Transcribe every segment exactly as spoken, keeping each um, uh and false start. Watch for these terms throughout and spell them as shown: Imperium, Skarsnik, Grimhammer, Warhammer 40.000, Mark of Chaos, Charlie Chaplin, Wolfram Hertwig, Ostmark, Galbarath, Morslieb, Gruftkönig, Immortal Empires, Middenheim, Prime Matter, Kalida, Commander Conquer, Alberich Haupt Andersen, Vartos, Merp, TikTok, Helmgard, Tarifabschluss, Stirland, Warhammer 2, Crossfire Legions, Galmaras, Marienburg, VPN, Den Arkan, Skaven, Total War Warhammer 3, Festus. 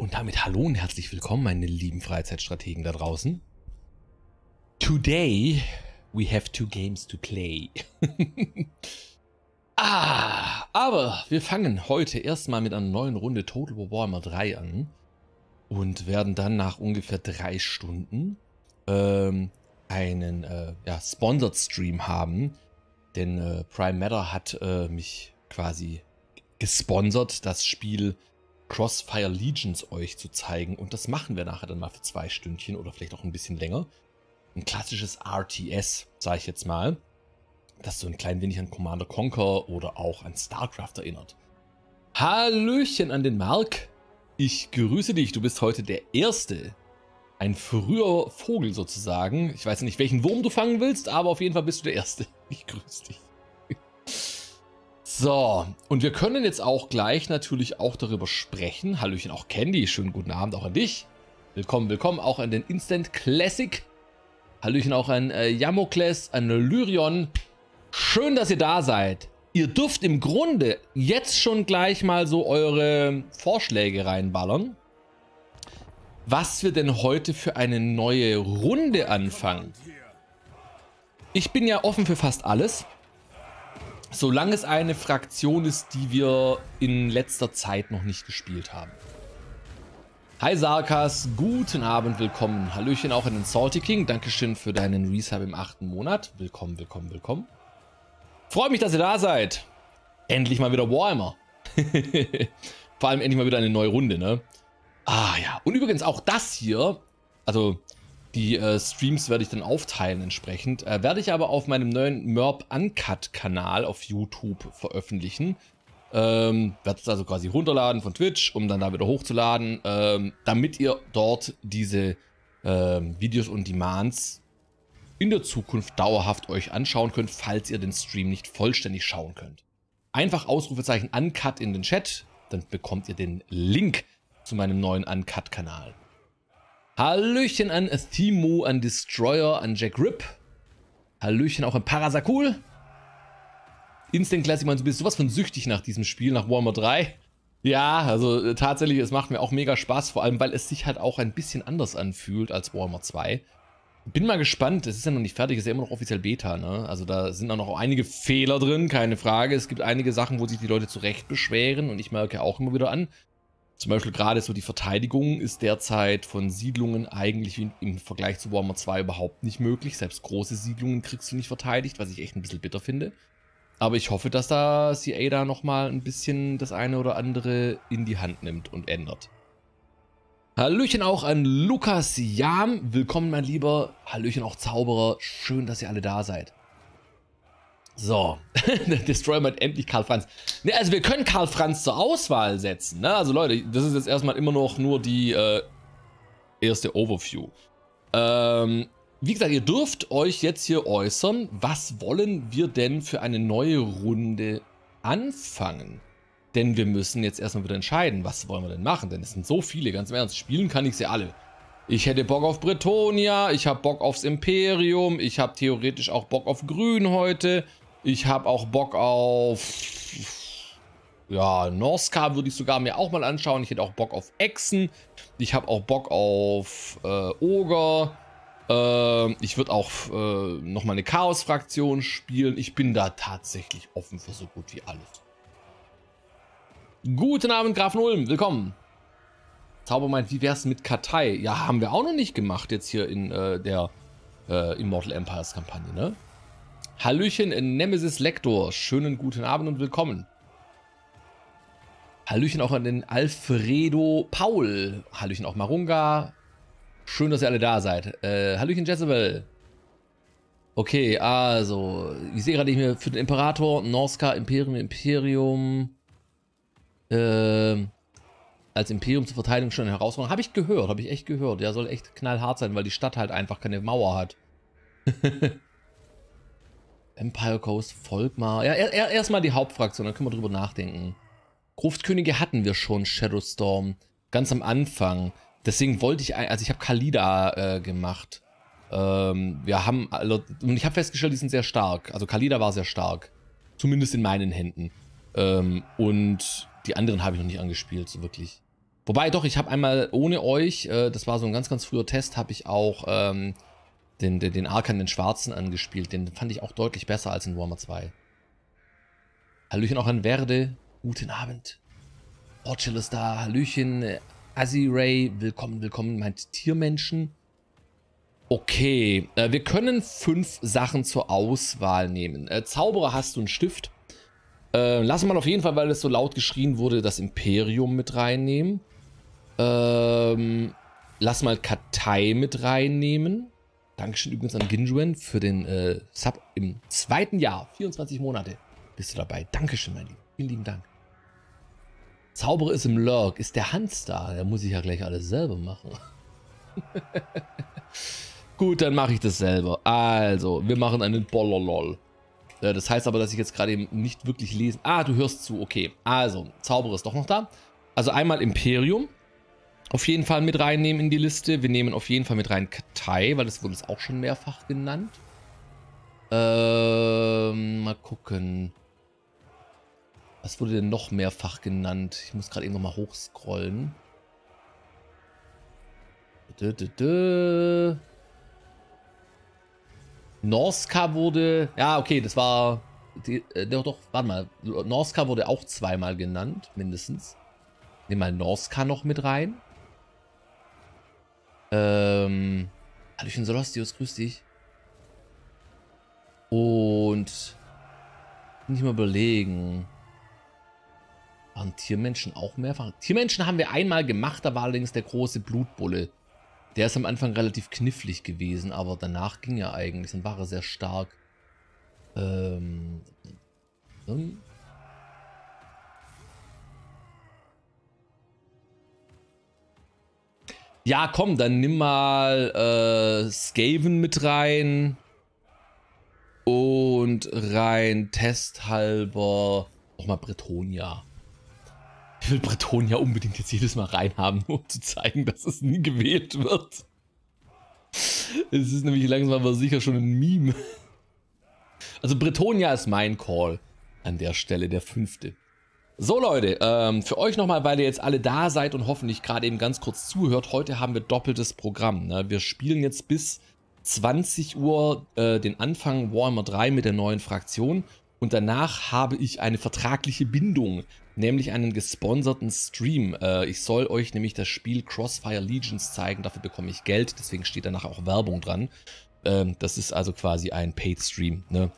Und damit hallo und herzlich willkommen, meine lieben Freizeitstrategen da draußen. Today we have two games to play. ah, aber wir fangen heute erstmal mit einer neuen Runde Total War Warhammer drei an und werden dann nach ungefähr drei Stunden ähm, einen äh, ja, Sponsored Stream haben, denn äh, Prime Matter hat äh, mich quasi gesponsert, das Spiel Crossfire Legions euch zu zeigen, und das machen wir nachher dann mal für zwei Stündchen oder vielleicht auch ein bisschen länger. Ein klassisches R T S, sage ich jetzt mal, das so ein klein wenig an Commander Conquer oder auch an Starcraft erinnert. Hallöchen an den Mark, ich grüße dich, du bist heute der Erste, ein früher Vogel sozusagen. Ich weiß nicht, welchen Wurm du fangen willst, aber auf jeden Fall bist du der Erste. Ich grüße dich. So, und wir können jetzt auch gleich natürlich auch darüber sprechen. Hallöchen auch Candy, schönen guten Abend auch an dich. Willkommen, willkommen auch an den Instant Classic. Hallöchen auch an äh, Jamokles, an Lyrion. Schön, dass ihr da seid. Ihr dürft im Grunde jetzt schon gleich mal so eure Vorschläge reinballern, was wir denn heute für eine neue Runde anfangen. Ich bin ja offen für fast alles. Solange es eine Fraktion ist, die wir in letzter Zeit noch nicht gespielt haben. Hi Sarkas, guten Abend, willkommen. Hallöchen auch in den Salty King. Dankeschön für deinen Resub im achten Monat. Willkommen, willkommen, willkommen. Freut mich, dass ihr da seid. Endlich mal wieder Warhammer. Vor allem endlich mal wieder eine neue Runde, ne? Ah ja, und übrigens auch das hier, also die äh, Streams werde ich dann aufteilen entsprechend. Äh, werde ich aber auf meinem neuen Merp Uncut-Kanal auf YouTube veröffentlichen. Ähm, werde es also quasi runterladen von Twitch, um dann da wieder hochzuladen, ähm, damit ihr dort diese ähm, Videos und Demands in der Zukunft dauerhaft euch anschauen könnt, falls ihr den Stream nicht vollständig schauen könnt. Einfach Ausrufezeichen Uncut in den Chat, dann bekommt ihr den Link zu meinem neuen Uncut-Kanal. Hallöchen an Thimu, an Destroyer, an Jack Rip. Hallöchen auch an Parasakul. Instant Classic, man, du bist sowas von süchtig nach diesem Spiel, nach Warhammer drei. Ja, also tatsächlich, es macht mir auch mega Spaß, vor allem, weil es sich halt auch ein bisschen anders anfühlt als Warhammer zwei. Bin mal gespannt, es ist ja noch nicht fertig, es ist ja immer noch offiziell Beta, ne? Also da sind auch noch einige Fehler drin, keine Frage. Es gibt einige Sachen, wo sich die Leute zu Recht beschweren, und ich merke auch immer wieder an, zum Beispiel gerade so die Verteidigung ist derzeit von Siedlungen eigentlich im Vergleich zu Warhammer zwei überhaupt nicht möglich. Selbst große Siedlungen kriegst du nicht verteidigt, was ich echt ein bisschen bitter finde. Aber ich hoffe, dass da C A da nochmal ein bisschen das eine oder andere in die Hand nimmt und ändert. Hallöchen auch an Lukas Jam. Willkommen, mein Lieber. Hallöchen auch Zauberer. Schön, dass ihr alle da seid. So, Destroyer meint endlich Karl Franz. Ne, also wir können Karl Franz zur Auswahl setzen. Ne? Also Leute, das ist jetzt erstmal immer noch nur die äh, erste Overview. Ähm, wie gesagt, ihr dürft euch jetzt hier äußern, was wollen wir denn für eine neue Runde anfangen? Denn wir müssen jetzt erstmal wieder entscheiden, was wollen wir denn machen? Denn es sind so viele, ganz im Ernst, spielen kann ich sie alle. Ich hätte Bock auf Bretonnia, ich habe Bock aufs Imperium, ich habe theoretisch auch Bock auf Grün heute, ich habe auch Bock auf, ja, Norska würde ich sogar mir auch mal anschauen, ich hätte auch Bock auf Echsen, ich habe auch Bock auf äh, Oger, äh, ich würde auch äh, nochmal eine Chaos-Fraktion spielen, ich bin da tatsächlich offen für so gut wie alles. Guten Abend, Graf Ulm, willkommen. Zauber meint, wie wär's mit Katai? Ja, haben wir auch noch nicht gemacht jetzt hier in äh, der äh, Immortal Empires Kampagne, ne? Hallöchen in Nemesis Lektor. Schönen guten Abend und willkommen. Hallöchen auch an den Alfredo Paul. Hallöchen auch Marunga. Schön, dass ihr alle da seid. Äh, Hallöchen Jezebel. Okay, also, ich sehe gerade nicht mehr für den Imperator, Norska, Imperium, Imperium. Ähm... Als Imperium zur Verteidigung schon eine Herausforderung. Habe ich gehört, habe ich echt gehört. Ja, soll echt knallhart sein, weil die Stadt halt einfach keine Mauer hat. Empire Coast, Volkmar. Ja, erstmal erst mal die Hauptfraktion, dann können wir drüber nachdenken. Gruftkönige hatten wir schon, Shadowstorm. Ganz am Anfang. Deswegen wollte ich, also ich habe Kalida äh, gemacht. Ähm, wir haben, und ich habe festgestellt, die sind sehr stark. Also Kalida war sehr stark. Zumindest in meinen Händen. Ähm, und die anderen habe ich noch nicht angespielt, so wirklich. Wobei doch, ich habe einmal ohne euch, äh, das war so ein ganz, ganz früher Test, habe ich auch ähm, den, den, den Arkan, den Schwarzen angespielt. Den fand ich auch deutlich besser als in Warhammer zwei. Hallöchen auch an Verde. Guten Abend. Orchel ist da. Hallöchen. Aziray. Willkommen, willkommen, meint Tiermenschen. Okay, äh, wir können fünf Sachen zur Auswahl nehmen. Äh, Zauberer, hast du einen Stift? Äh, lass mal auf jeden Fall, weil es so laut geschrien wurde, das Imperium mit reinnehmen. Ähm, lass mal Katai mit reinnehmen. Dankeschön übrigens an Ginjuen für den äh, Sub im zweiten Jahr. vierundzwanzig Monate bist du dabei. Dankeschön, mein Lieber. Vielen lieben Dank. Zauberer ist im Lurk. Ist der Hans da? Da muss ich ja gleich alles selber machen. Gut, dann mache ich das selber. Also, wir machen einen Bollerlol. Das heißt aber, dass ich jetzt gerade eben nicht wirklich lese. Ah, du hörst zu, okay. Also, Zauberer ist doch noch da. Also einmal Imperium. Auf jeden Fall mit reinnehmen in die Liste. Wir nehmen auf jeden Fall mit rein Katai, weil das wurde es auch schon mehrfach genannt. Ähm, mal gucken. Was wurde denn noch mehrfach genannt? Ich muss gerade eben nochmal hochscrollen. Dö, dö, dö. Norska wurde, ja okay, das war, die, äh, doch, doch, warte mal, Norska wurde auch zweimal genannt, mindestens. Nehmen mal Norska noch mit rein. Ähm, Hallöchen Solostius, grüß dich. Und, nicht mal überlegen, waren Tiermenschen auch mehrfach? Tiermenschen haben wir einmal gemacht, da war allerdings der große Blutbulle. Der ist am Anfang relativ knifflig gewesen, aber danach ging er eigentlich und war er sehr stark. Ähm, ähm. Ja, komm, dann nimm mal äh, Skaven mit rein. Und rein testhalber auch mal Bretonnia. Ich will Bretonnia unbedingt jetzt jedes Mal reinhaben, nur um zu zeigen, dass es nie gewählt wird. Es ist nämlich langsam aber sicher schon ein Meme. Also Bretonnia ist mein Call an der Stelle, der fünfte. So Leute, ähm, für euch nochmal, weil ihr jetzt alle da seid und hoffentlich gerade eben ganz kurz zuhört, heute haben wir doppeltes Programm. Ne? Wir spielen jetzt bis zwanzig Uhr äh, den Anfang Warhammer drei mit der neuen Fraktion. Und danach habe ich eine vertragliche Bindung, nämlich einen gesponserten Stream. Äh, ich soll euch nämlich das Spiel Crossfire Legions zeigen, dafür bekomme ich Geld, deswegen steht danach auch Werbung dran. Ähm, das ist also quasi ein Paid-Stream. Ne?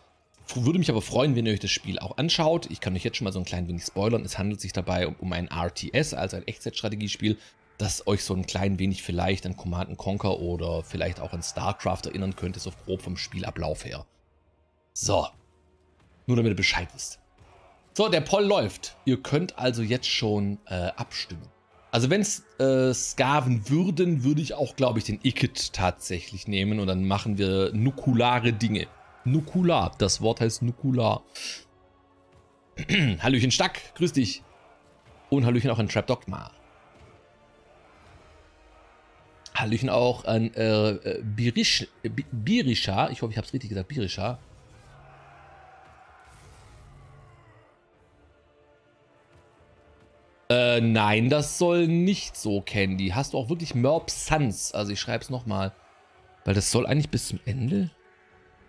Würde mich aber freuen, wenn ihr euch das Spiel auch anschaut. Ich kann euch jetzt schon mal so ein klein wenig spoilern. Es handelt sich dabei um, um ein R T S, also ein Echtzeitstrategiespiel, das euch so ein klein wenig vielleicht an Command and Conquer oder vielleicht auch an Starcraft erinnern könnte, so grob vom Spielablauf her. So. Nur damit ihr Bescheid wisst. So, der Poll läuft. Ihr könnt also jetzt schon äh, abstimmen. Also wenn es äh, Skaven würden, würde ich auch, glaube ich, den Icket tatsächlich nehmen. Und dann machen wir nukulare Dinge. Nukular. Das Wort heißt nukular. Hallöchen Stack. Grüß dich. Und Hallöchen auch an Trap Dogma. Hallöchen auch an äh, äh, Birisch, äh, Birisha. Ich hoffe, ich habe es richtig gesagt. Birisha. Äh, nein, das soll nicht so, Candy. Hast du auch wirklich Merp Sans? Also ich schreibe es nochmal. Weil das soll eigentlich bis zum Ende,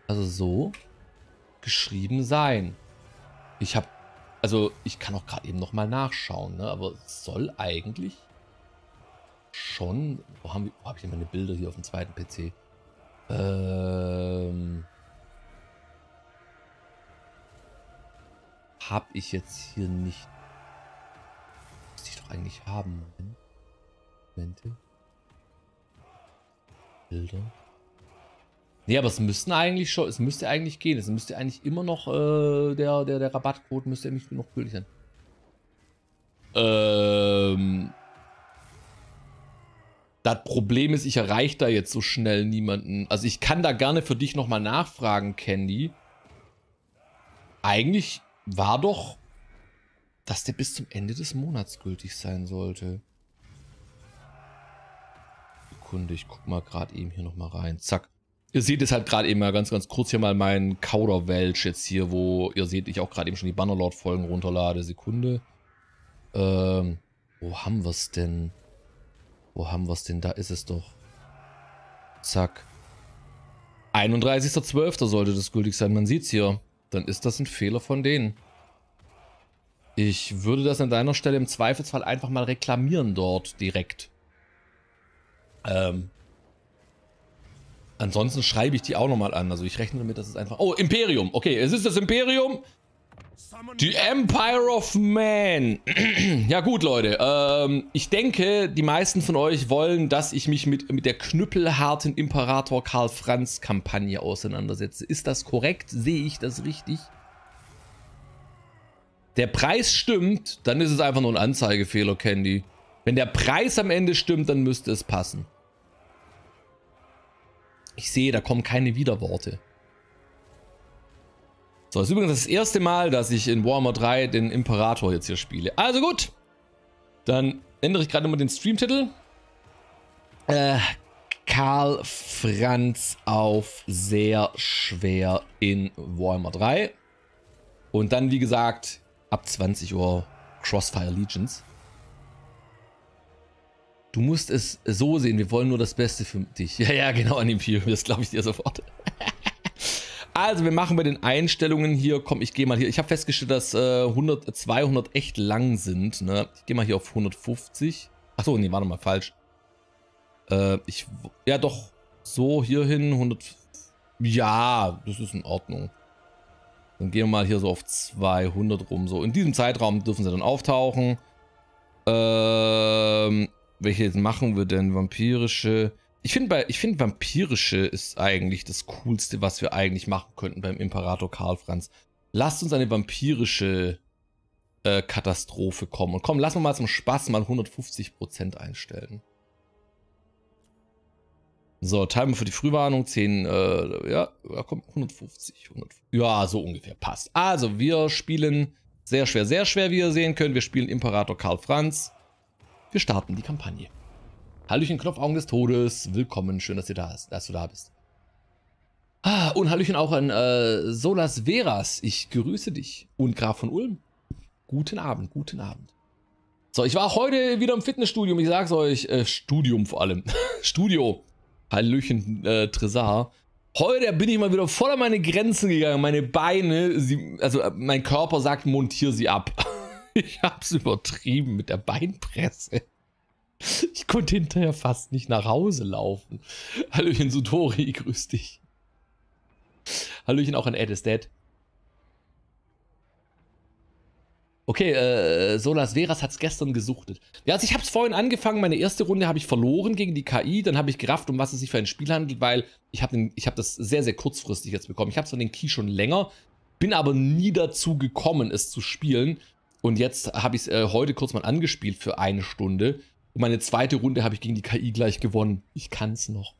also so, geschrieben sein. Ich habe, also ich kann auch gerade eben nochmal nachschauen, ne? Aber es soll eigentlich schon, wo haben wir, wo habe ich denn meine Bilder hier auf dem zweiten P C? Ähm... Habe ich jetzt hier nicht ich doch eigentlich haben. Momente. Bilder. Nee, aber es müssten eigentlich schon, es müsste eigentlich gehen. Es müsste eigentlich immer noch, äh, der, der, der Rabattcode müsste nämlich noch gültig sein. Ähm. Das Problem ist, ich erreiche da jetzt so schnell niemanden. Also ich kann da gerne für dich nochmal nachfragen, Candy. Eigentlich war doch, dass der bis zum Ende des Monats gültig sein sollte. Sekunde, ich guck mal gerade eben hier nochmal rein. Zack. Ihr seht es halt gerade eben mal ganz, ganz kurz hier mal meinen Kauderwelsch jetzt hier, wo ihr seht, ich auch gerade eben schon die Bannerlord-Folgen runterlade. Sekunde. Ähm, Wo haben wir es denn? Wo haben wir es denn? Da ist es doch. Zack. einunddreißigster zwölfter sollte das gültig sein. Man sieht es hier. Dann ist das ein Fehler von denen. Ich würde das an deiner Stelle im Zweifelsfall einfach mal reklamieren dort direkt. Ähm. Ansonsten schreibe ich die auch nochmal an. Also ich rechne damit, dass es einfach... Oh, Imperium. Okay, es ist das Imperium. Die Empire of Man. Ja gut, Leute. Ähm, ich denke, die meisten von euch wollen, dass ich mich mit, mit der knüppelharten Imperator Karl Franz Kampagne auseinandersetze. Ist das korrekt? Sehe ich das richtig? Der Preis stimmt, dann ist es einfach nur ein Anzeigefehler, Candy. Wenn der Preis am Ende stimmt, dann müsste es passen. Ich sehe, da kommen keine Widerworte. So, das ist übrigens das erste Mal, dass ich in Warhammer drei den Imperator jetzt hier spiele. Also gut, dann ändere ich gerade mal den Streamtitel. Äh, Karl Franz auf sehr schwer in Warhammer drei. Und dann, wie gesagt, ab zwanzig Uhr Crossfire Legions. Du musst es so sehen, wir wollen nur das Beste für dich. Ja, ja, genau, an Imperium, das glaube ich dir sofort. Also, wir machen bei den Einstellungen hier, komm, ich gehe mal hier, ich habe festgestellt, dass äh, hundert, zweihundert echt lang sind, ne? Ich gehe mal hier auf hundertfünfzig. Achso, nee, war nochmal falsch. Äh, ich, ja doch, so hierhin, hundert, ja, das ist in Ordnung. Dann gehen wir mal hier so auf zweihundert rum, so. In diesem Zeitraum dürfen sie dann auftauchen. Ähm, welche jetzt machen wir denn? Vampirische... Ich finde, ich finde, Vampirische ist eigentlich das Coolste, was wir eigentlich machen könnten beim Imperator Karl Franz. Lasst uns eine vampirische äh, Katastrophe kommen. Und komm, lassen wir mal zum Spaß mal hundertfünfzig Prozent einstellen. So, Timer für die Frühwarnung, zehn, äh, ja, ja, komm, hundertfünfzig, hundertfünfzig. Ja, so ungefähr, passt. Also, wir spielen sehr schwer, sehr schwer, wie ihr sehen könnt. Wir spielen Imperator Karl Franz. Wir starten die Kampagne. Hallöchen Knopfaugen des Todes, willkommen, schön, dass, ihr da, dass du da bist. Ah, und Hallöchen auch an äh, Solas Veras, ich grüße dich. Und Graf von Ulm, guten Abend, guten Abend. So, ich war heute wieder im Fitnessstudium, ich sag's euch, äh, Studium vor allem, Studio. Hallöchen äh, Tresar. Heute bin ich mal wieder voll an meine Grenzen gegangen, meine Beine, sie, also äh, mein Körper sagt, montier sie ab. Ich hab's übertrieben mit der Beinpresse. Ich konnte hinterher fast nicht nach Hause laufen. Hallöchen Sutori, grüß dich. Hallöchen auch an Ed is Dead. Okay, äh, Solas Veras hat's gestern gesuchtet. Ja, also ich hab's vorhin angefangen, meine erste Runde habe ich verloren gegen die K I, dann habe ich gerafft, um was es sich für ein Spiel handelt, weil ich habe ich hab das sehr, sehr kurzfristig jetzt bekommen. Ich habe zwar den Key schon länger, bin aber nie dazu gekommen, es zu spielen. Und jetzt habe ich es äh, heute kurz mal angespielt für eine Stunde. Und meine zweite Runde habe ich gegen die K I gleich gewonnen. Ich kann es noch.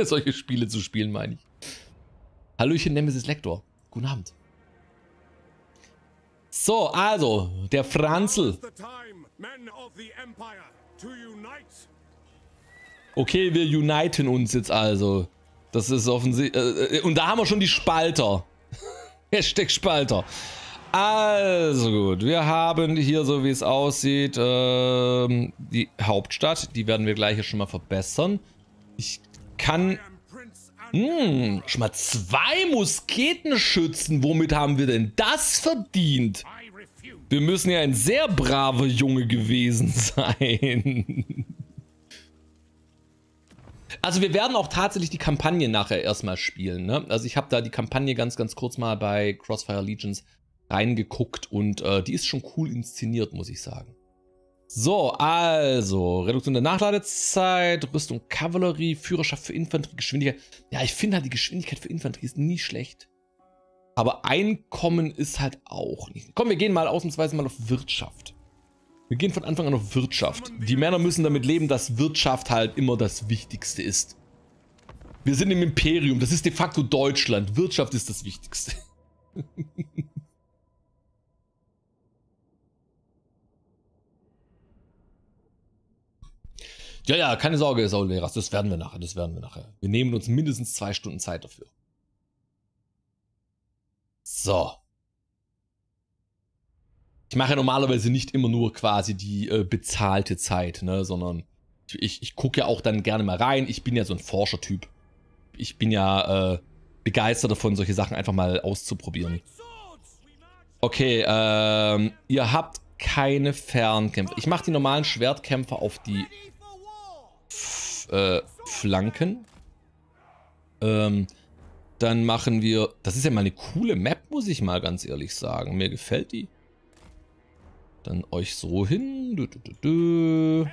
Solche Spiele zu spielen, meine ich. Hallöchen, Nemesis Lektor. Guten Abend. So, also, der Franzl. Okay, wir uniten uns jetzt also. Das ist offensichtlich. Äh, und da haben wir schon die Spalter. Hashtag Spalter. Also gut, wir haben hier, so wie es aussieht, ähm, die Hauptstadt. Die werden wir gleich hier schon mal verbessern. Ich kann... Mh, schon mal zwei Musketenschützen. Womit haben wir denn das verdient? Wir müssen ja ein sehr braver Junge gewesen sein. Also wir werden auch tatsächlich die Kampagne nachher erstmal spielen, ne? Also ich habe da die Kampagne ganz, ganz kurz mal bei Crossfire Legions reingeguckt und äh, die ist schon cool inszeniert, muss ich sagen. So, also, Reduktion der Nachladezeit, Rüstung, Kavallerie, Führerschaft für Infanterie, Geschwindigkeit. Ja, ich finde halt, die Geschwindigkeit für Infanterie ist nie schlecht. Aber Einkommen ist halt auch nicht. Komm, wir gehen mal ausnahmsweise mal auf Wirtschaft. Wir gehen von Anfang an auf Wirtschaft. Die Männer müssen damit leben, dass Wirtschaft halt immer das Wichtigste ist. Wir sind im Imperium, das ist de facto Deutschland. Wirtschaft ist das Wichtigste. Ja, ja, keine Sorge, Sauleras, das werden wir nachher, das werden wir nachher. Wir nehmen uns mindestens zwei Stunden Zeit dafür. So. ich mache ja normalerweise nicht immer nur quasi die äh, bezahlte Zeit, ne, sondern ich, ich gucke ja auch dann gerne mal rein. Ich bin ja so ein Forschertyp. Ich bin ja äh, begeistert davon, solche Sachen einfach mal auszuprobieren. Okay, ähm, ihr habt keine Fernkämpfe. Ich mache die normalen Schwertkämpfer auf die F äh, Flanken. Ähm, dann machen wir... Das ist ja mal eine coole Map, muss ich mal ganz ehrlich sagen. Mir gefällt die. Dann euch so hin. Du, du, du, du.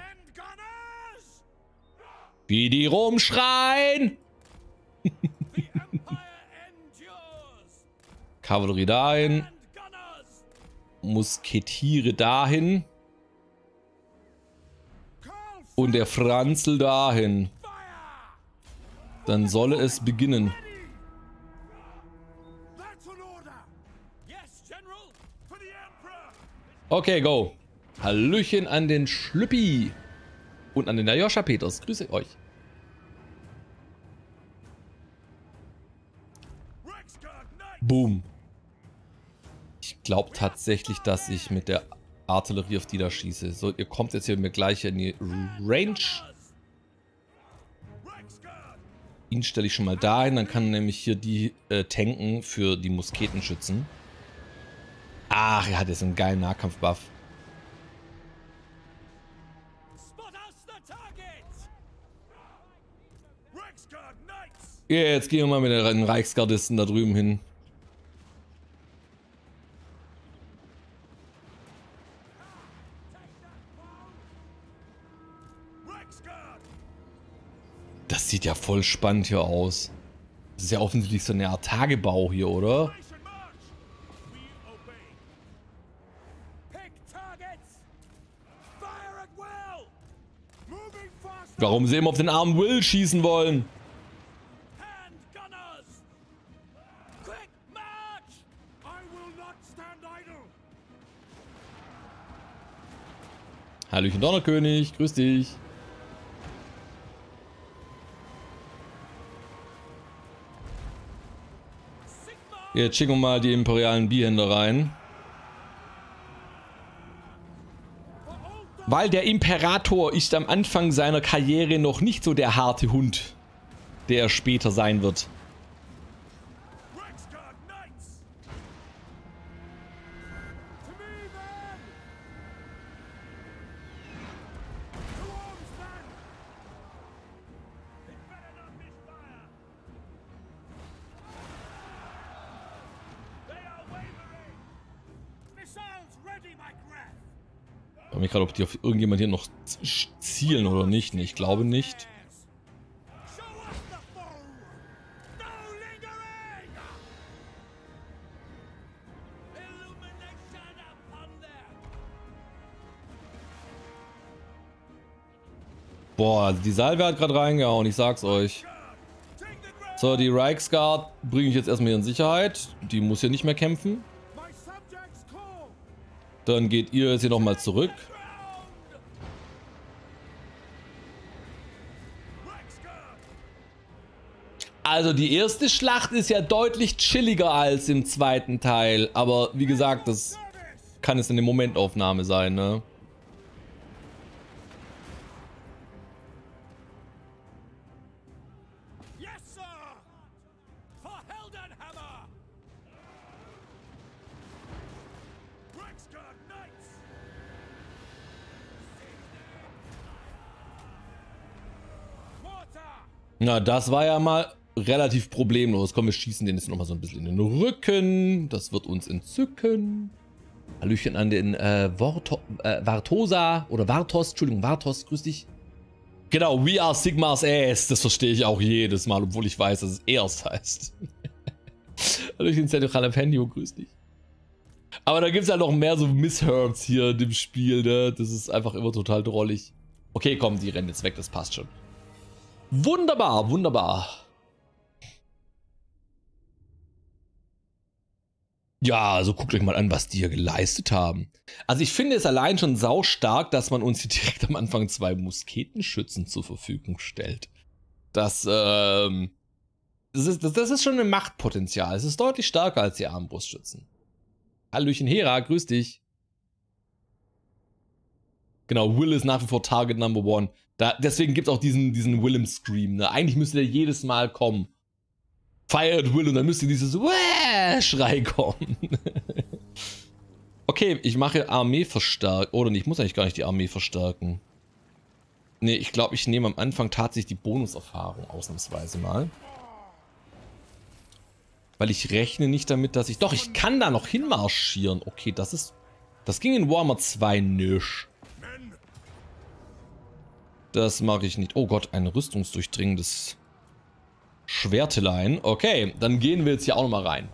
Wie die rumschreien! Kavallerie dahin. Musketiere dahin. Und der Franzl dahin. Dann solle es beginnen. Okay, go. Hallöchen an den Schlüppi. Und an den Najoscha Peters. Grüße euch. Boom. Ich glaube tatsächlich, dass ich mit der Artillerie auf die da schieße. So, ihr kommt jetzt hier mir gleich in die Range. Ihn stelle ich schon mal dahin. Dann kann nämlich hier die äh, tanken für die Musketenschützen. Ach, er hat jetzt einen geilen Nahkampfbuff. Jetzt gehen wir mal mit den Reichsgardisten da drüben hin. Das sieht ja voll spannend hier aus. Das ist ja offensichtlich so eine Art Tagebau hier, oder? Warum sie eben auf den armen Will schießen wollen? Hallöchen Donnerkönig, grüß dich. Jetzt schicken wir mal die imperialen Bierhändler rein. Weil der Imperator ist am Anfang seiner Karriere noch nicht so der harte Hund, der er später sein wird. Ich frage mich gerade, ob die auf irgendjemand hier noch zielen oder nicht. Nee, ich glaube nicht. Boah, die Salve hat gerade reingehauen, ich sag's euch. So, die Reichsguard bringe ich jetzt erstmal hier in Sicherheit. Die muss hier nicht mehr kämpfen. Dann geht ihr jetzt hier nochmal zurück. Also die erste Schlacht ist ja deutlich chilliger als im zweiten Teil. Aber wie gesagt, das kann es eine Momentaufnahme sein, ne? Na, das war ja mal relativ problemlos. Komm, wir schießen den jetzt nochmal so ein bisschen in den Rücken. Das wird uns entzücken. Hallöchen an den äh, Vorto, äh, Vartosa oder Vartos. Entschuldigung, Vartos, grüß dich. Genau, we are Sigmas ass. Das verstehe ich auch jedes Mal, obwohl ich weiß, dass es erst heißt. Hallöchen, Sergio Jalapeno, grüß dich. Aber da gibt es ja noch mehr so Missherbs hier in dem Spiel, ne? Das ist einfach immer total drollig. Okay, komm, die rennen jetzt weg, das passt schon. Wunderbar, wunderbar. Ja, also guckt euch mal an, was die hier geleistet haben. Also ich finde es allein schon saustark, dass man uns hier direkt am Anfang zwei Musketenschützen zur Verfügung stellt. Das, ähm, das ist, das, das ist schon ein Machtpotenzial. Es ist deutlich stärker als die Armbrustschützen. Hallöchen Hera, grüß dich. Genau, Will ist nach wie vor Target Number One. Da, deswegen gibt es auch diesen, diesen Willem-Scream. Ne? Eigentlich müsste der jedes Mal kommen. Fire at Will und dann müsste dieses Wäh-Schrei kommen. Okay, ich mache Armee verstärken. Oder nee, ich muss eigentlich gar nicht die Armee verstärken. Nee, ich glaube, ich nehme am Anfang tatsächlich die Bonuserfahrung ausnahmsweise mal. Weil ich rechne nicht damit, dass ich... Doch, ich kann da noch hinmarschieren. Okay, das ist... Das ging in Warhammer zwei nicht. Das mache ich nicht. Oh Gott, ein rüstungsdurchdringendes Schwertelein. Okay, dann gehen wir jetzt hier auch nochmal rein.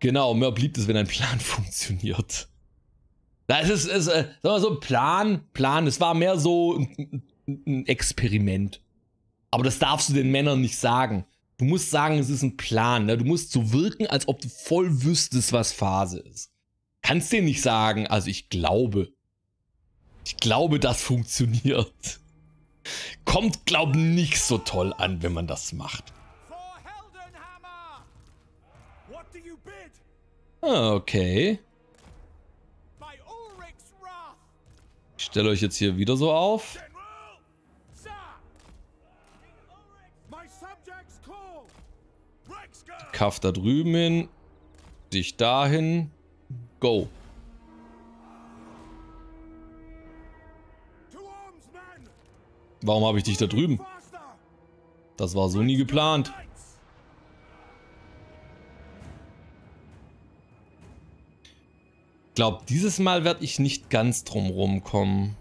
Genau, mehr blieb es, wenn ein Plan funktioniert. Das ist, ist äh, sagen wir mal so, ein Plan, Plan. Es war mehr so ein, ein Experiment. Aber das darfst du den Männern nicht sagen. Du musst sagen, es ist ein Plan. Ne? Du musst so wirken, als ob du voll wüsstest, was Phase ist. Kannst dir nicht sagen, also ich glaube. Ich glaube, das funktioniert. Kommt, glaub, nicht so toll an, wenn man das macht. Okay. Ich stelle euch jetzt hier wieder so auf. Kaff da drüben hin. Dich dahin. Go. Warum habe ich dich da drüben? Das war so nie geplant. Ich glaube, dieses Mal werde ich nicht ganz drum rumkommen.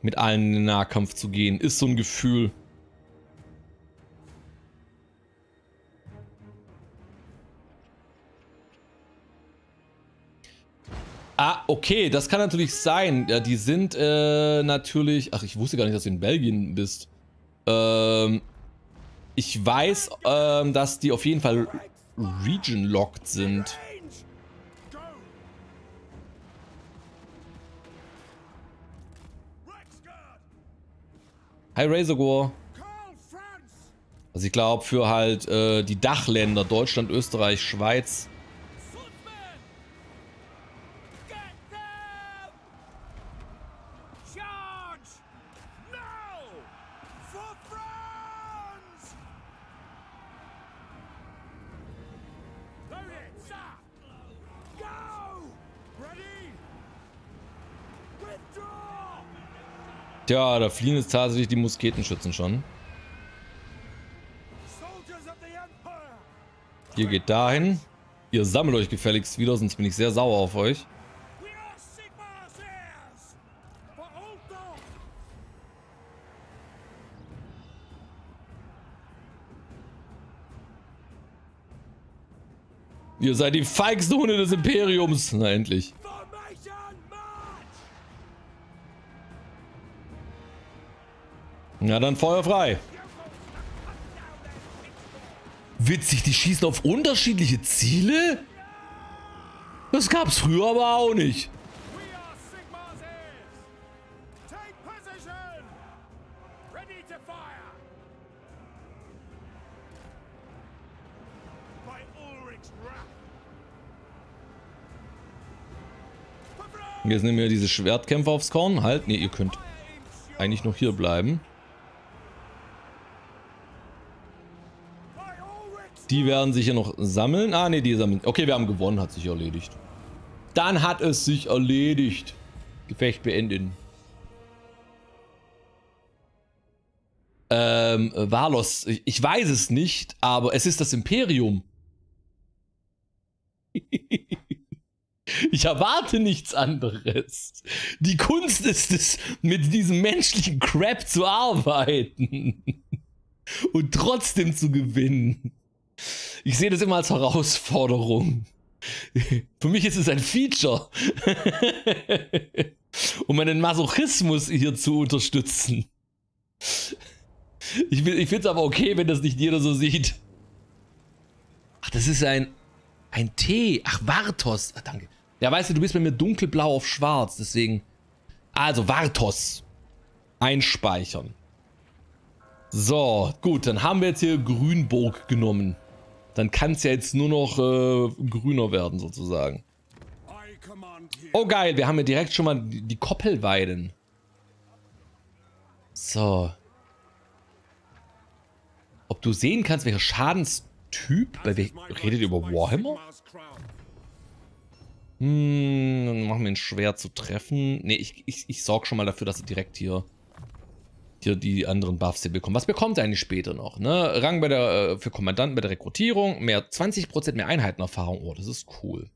Mit allen in den Nahkampf zu gehen, ist so ein Gefühl. Ah, okay, das kann natürlich sein. Ja, die sind äh, natürlich... Ach, ich wusste gar nicht, dass du in Belgien bist. Ähm, ich weiß, ähm, dass die auf jeden Fall region-locked sind. Hi Razorgor. Also ich glaube für halt äh, die Dachländer Deutschland, Österreich, Schweiz. Tja, da fliehen jetzt tatsächlich die Musketenschützen schon. Ihr geht dahin. Ihr sammelt euch gefälligst wieder, sonst bin ich sehr sauer auf euch. Ihr seid die feigsten Hunde des Imperiums. Na endlich. Na dann Feuer frei. Witzig, die schießen auf unterschiedliche Ziele? Das gab's früher aber auch nicht. Jetzt nehmen wir diese Schwertkämpfer aufs Korn. Halt, nee, ihr könnt eigentlich noch hier bleiben. Die werden sich hier noch sammeln. Ah, ne, die sammeln. Okay, wir haben gewonnen. Hat sich erledigt. Dann hat es sich erledigt. Gefecht beenden. Ähm, Valos. Ich weiß es nicht, aber es ist das Imperium. Ich erwarte nichts anderes. Die Kunst ist es, mit diesem menschlichen Crap zu arbeiten. Und trotzdem zu gewinnen. Ich sehe das immer als Herausforderung. Für mich ist es ein Feature, um meinen Masochismus hier zu unterstützen. Ich, ich finde es aber okay, wenn das nicht jeder so sieht. Ach, das ist ein, ein Tee. Ach, Vartos. Ach, danke. Ja, weißt du, du bist bei mir dunkelblau auf schwarz, deswegen... Also, Vartos. Einspeichern. So, gut, dann haben wir jetzt hier Grünburg genommen. Dann kann es ja jetzt nur noch äh, grüner werden sozusagen. Oh geil, wir haben ja direkt schon mal die Koppelweiden. So. Ob du sehen kannst, welcher Schadenstyp... Bei we redet ihr über Warhammer? Hm, dann machen wir ihn schwer zu treffen. Ne, ich, ich, ich sorge schon mal dafür, dass er direkt hier... die anderen Buffs hier bekommen. Was bekommt er eigentlich später noch? Ne? Rang bei der, für Kommandanten bei der Rekrutierung, mehr zwanzig Prozent mehr Einheitenerfahrung. Oh, das ist cool.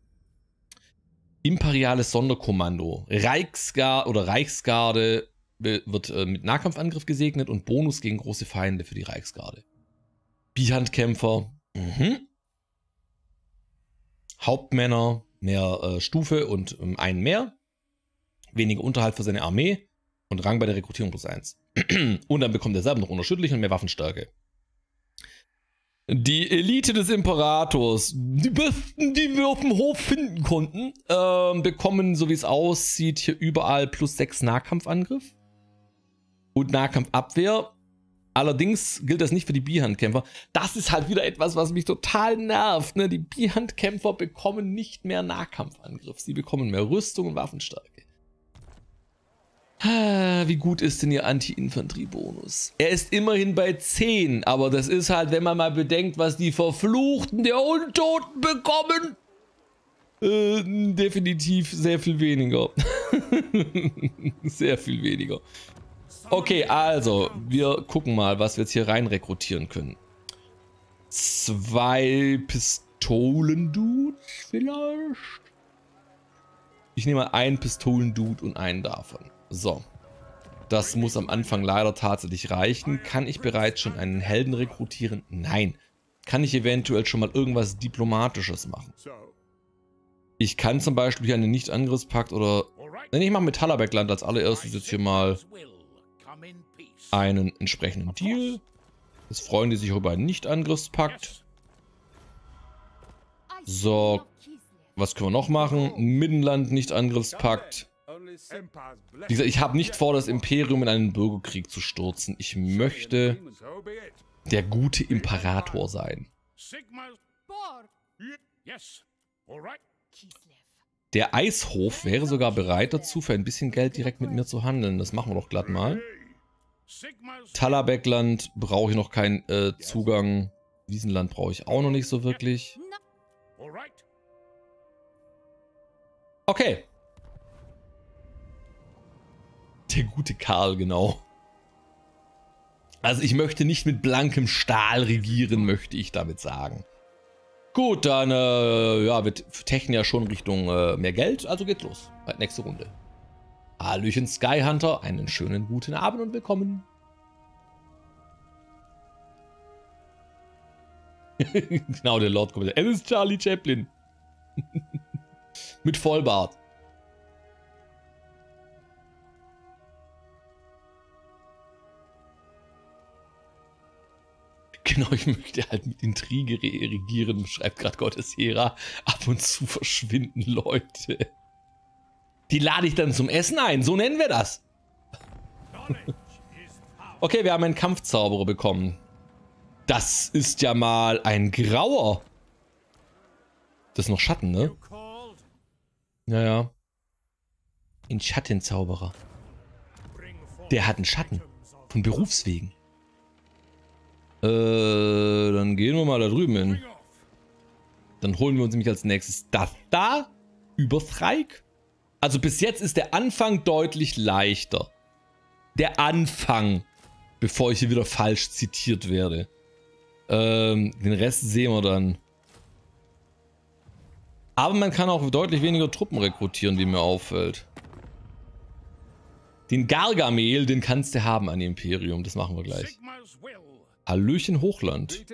Imperiales Sonderkommando. Reichsgarde oder Reichsgarde wird äh, mit Nahkampfangriff gesegnet und Bonus gegen große Feinde für die Reichsgarde. Bihandkämpfer. Mhm. Hauptmänner, mehr äh, Stufe und ähm, einen mehr. Weniger Unterhalt für seine Armee und Rang bei der Rekrutierung plus eins. Und dann bekommt er selber noch unerschütterlich und mehr Waffenstärke. Die Elite des Imperators, die besten, die wir auf dem Hof finden konnten, äh, bekommen, so wie es aussieht, hier überall plus sechs Nahkampfangriff und Nahkampfabwehr. Allerdings gilt das nicht für die Bihandkämpfer. Das ist halt wieder etwas, was mich total nervt. Ne? Die Bihandkämpfer bekommen nicht mehr Nahkampfangriff. Sie bekommen mehr Rüstung und Waffenstärke. Wie gut ist denn ihr Anti-Infanterie-Bonus? Er ist immerhin bei zehn, aber das ist halt, wenn man mal bedenkt, was die Verfluchten der Untoten bekommen, äh, definitiv sehr viel weniger. Sehr viel weniger. Okay, also, wir gucken mal, was wir jetzt hier rein rekrutieren können. Zwei Pistolen-Dudes vielleicht? Ich nehme mal einen Pistolen-Dude und einen davon. So, das muss am Anfang leider tatsächlich reichen. Kann ich bereits schon einen Helden rekrutieren? Nein. Kann ich eventuell schon mal irgendwas Diplomatisches machen? Ich kann zum Beispiel hier einen Nicht-Angriffspakt oder... Nein, ich mache mit Talabecland als allererstes jetzt hier mal einen entsprechenden Deal. Es freuen die sich über einen Nicht-Angriffspakt. So, was können wir noch machen? Mittenland, Nicht-Angriffspakt. Wie gesagt, ich habe nicht vor, das Imperium in einen Bürgerkrieg zu stürzen. Ich möchte der gute Imperator sein. Der Eishof wäre sogar bereit dazu, für ein bisschen Geld direkt mit mir zu handeln. Das machen wir doch glatt mal. Talabecland brauche ich noch keinen äh, Zugang. Wiesenland brauche ich auch noch nicht so wirklich. Okay. Der gute Karl, genau. Also ich möchte nicht mit blankem Stahl regieren, möchte ich damit sagen. Gut, dann, äh, ja, wir techen ja schon Richtung äh, mehr Geld, also geht's los. Nächste Runde. Hallöchen Skyhunter, einen schönen guten Abend und willkommen. Genau, der Lord kommt. Es ist Charlie Chaplin. Mit Vollbart. Genau, ich möchte halt mit Intrige regieren, schreibt gerade Gotteshera. Ab und zu verschwinden Leute. Die lade ich dann zum Essen ein, so nennen wir das. Okay, wir haben einen Kampfzauberer bekommen. Das ist ja mal ein grauer. Das ist noch Schatten, ne? Naja. Ein Schattenzauberer. Der hat einen Schatten. Von Berufswegen. Äh, dann gehen wir mal da drüben hin. Dann holen wir uns nämlich als nächstes das da über Freik. Also bis jetzt ist der Anfang deutlich leichter. Der Anfang, bevor ich hier wieder falsch zitiert werde. Ähm, den Rest sehen wir dann. Aber man kann auch deutlich weniger Truppen rekrutieren, wie mir auffällt. Den Gargamel, den kannst du haben an Imperium. Das machen wir gleich. Hallöchen Hochland.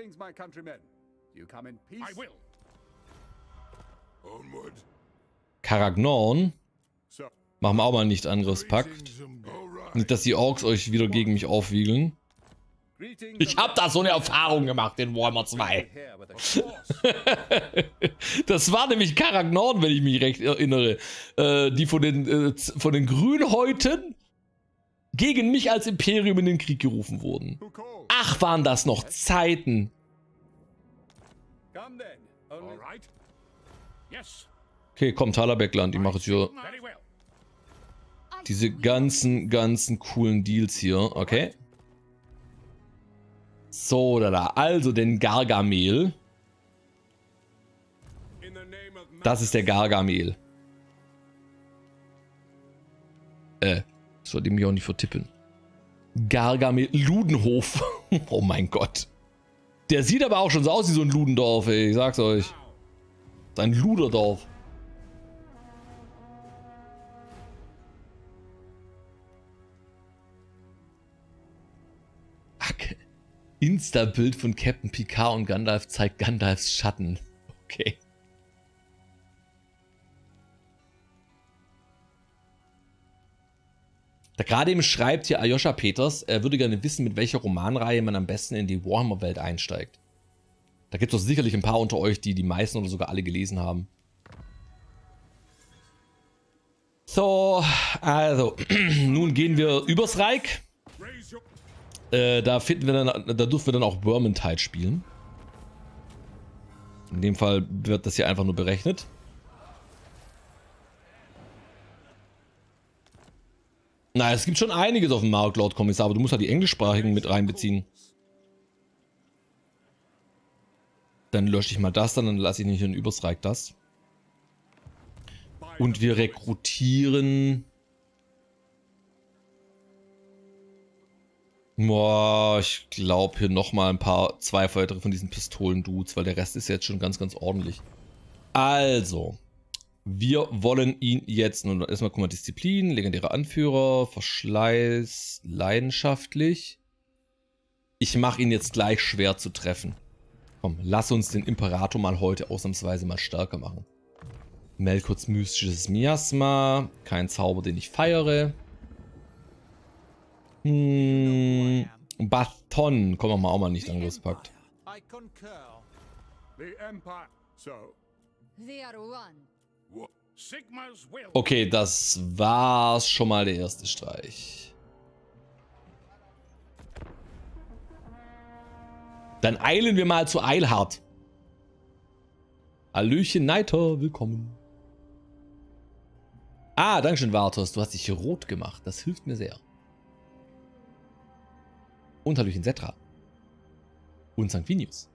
Karagnorn. Machen wir auch mal einen Nicht-Angriffspakt. Nicht, dass die Orks euch wieder gegen mich aufwiegeln. Ich hab da so eine Erfahrung gemacht in Warhammer zwei. Das war nämlich Karagnorn, wenn ich mich recht erinnere. Äh, die von den, äh, von den Grünhäuten gegen mich als Imperium in den Krieg gerufen wurden. Ach, waren das noch Zeiten. Okay, komm, Talabecland, ich mache jetzt hier diese ganzen, ganzen coolen Deals hier, okay. So, da, da. Also den Gargamel. Das ist der Gargamel. Äh, sollte ich mich auch nicht vertippen. Gargamel, Ludenhof. Oh mein Gott. Der sieht aber auch schon so aus wie so ein Ludendorf, ey. Ich sag's euch. Ein Luderdorf. Okay. Insta-Bild von Captain Picard und Gandalf zeigt Gandalfs Schatten. Okay. Da gerade eben schreibt hier Ayosha Peters, er würde gerne wissen, mit welcher Romanreihe man am besten in die Warhammer-Welt einsteigt. Da gibt es doch sicherlich ein paar unter euch, die die meisten oder sogar alle gelesen haben. So, also, nun gehen wir übers Reich. Äh, da finden wir dann, da dürfen wir dann auch Vermintide spielen. In dem Fall wird das hier einfach nur berechnet. Na, es gibt schon einiges auf dem Markt, Lord Kommissar, aber du musst halt die Englischsprachigen mit reinbeziehen. Dann lösche ich mal das, dann, dann lasse ich nicht in Übersreich das. Und wir rekrutieren... Boah, ich glaube hier nochmal ein paar, zwei weitere von diesen Pistolen-Dudes, weil der Rest ist jetzt schon ganz, ganz ordentlich. Also... Wir wollen ihn jetzt nun erstmal, guck mal, Disziplin, legendärer Anführer, Verschleiß, leidenschaftlich. Ich mache ihn jetzt gleich schwer zu treffen. Komm, lass uns den Imperator mal heute ausnahmsweise mal stärker machen. Melkots mystisches Miasma, kein Zauber, den ich feiere. Hm, Baton, kommen wir mal auch mal nicht angepackt. Okay, das war's schon mal der erste Streich. Dann eilen wir mal zu Eilhard. Hallöchen, Neiter, willkommen. Ah, dankeschön, Vartos, du hast dich rot gemacht, das hilft mir sehr. Und Hallöchen, Setra. Und Sanguinius.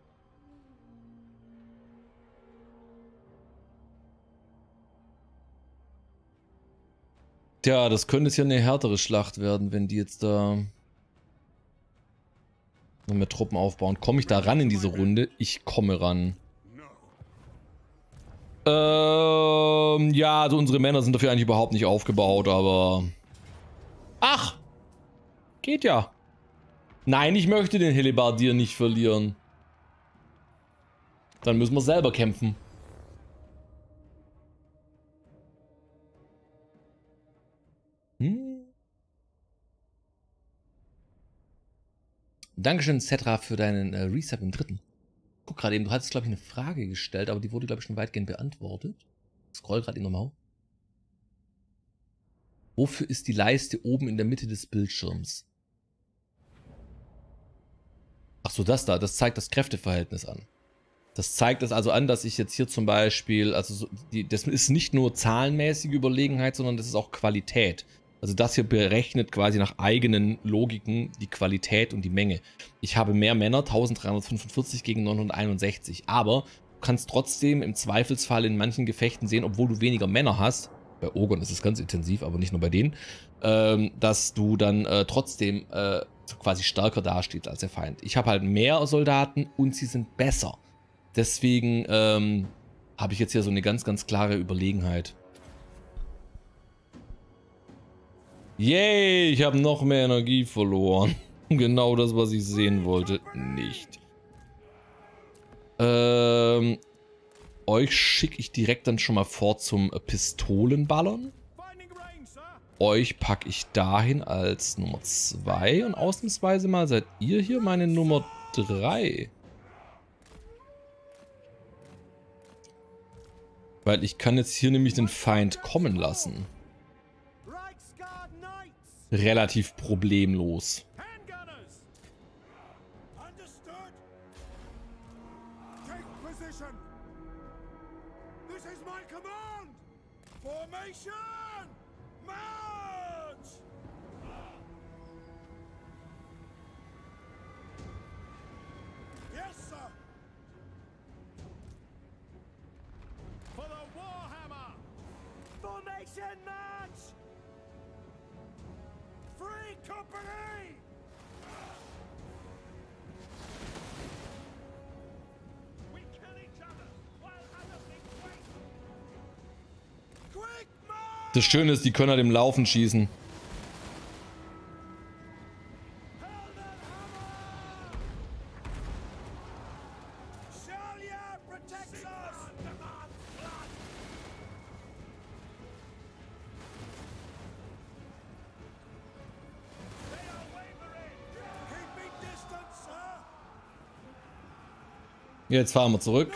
Tja, das könnte jetzt ja eine härtere Schlacht werden, wenn die jetzt da noch mehr Truppen aufbauen. Komme ich da ran in diese Runde? Ich komme ran. Ähm, ja, also unsere Männer sind dafür eigentlich überhaupt nicht aufgebaut, aber... Ach! Geht ja. Nein, ich möchte den Helibardier nicht verlieren. Dann müssen wir selber kämpfen. Hm? Dankeschön, Cetra, für deinen äh, Resub im dritten. Guck gerade eben, du hattest, glaube ich, eine Frage gestellt, aber die wurde, glaube ich, schon weitgehend beantwortet. Scroll gerade eben nochmal. Wofür ist die Leiste oben in der Mitte des Bildschirms? Ach so, das da, das zeigt das Kräfteverhältnis an. Das zeigt es also an, dass ich jetzt hier zum Beispiel, also so, die, das ist nicht nur zahlenmäßige Überlegenheit, sondern das ist auch Qualität. Also das hier berechnet quasi nach eigenen Logiken die Qualität und die Menge. Ich habe mehr Männer, dreizehnhundertfünfundvierzig gegen neunhunderteinundsechzig, aber du kannst trotzdem im Zweifelsfall in manchen Gefechten sehen, obwohl du weniger Männer hast, bei Ogern ist es ganz intensiv, aber nicht nur bei denen, ähm, dass du dann äh, trotzdem äh, quasi stärker dastehst als der Feind. Ich habe halt mehr Soldaten und sie sind besser. Deswegen ähm, habe ich jetzt hier so eine ganz, ganz klare Überlegenheit. Yay, ich habe noch mehr Energie verloren. Genau das, was ich sehen wollte. Nicht. Ähm, euch schicke ich direkt dann schon mal vor zum Pistolenballern. Euch packe ich dahin als Nummer zwei. Und ausnahmsweise mal seid ihr hier meine Nummer drei. Weil ich kann jetzt hier nämlich den Feind kommen lassen. Relativ problemlos. Take position! This is my command! Formation! March! Yes, sir! For the Warhammer! Formation march! Free company! Das Schöne ist, die können halt im Laufen schießen. Jetzt fahren wir zurück.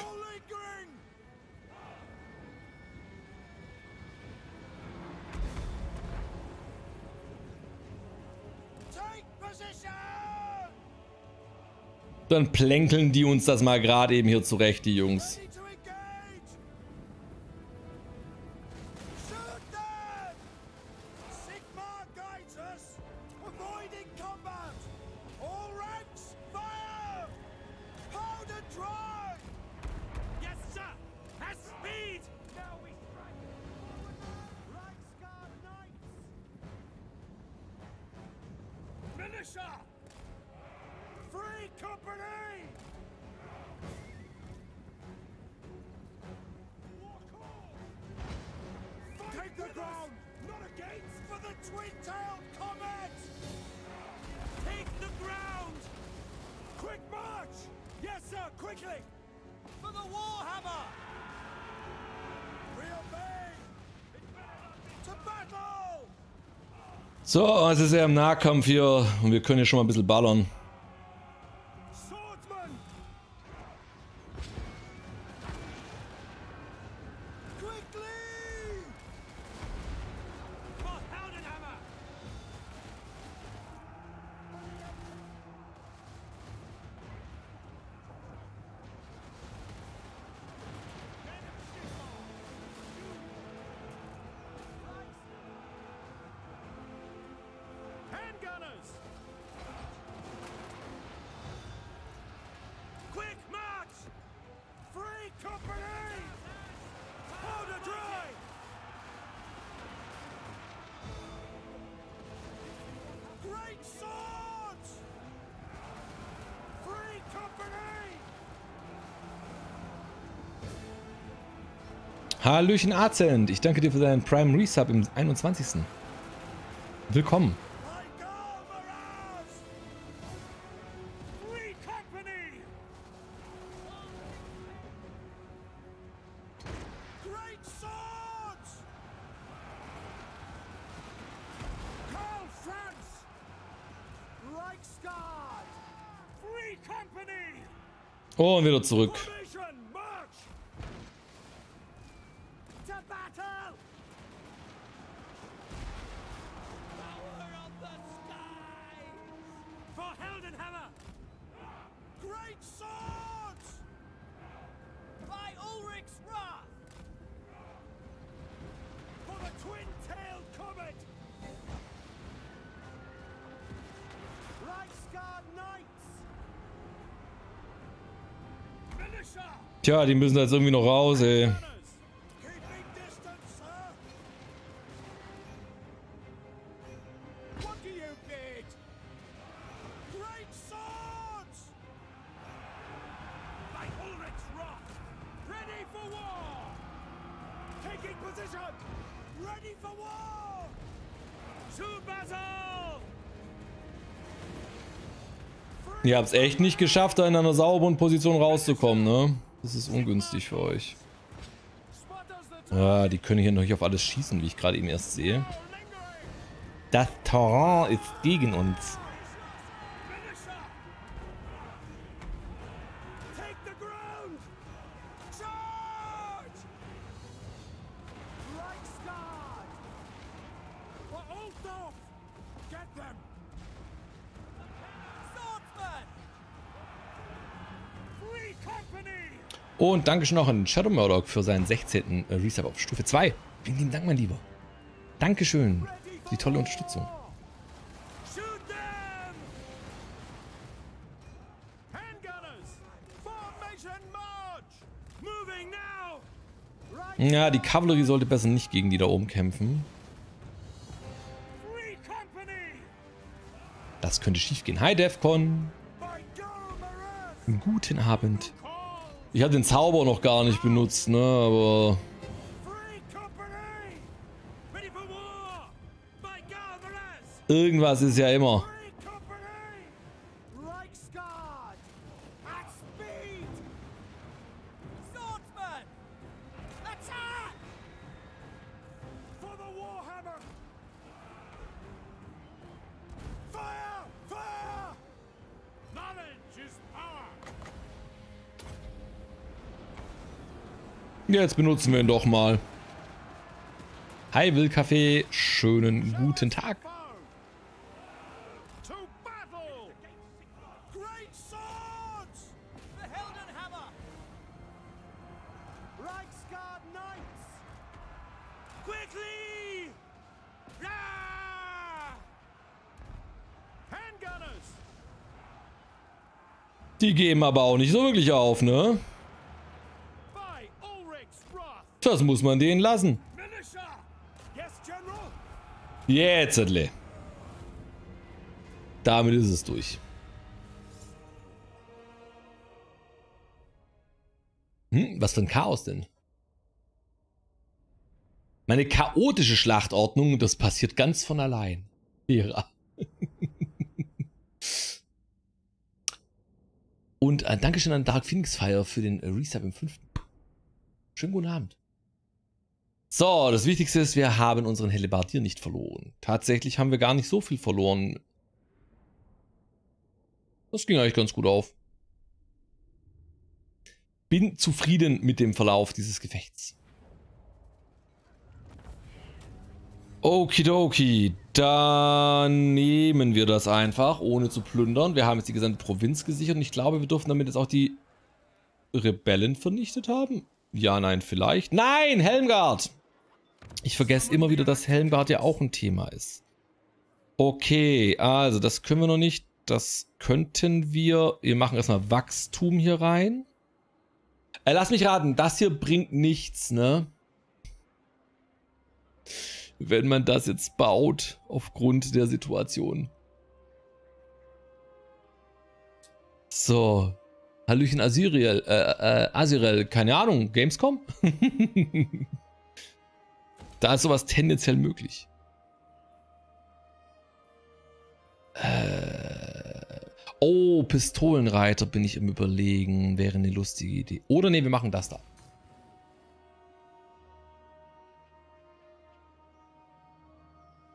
Dann plänkeln die uns das mal gerade eben hier zurecht, die Jungs. So, es ist ja im Nahkampf hier und wir können hier schon mal ein bisschen ballern. Hallöchen Azent, ich danke dir für deinen Prime Resub im einundzwanzigsten Willkommen. Und wieder zurück. Tja, die müssen da jetzt irgendwie noch raus, ey. Ihr habt es echt nicht geschafft, da in einer sauberen Position rauszukommen, ne? Das ist ungünstig für euch. Ah, die können hier noch nicht auf alles schießen, wie ich gerade eben erst sehe. Das Terrain ist gegen uns. Und Dankeschön noch an Shadow Murdoch für seinen sechzehnten Resub auf Stufe zwei. Vielen lieben Dank, mein Lieber. Dankeschön. Die tolle Unterstützung. Ja, die Kavallerie sollte besser nicht gegen die da oben kämpfen. Das könnte schief gehen. Hi, Defcon. Guten Abend. Ich habe den Zauber noch gar nicht benutzt, ne, aber... Irgendwas ist ja immer. Jetzt benutzen wir ihn doch mal. Hi Willkaffee, schönen guten Tag. Die geben aber auch nicht so wirklich auf, ne? Das muss man denen lassen. Jetzt, damit ist es durch. Hm, was für ein Chaos denn? Meine chaotische Schlachtordnung, das passiert ganz von allein. Ja. Und äh, Dankeschön an Dark Phoenix Fire für den äh, Resub im fünften Schönen guten Abend. So, das Wichtigste ist, wir haben unseren Hellebardier nicht verloren. Tatsächlich haben wir gar nicht so viel verloren. Das ging eigentlich ganz gut auf. Bin zufrieden mit dem Verlauf dieses Gefechts. Okidoki, dann nehmen wir das einfach, ohne zu plündern. Wir haben jetzt die gesamte Provinz gesichert und ich glaube, wir dürfen damit jetzt auch die Rebellen vernichtet haben. Ja, nein, vielleicht. Nein, Helmgard! Ich vergesse immer wieder, dass Helmgard ja auch ein Thema ist. Okay, also das können wir noch nicht. Das könnten wir... Wir machen erstmal Wachstum hier rein. Äh, lass mich raten, das hier bringt nichts, ne? Wenn man das jetzt baut, aufgrund der Situation. So... Hallöchen Asiriel, äh, äh, Asirel, keine Ahnung, Gamescom? Da ist sowas tendenziell möglich. Äh, oh, Pistolenreiter bin ich im Überlegen, wäre eine lustige Idee. Oder nee, wir machen das da.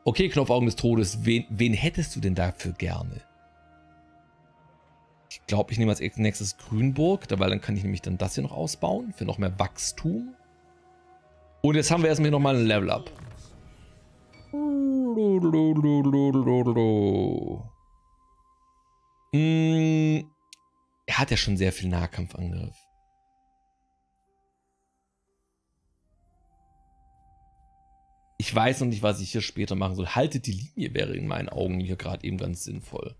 Okay, Knopfaugen des Todes, wen, wen hättest du denn dafür gerne? Ich glaube, ich nehme als nächstes Grünburg, weil dann kann ich nämlich dann das hier noch ausbauen für noch mehr Wachstum. Und jetzt haben wir erstmal hier nochmal ein Level-Up. Hm. Er hat ja schon sehr viel Nahkampfangriff. Ich weiß noch nicht, was ich hier später machen soll. Haltet die Linie wäre in meinen Augen hier gerade eben ganz sinnvoll.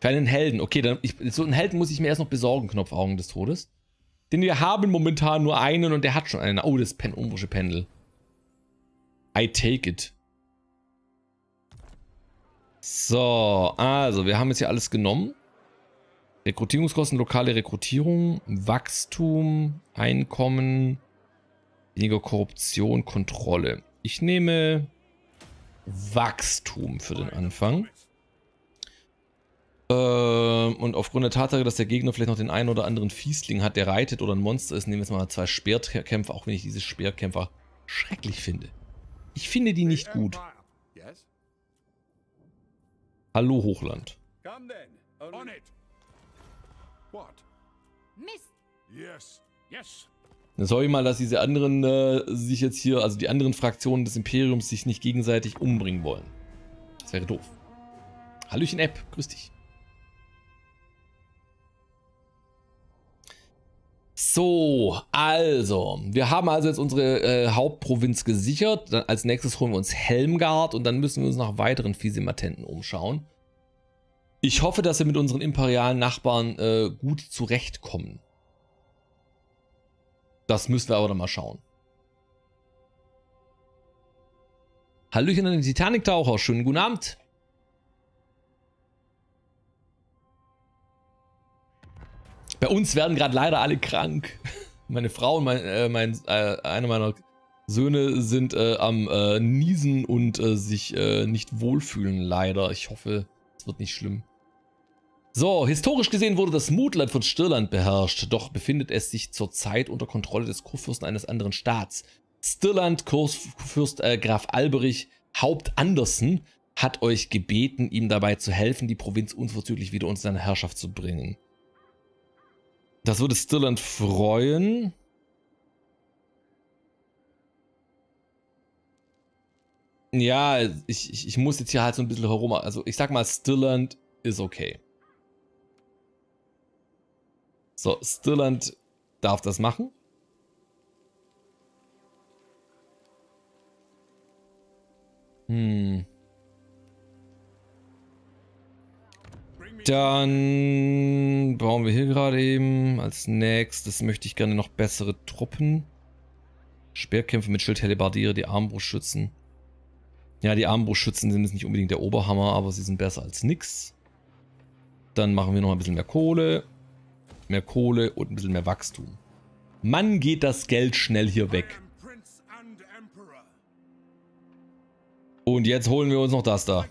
Keinen Helden. Okay, dann ich, so einen Helden muss ich mir erst noch besorgen, Knopfaugen des Todes. Denn wir haben momentan nur einen und der hat schon einen. Oh, das Pen, umbrische Pendel. I take it. So, also, wir haben jetzt hier alles genommen. Rekrutierungskosten, lokale Rekrutierung, Wachstum, Einkommen, weniger Korruption, Kontrolle. Ich nehme Wachstum für den Anfang. Und aufgrund der Tatsache, dass der Gegner vielleicht noch den einen oder anderen Fiesling hat, der reitet oder ein Monster ist, nehmen wir jetzt mal zwei Speerkämpfer, auch wenn ich diese Speerkämpfer schrecklich finde. Ich finde die nicht gut. Hallo Hochland. Dann sorry mal, dass diese anderen äh, sich jetzt hier, also die anderen Fraktionen des Imperiums sich nicht gegenseitig umbringen wollen. Das wäre doof. Hallöchen App, grüß dich. So, also, wir haben also jetzt unsere äh, Hauptprovinz gesichert. Dann als nächstes holen wir uns Helmgard und dann müssen wir uns nach weiteren Fisimatenten umschauen. Ich hoffe, dass wir mit unseren imperialen Nachbarn äh, gut zurechtkommen. Das müssen wir aber dann mal schauen. Hallöchen an den Titanic-Taucher, schönen guten Abend. Bei uns werden gerade leider alle krank. Meine Frau und mein, äh, mein, äh, einer meiner Söhne sind äh, am äh, Niesen und äh, sich äh, nicht wohlfühlen, leider. Ich hoffe, es wird nicht schlimm. So, historisch gesehen wurde das Mutland von Stirland beherrscht, doch befindet es sich zurzeit unter Kontrolle des Kurfürsten eines anderen Staats. Stirland, Kurfürst äh, Graf Alberich, Haupt Andersen, hat euch gebeten, ihm dabei zu helfen, die Provinz unverzüglich wieder unter seine Herrschaft zu bringen. Das würde Stirland freuen. Ja, ich, ich, ich muss jetzt hier halt so ein bisschen herum. Also ich sag mal, Stirland ist okay. So, Stirland darf das machen. Hm. Dann bauen wir hier gerade eben. Als nächstes möchte ich gerne noch bessere Truppen. Speerkämpfe mit Schild, Hellebardiere, die Armbrustschützen. Ja, die Armbrustschützen sind jetzt nicht unbedingt der Oberhammer, aber sie sind besser als nix. Dann machen wir noch ein bisschen mehr Kohle. Mehr Kohle und ein bisschen mehr Wachstum. Mann, geht das Geld schnell hier weg. Und jetzt holen wir uns noch das da.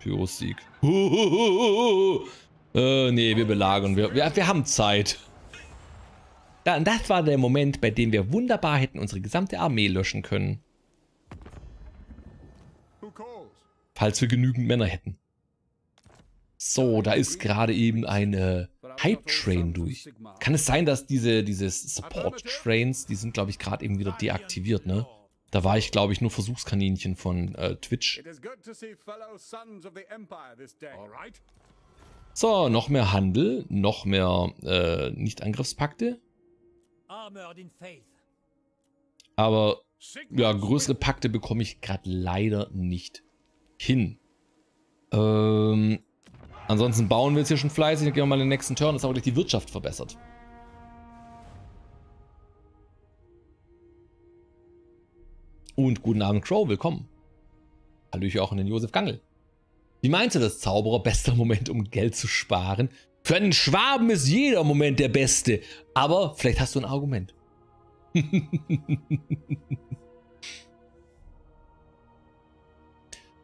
Pyro-Sieg. Äh, nee, wir belagern. Wir, wir, wir haben Zeit. Ja, das war der Moment, bei dem wir wunderbar hätten unsere gesamte Armee löschen können. Falls wir genügend Männer hätten. So, da ist gerade eben eine Hype-Train durch. Kann es sein, dass diese, diese Support-Trains, die sind, glaube ich, gerade eben wieder deaktiviert, ne? Da war ich, glaube ich, nur Versuchskaninchen von äh, Twitch. So, noch mehr Handel, noch mehr äh, Nicht-Angriffspakte. Aber, ja, größere Pakte bekomme ich gerade leider nicht hin. Ähm, ansonsten bauen wir jetzt hier schon fleißig. Dann gehen wir mal in den nächsten Turn. Das haben wir gleich die Wirtschaft verbessert. Und guten Abend, Crow, willkommen. Hallöchen auch an den Josef Gangel. Wie meinst du das, Zauberer? Bester Moment, um Geld zu sparen? Für einen Schwaben ist jeder Moment der beste. Aber vielleicht hast du ein Argument.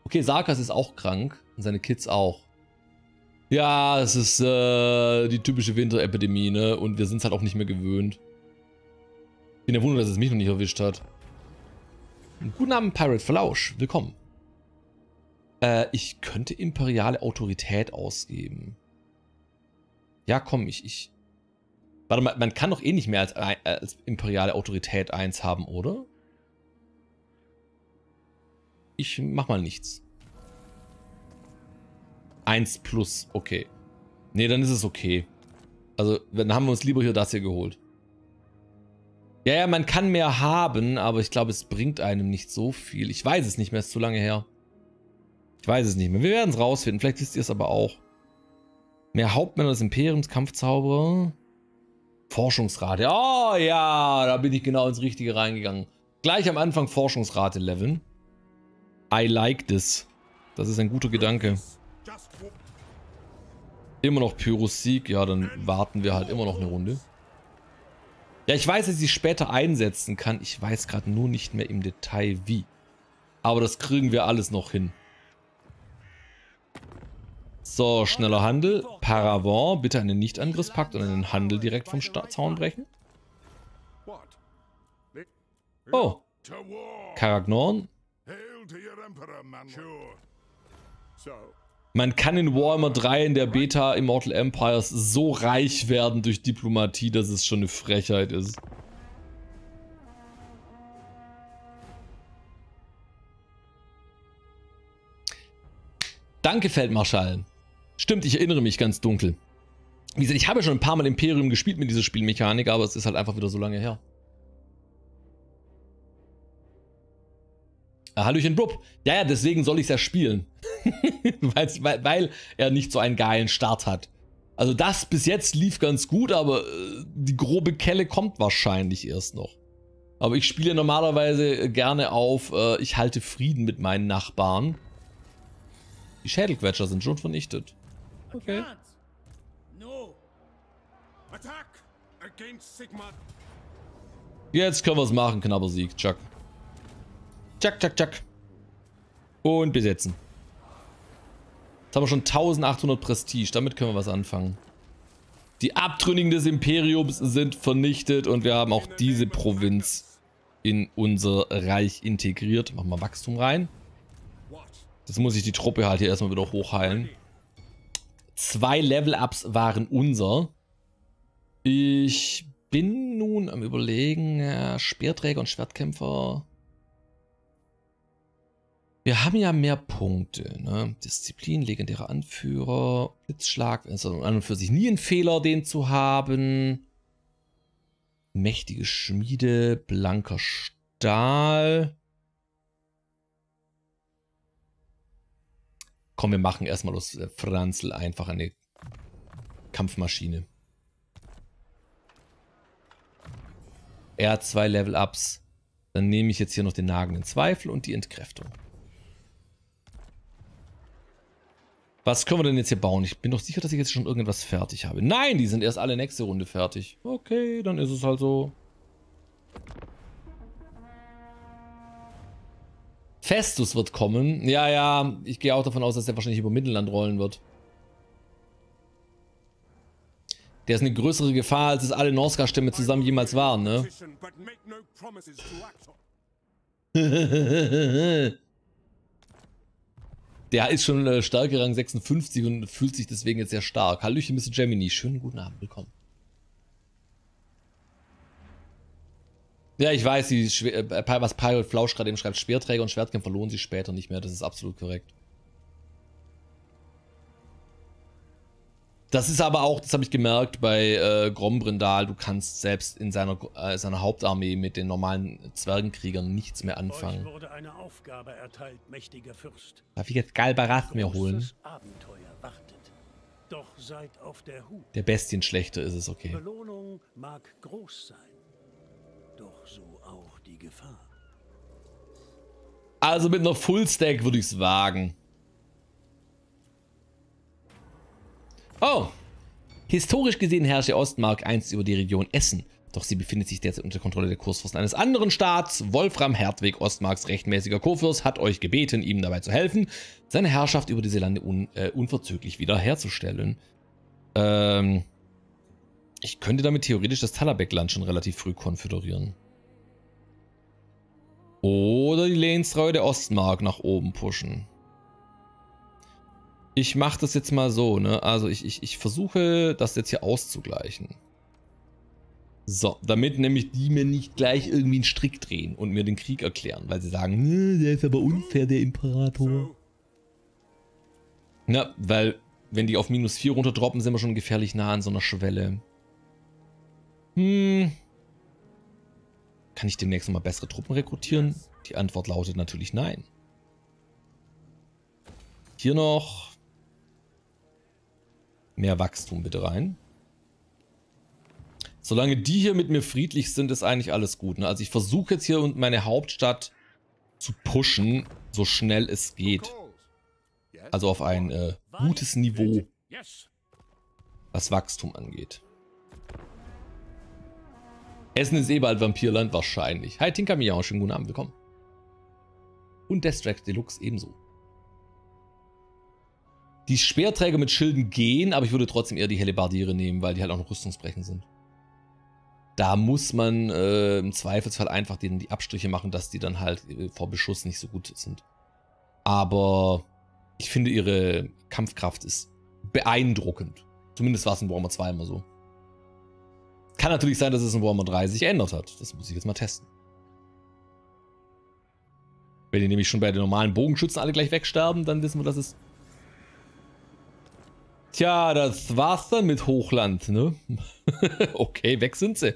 Okay, Sarkas ist auch krank. Und seine Kids auch. Ja, es ist äh, die typische Winterepidemie, ne? Und wir sind es halt auch nicht mehr gewöhnt. Ich bin der Wunder, dass es mich noch nicht erwischt hat. Guten Abend, Pirate Flausch. Willkommen. Äh, ich könnte imperiale Autorität ausgeben. Ja, komm, ich, ich... Warte mal, man kann doch eh nicht mehr als, als imperiale Autorität eins haben, oder? Ich mach mal nichts. eins plus, okay. Nee, dann ist es okay. Also, dann haben wir uns lieber hier das hier geholt. Ja, ja, man kann mehr haben, aber ich glaube, es bringt einem nicht so viel. Ich weiß es nicht mehr, es ist zu lange her. Ich weiß es nicht mehr. Wir werden es rausfinden, vielleicht wisst ihr es aber auch. Mehr Hauptmänner des Imperiums, Kampfzauberer. Forschungsrate. Oh ja, da bin ich genau ins Richtige reingegangen. Gleich am Anfang Forschungsrate leveln. I like this. Das ist ein guter Gedanke. Immer noch Pyro-Sieg. Ja, dann warten wir halt immer noch eine Runde. Ja, ich weiß, dass ich sie später einsetzen kann. Ich weiß gerade nur nicht mehr im Detail wie. Aber das kriegen wir alles noch hin. So, schneller Handel. Paravent, bitte einen Nicht-Angriffspakt und einen Handel direkt vom Zaun brechen. Oh. Karagnorn. Man kann in Warhammer drei in der Beta Immortal Empires so reich werden durch Diplomatie, dass es schon eine Frechheit ist. Danke, Feldmarschall. Stimmt, ich erinnere mich ganz dunkel. Wie gesagt, ich habe ja schon ein paar Mal Imperium gespielt mit dieser Spielmechanik, aber es ist halt einfach wieder so lange her. Ah, Hallöchen Bub. Ja, ja, deswegen soll ich es ja spielen. weil, weil er nicht so einen geilen Start hat. Also das bis jetzt lief ganz gut, aber die grobe Kelle kommt wahrscheinlich erst noch. Aber ich spiele normalerweise gerne auf, äh, ich halte Frieden mit meinen Nachbarn. Die Schädelquetscher sind schon vernichtet. Okay. Jetzt können wir es machen, knapper Sieg. Chuck. Chuck, chuck, chuck. Und besetzen. Jetzt haben wir schon eintausendachthundert Prestige. Damit können wir was anfangen. Die Abtrünnigen des Imperiums sind vernichtet und wir haben auch diese Provinz in unser Reich integriert. Machen wir Wachstum rein. Jetzt muss ich die Truppe halt hier erstmal wieder hochheilen. Zwei Level-Ups waren unser. Ich bin nun am Überlegen, ja, Speerträger und Schwertkämpfer. Wir haben ja mehr Punkte, ne? Disziplin, legendärer Anführer, Blitzschlag, ist also an und für sich nie ein Fehler, den zu haben. Mächtige Schmiede, blanker Stahl. Komm, wir machen erstmal aus Franzl einfach eine Kampfmaschine. Er hat zwei Level-Ups. Dann nehme ich jetzt hier noch den nagenden Zweifel und die Entkräftung. Was können wir denn jetzt hier bauen? Ich bin doch sicher, dass ich jetzt schon irgendwas fertig habe. Nein, die sind erst alle nächste Runde fertig. Okay, dann ist es halt so. Festus wird kommen. Ja, ja, ich gehe auch davon aus, dass der wahrscheinlich über Mittelland rollen wird. Der ist eine größere Gefahr, als es alle Norska-Stämme zusammen jemals waren, ne? Der ist schon äh, Stärke Rang sechsundfünfzig und fühlt sich deswegen jetzt sehr stark. Hallöchen, Mister Gemini. Schönen guten Abend, willkommen. Ja, ich weiß, die äh, was Pirate Flausch gerade eben schreibt, Speerträger und Schwertkämpfer lohnen sich später nicht mehr. Das ist absolut korrekt. Das ist aber auch, das habe ich gemerkt, bei äh, Grombrindal, du kannst selbst in seiner, äh, seiner Hauptarmee mit den normalen Zwergenkriegern nichts mehr anfangen. Euch wurde eine Aufgabe erteilt, mächtiger Fürst. Darf ich jetzt Galbarath mir holen? Abenteuer wartet. Doch seid auf der Hut. Der Bestienschlechter ist es, okay. Die Belohnung mag groß sein, doch so auch die Gefahr. Also mit einer Fullstack würde ich es wagen. Oh! Historisch gesehen herrschte Ostmark einst über die Region Essen, doch sie befindet sich derzeit unter Kontrolle der Kurfürsten eines anderen Staats. Wolfram Hertwig, Ostmarks rechtmäßiger Kurfürst, hat euch gebeten, ihm dabei zu helfen, seine Herrschaft über diese Lande un, äh, unverzüglich wiederherzustellen. Ähm, ich könnte damit theoretisch das Talabecland schon relativ früh konföderieren. Oder die Lehnstreue der Ostmark nach oben pushen. Ich mache das jetzt mal so, ne? Also ich, ich, ich versuche, das jetzt hier auszugleichen. So, damit nämlich die mir nicht gleich irgendwie einen Strick drehen und mir den Krieg erklären, weil sie sagen, der ist aber unfair, der Imperator. Na, weil, wenn die auf minus vier runterdroppen, sind wir schon gefährlich nah an so einer Schwelle. Hm. Kann ich demnächst nochmal bessere Truppen rekrutieren? Die Antwort lautet natürlich nein. Hier noch... mehr Wachstum bitte rein. Solange die hier mit mir friedlich sind, ist eigentlich alles gut, ne? Also ich versuche jetzt hier und meine Hauptstadt zu pushen, so schnell es geht. Also auf ein äh, gutes Niveau, was Wachstum angeht. Essen ist eh bald Vampirland wahrscheinlich. Hi Tinker Miao, schönen guten Abend, willkommen. Und Destrax Deluxe ebenso. Die Speerträger mit Schilden gehen, aber ich würde trotzdem eher die Hellebardiere nehmen, weil die halt auch noch rüstungsbrechend sind. Da muss man äh, im Zweifelsfall einfach denen die Abstriche machen, dass die dann halt äh, vor Beschuss nicht so gut sind. Aber ich finde, ihre Kampfkraft ist beeindruckend. Zumindest war es in Warhammer zwei immer so. Kann natürlich sein, dass es in Warhammer drei sich geändert hat. Das muss ich jetzt mal testen. Wenn die nämlich schon bei den normalen Bogenschützen alle gleich wegsterben, dann wissen wir, dass es Tja, das war's dann mit Hochland, ne? Okay, weg sind sie.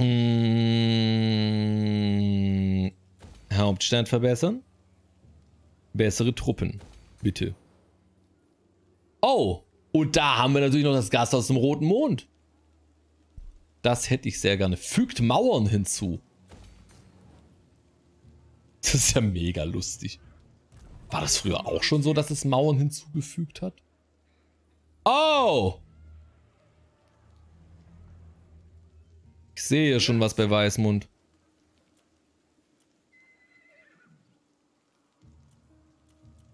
Hm, Hauptstand verbessern. Bessere Truppen, bitte. Oh, und da haben wir natürlich noch das Gasthaus zum Roten Mond. Das hätte ich sehr gerne. Fügt Mauern hinzu. Das ist ja mega lustig. War das früher auch schon so, dass es Mauern hinzugefügt hat? Oh! Ich sehe schon was bei Weißmund.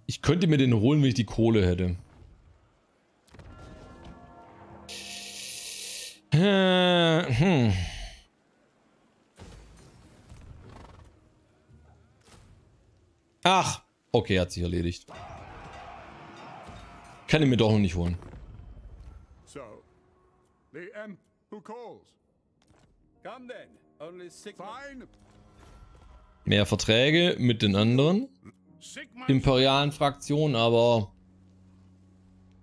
Ich könnte mir den holen, wenn ich die Kohle hätte. Hm. Ach! Okay, hat sich erledigt. Kann ihn mir doch noch nicht holen. So, the Emp who calls. Come then, only Sigmund. Mehr Verträge mit den anderen imperialen Fraktionen, aber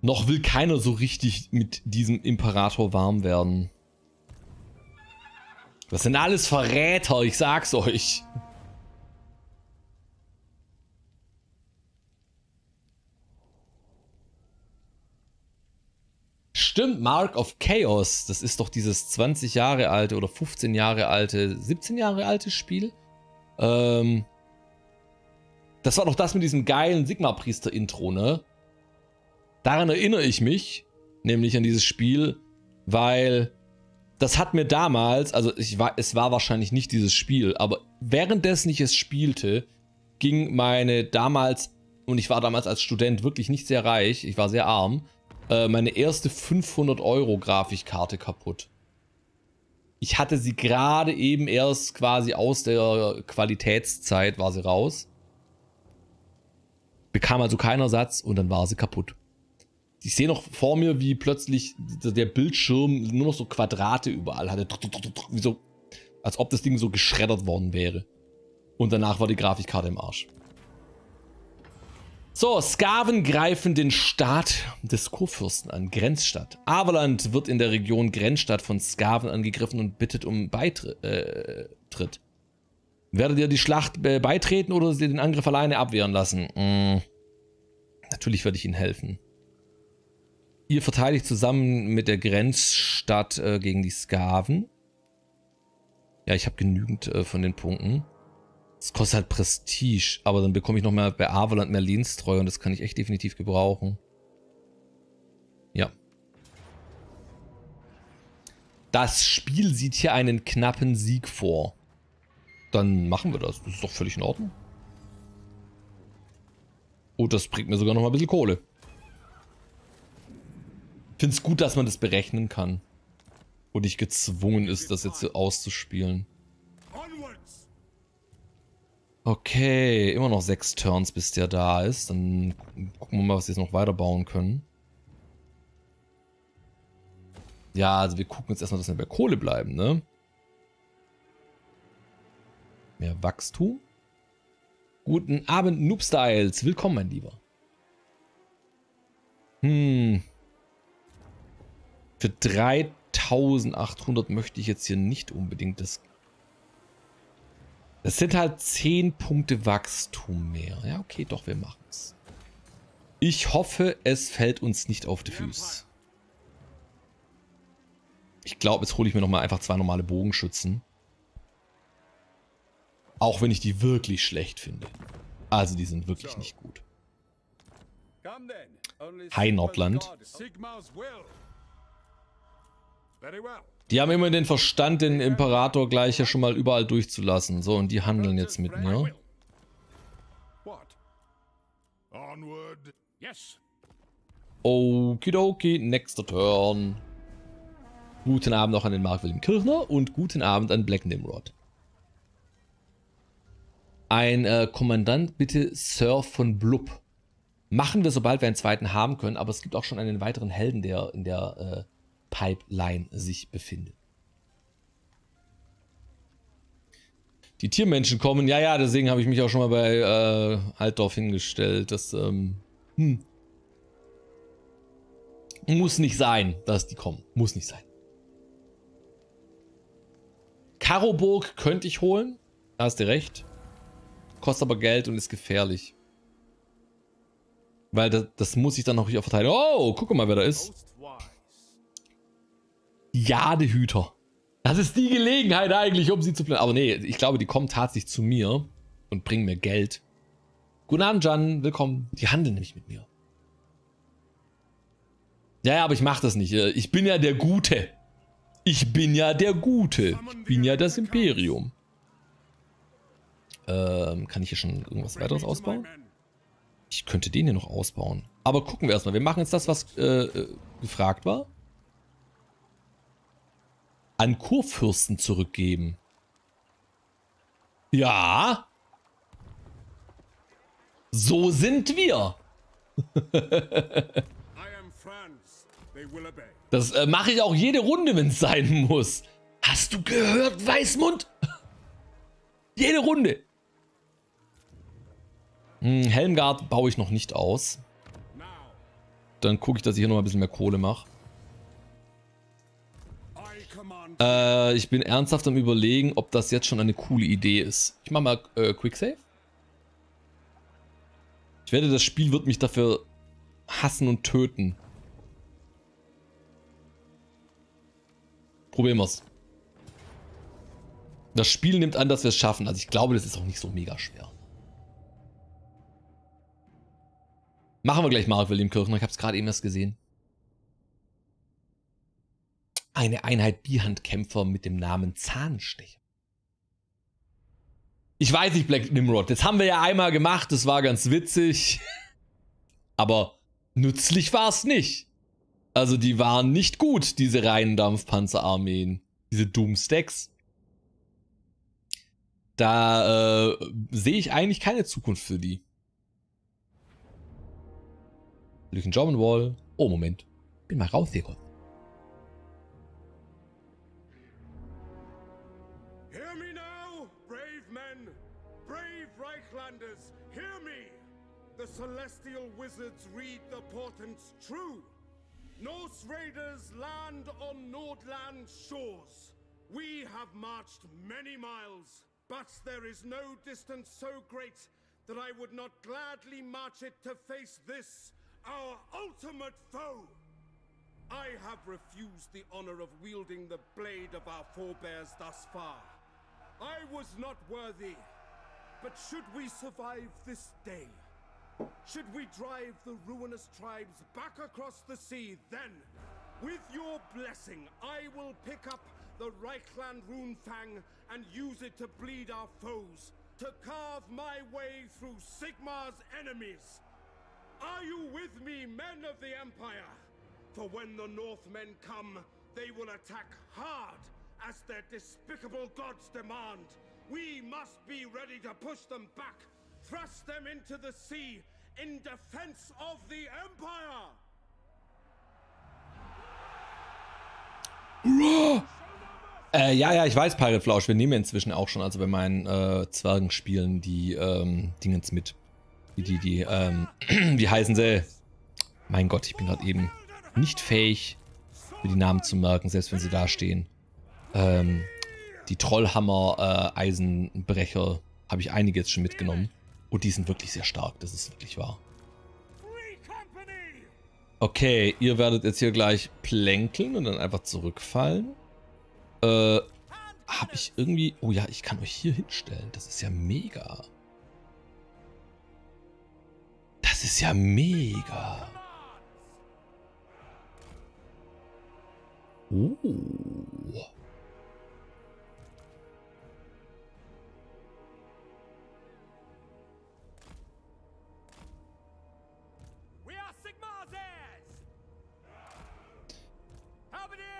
noch will keiner so richtig mit diesem Imperator warm werden. Das sind alles Verräter, ich sag's euch. Stimmt, Mark of Chaos, das ist doch dieses zwanzig Jahre alte oder fünfzehn Jahre alte, siebzehn Jahre alte Spiel. Ähm, das war doch das mit diesem geilen Sigma-Priester-Intro, ne? Daran erinnere ich mich, nämlich an dieses Spiel, weil das hat mir damals, also ich war, es war wahrscheinlich nicht dieses Spiel, aber währenddessen ich es spielte, ging meine damals, und ich war damals als Student wirklich nicht sehr reich, ich war sehr arm, meine erste fünfhundert Euro Grafikkarte kaputt. Ich hatte sie gerade eben erst quasi aus der Qualitätszeit war sie raus. Bekam also keinen Ersatz und dann war sie kaputt. Ich sehe noch vor mir, wie plötzlich der Bildschirm nur noch so Quadrate überall hatte. Wie so, als ob das Ding so geschreddert worden wäre. Und danach war die Grafikkarte im Arsch. So, Skaven greifen den Staat des Kurfürsten an, Grenzstadt. Avaland wird in der Region Grenzstadt von Skaven angegriffen und bittet um Beitritt. Äh, Werdet ihr die Schlacht äh, beitreten oder den Angriff alleine abwehren lassen? Mm. Natürlich werde ich ihnen helfen. Ihr verteidigt zusammen mit der Grenzstadt äh, gegen die Skaven. Ja, ich habe genügend äh, von den Punkten. Es kostet halt Prestige, aber dann bekomme ich noch mal bei Avaland mehr Lehnstreue und das kann ich echt definitiv gebrauchen. Ja. Das Spiel sieht hier einen knappen Sieg vor. Dann machen wir das. Das ist doch völlig in Ordnung. Oh, das bringt mir sogar noch mal ein bisschen Kohle. Ich finde es gut, dass man das berechnen kann. Und nicht gezwungen ist, das jetzt so auszuspielen. Okay, immer noch sechs Turns, bis der da ist. Dann gucken wir mal, was wir jetzt noch weiterbauen können. Ja, also wir gucken jetzt erstmal, dass wir bei Kohle bleiben, ne? Mehr Wachstum. Guten Abend, Noobstyles. Willkommen, mein Lieber. Hm. Für dreitausendachthundert möchte ich jetzt hier nicht unbedingt das... Das sind halt zehn Punkte Wachstum mehr. Ja, okay, doch, wir machen es. Ich hoffe, es fällt uns nicht auf die Füße. Ich glaube, jetzt hole ich mir nochmal einfach zwei normale Bogenschützen. Auch wenn ich die wirklich schlecht finde. Also, die sind wirklich nicht gut. Hi, Nordland. Die haben immer den Verstand, den Imperator gleich ja schon mal überall durchzulassen. So, und die handeln jetzt mit mir. Okidoki, nächster Turn. Guten Abend auch an den Mark Wilhelm Kirchner und guten Abend an Black Nimrod. Ein äh, Kommandant, bitte Sir von Blub. Machen wir, sobald wir einen zweiten haben können, aber es gibt auch schon einen weiteren Helden, der in der... Äh, Pipeline sich befindet. Die Tiermenschen kommen. Ja, ja, deswegen habe ich mich auch schon mal bei äh, Altdorf hingestellt. Das ähm, hm, muss nicht sein, dass die kommen. Muss nicht sein. Karoburg könnte ich holen. Da hast du recht. Kostet aber Geld und ist gefährlich. Weil das, das muss ich dann noch hier verteidigen. Oh, guck mal, wer da ist. Jadehüter. Das ist die Gelegenheit eigentlich, um sie zu planen. Aber nee, ich glaube, die kommen tatsächlich zu mir und bringen mir Geld. Guten Abend, Jan. Willkommen. Die handeln nämlich mit mir. Ja, ja, aber ich mache das nicht. Ich bin ja der Gute. Ich bin ja der Gute. Ich bin ja das Imperium. Ähm, kann ich hier schon irgendwas weiteres ausbauen? Ich könnte den hier noch ausbauen. Aber gucken wir erstmal. Wir machen jetzt das, was äh, gefragt war. An Kurfürsten zurückgeben. Ja. So sind wir. Das äh, mache ich auch jede Runde, wenn es sein muss. Hast du gehört, Weißmund? Jede Runde. Hm, Helmgard baue ich noch nicht aus. Dann gucke ich, dass ich hier noch ein bisschen mehr Kohle mache. Äh, ich bin ernsthaft am Überlegen, ob das jetzt schon eine coole Idee ist. Ich mache mal äh, Quick Save. Ich wette, das Spiel wird mich dafür hassen und töten. Probieren wir's. Das Spiel nimmt an, dass wir es schaffen. Also ich glaube, das ist auch nicht so mega schwer. Machen wir gleich Mark William Kirchner. Ich habe es gerade eben erst gesehen. Eine Einheit Bierhandkämpfer mit dem Namen Zahnstecher. Ich weiß nicht, Black Nimrod. Das haben wir ja einmal gemacht. Das war ganz witzig. Aber nützlich war es nicht. Also die waren nicht gut, diese reinen Dampfpanzerarmeen. Diese Doomstacks. Da äh, sehe ich eigentlich keine Zukunft für die. Durch den German Wall. Oh, Moment. Bin mal raus hier. Hear me now, brave men, brave Reichlanders, hear me. The celestial wizards read the portents true. Norse raiders land on Nordland shores. We have marched many miles. But there is no distance so great that I would not gladly march it to face this, our ultimate foe. I have refused the honor of wielding the blade of our forebears thus far. I was not worthy. But should we survive this day? Should we drive the ruinous tribes back across the sea, then, with your blessing, I will pick up the Reichland Runefang and use it to bleed our foes, to carve my way through Sigmar's enemies. Are you with me, men of the Empire? For when the Northmen come, they will attack hard, as their despicable gods demand. We must be ready to push them back, thrust them into the sea, in defense of the Empire! Hurra! Äh, ja, ja, ich weiß, Pirate Flausch, wir nehmen inzwischen auch schon, also bei meinen äh, Zwergen spielen die ähm, Dingens mit. Die, die, die, ähm, wie heißen sie? Mein Gott, ich bin gerade eben nicht fähig, mir die Namen zu merken, selbst wenn sie da stehen. Ähm, die Trollhammer, äh, Eisenbrecher, habe ich einige jetzt schon mitgenommen. Und die sind wirklich sehr stark, das ist wirklich wahr. Okay, ihr werdet jetzt hier gleich plänkeln und dann einfach zurückfallen. Äh, hab ich irgendwie... Oh ja, ich kann euch hier hinstellen. Das ist ja mega. Das ist ja mega. Oh.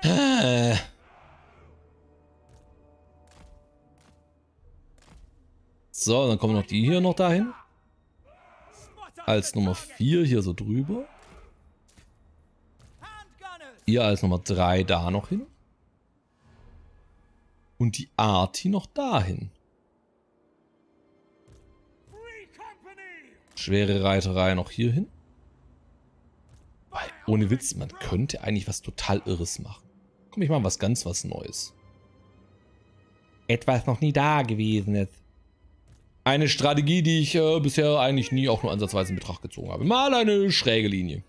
Ah. So, dann kommen noch die hier noch dahin. Als Nummer vier hier so drüber. Ihr als Nummer drei da noch hin. Und die Arti noch dahin. Schwere Reiterei noch hier hin. Weil Ohne Witz, man könnte eigentlich was total Irres machen. Komm, ich mache was ganz was Neues. Etwas noch nie da gewesen ist. Eine Strategie, die ich äh, bisher eigentlich nie auch nur ansatzweise in Betracht gezogen habe. Mal eine schräge Linie.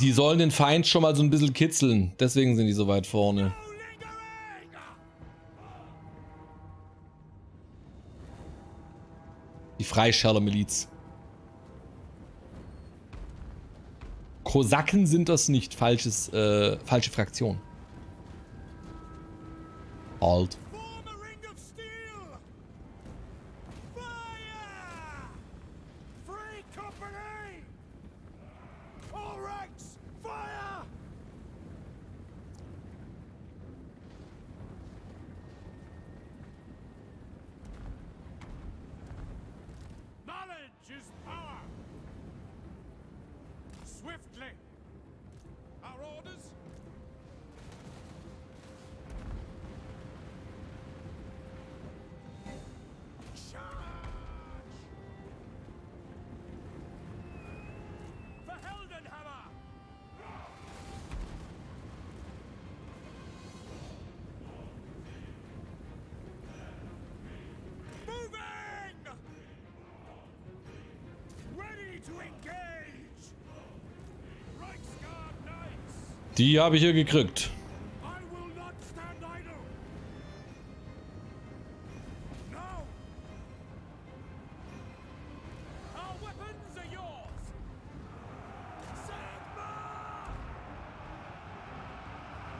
Die sollen den Feind schon mal so ein bisschen kitzeln. Deswegen sind die so weit vorne. Die Freischärler-Miliz. Kosaken sind das nicht. Falsches, äh, falsche Fraktion. Alt. Die habe ich hier gekriegt.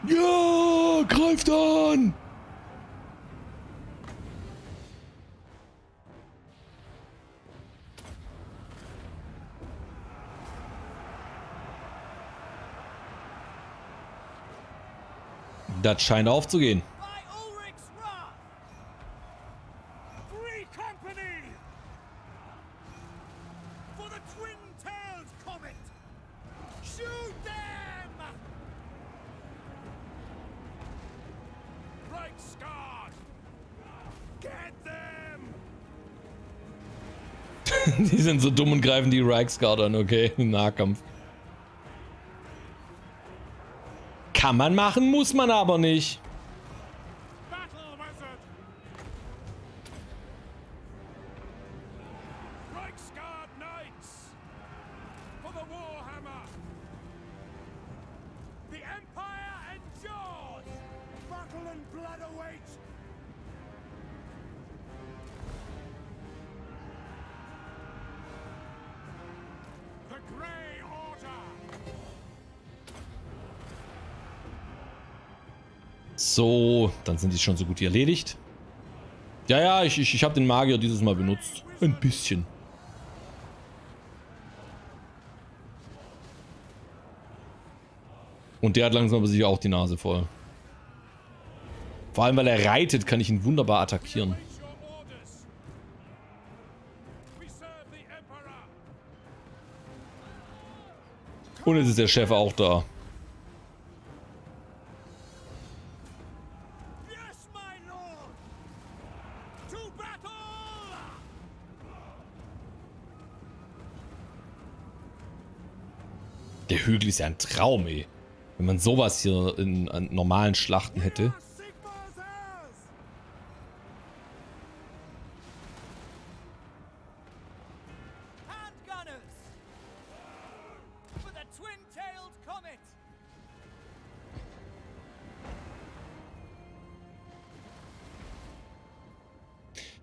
Ja, greift an! Das scheint aufzugehen. Die sind so dumm und greifen die Reichsguard an, okay? Nahkampf. Kann man machen, muss man aber nicht. So, dann sind die schon so gut wie erledigt. Ja, ja, ich, ich, ich habe den Magier dieses Mal benutzt. Ein bisschen. Und der hat langsam aber sicher auch die Nase voll. Vor allem, weil er reitet, kann ich ihn wunderbar attackieren. Und jetzt ist der Chef auch da. Hügel ist ja ein Traum, ey. Wenn man sowas hier in, in normalen Schlachten hätte.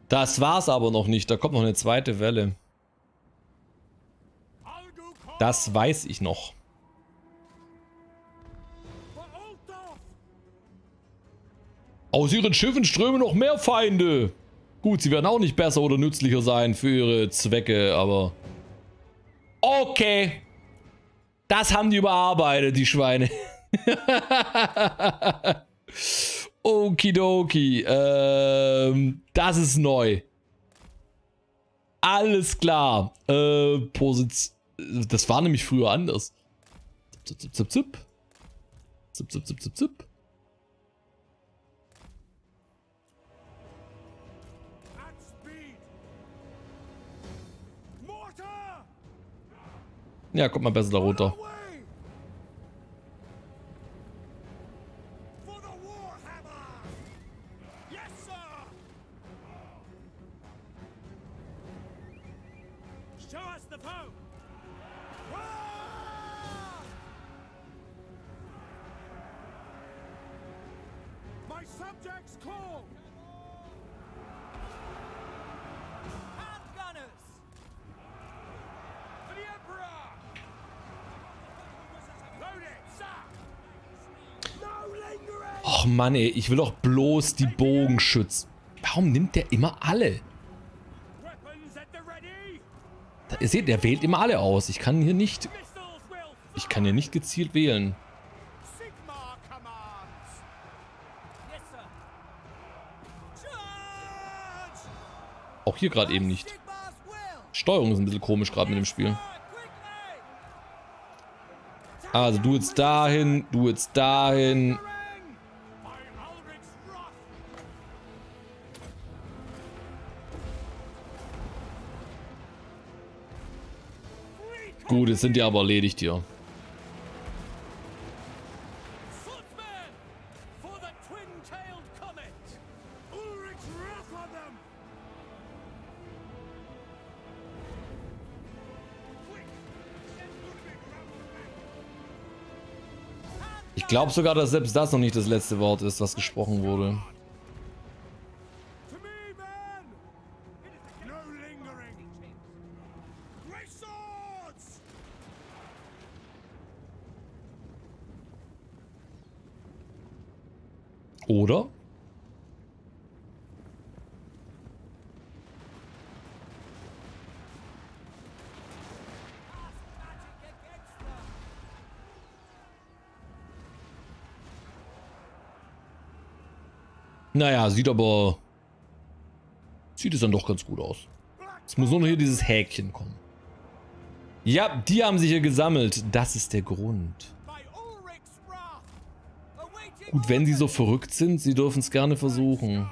Das war's aber noch nicht. Da kommt noch eine zweite Welle. Das weiß ich noch. Aus ihren Schiffen strömen noch mehr Feinde. Gut, sie werden auch nicht besser oder nützlicher sein für ihre Zwecke, aber... Okay. Das haben die überarbeitet, die Schweine. Okidoki. Ähm, das ist neu. Alles klar. Äh, Position. Das war nämlich früher anders. Zip, zip, zip, zip. Zip, zip, zip, zip, zip. Ja, kommt mal besser da runter. Mann, ey, ich will doch bloß die Bogenschützen. Warum nimmt der immer alle? Da, ihr seht, der wählt immer alle aus. Ich kann hier nicht... Ich kann hier nicht gezielt wählen. Auch hier gerade eben nicht. Die Steuerung ist ein bisschen komisch gerade mit dem Spiel. Also du jetzt dahin, du jetzt dahin... Gut, jetzt sind die aber erledigt hier. Ich glaube sogar, dass selbst das noch nicht das letzte Wort ist, was gesprochen wurde. Oder? Naja, sieht aber... Sieht es dann doch ganz gut aus. Es muss nur noch hier dieses Häkchen kommen. Ja, die haben sich hier gesammelt. Das ist der Grund. Gut, wenn sie so verrückt sind, sie dürfen es gerne versuchen.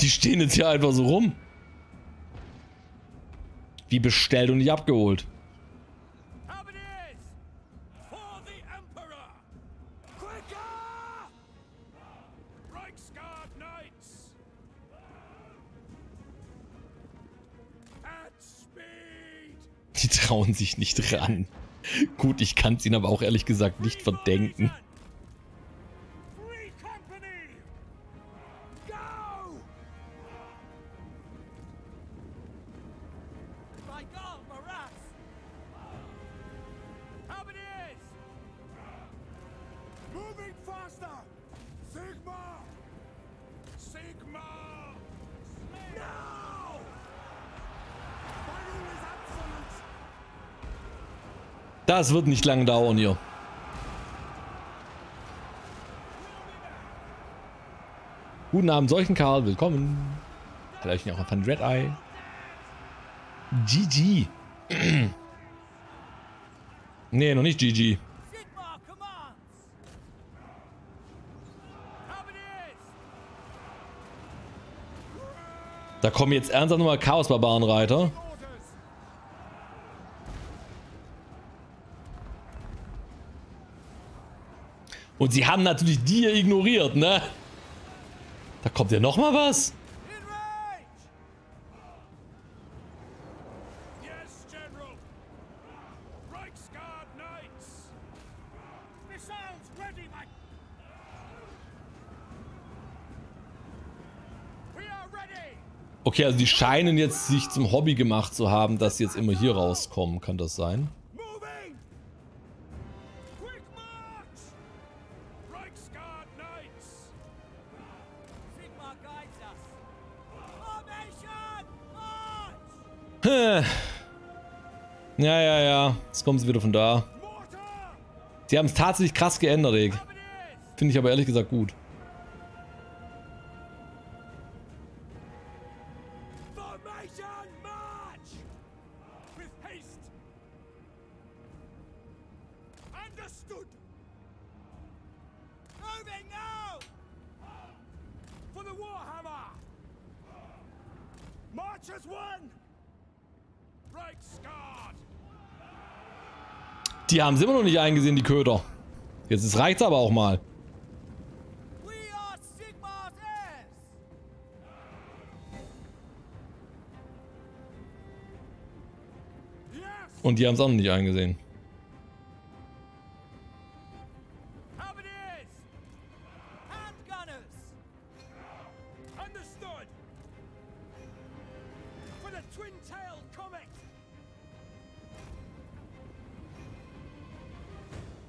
Die stehen jetzt hier einfach so rum. Wie bestellt und nicht abgeholt. Die trauen sich nicht ran. Gut, ich kann es ihnen aber auch ehrlich gesagt nicht verdenken. Das wird nicht lange dauern hier. Guten Abend, solchen Karl, willkommen. Vielleicht auch von Red Eye. G G. Nee, noch nicht G G. Da kommen jetzt ernsthaft nochmal Chaos-Barbarenreiter. Und sie haben natürlich die hier ignoriert, ne? Da kommt ja noch mal was. Okay, also die scheinen jetzt sich zum Hobby gemacht zu haben, dass sie jetzt immer hier rauskommen. Kann das sein? Ja, ja, ja. Jetzt kommen sie wieder von da. Sie haben es tatsächlich krass geändert, ey. Finde ich aber ehrlich gesagt gut. Understood! Moving now! For the Warhammer! March as one! Right guard! Die haben es immer noch nicht eingesehen, die Köder. Jetzt reicht's aber auch mal. Und die haben es auch noch nicht eingesehen.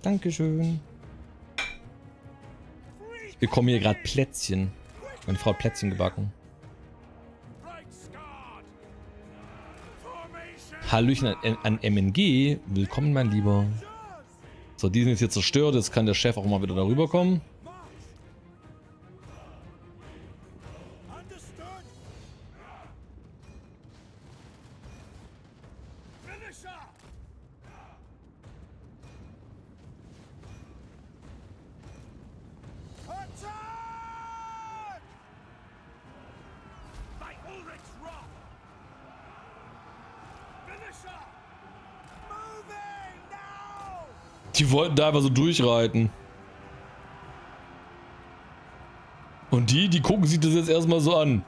Dankeschön. Ich bekomme hier gerade Plätzchen. Meine Frau hat Plätzchen gebacken. Hallöchen an, an M N G. Willkommen, mein Lieber. So, die sind jetzt hier zerstört. Jetzt kann der Chef auch mal wieder darüber kommen. Die wollten da einfach so durchreiten. Und die, die gucken sich das jetzt erstmal so an.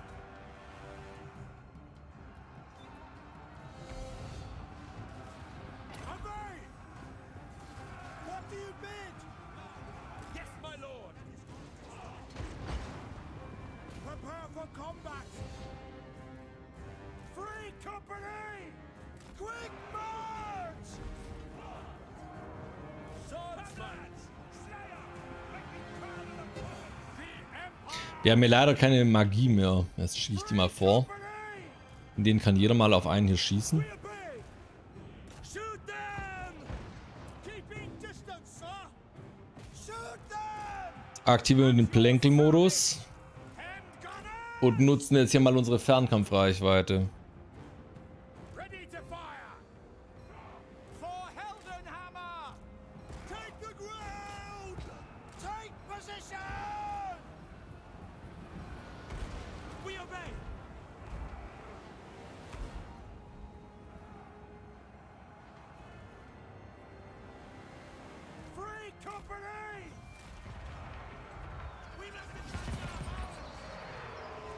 Wir haben hier leider keine Magie mehr. Jetzt schiebe ich die mal vor. In denen kann jeder mal auf einen hier schießen. Aktivieren den Plänkelmodus. Und nutzen jetzt hier mal unsere Fernkampfreichweite.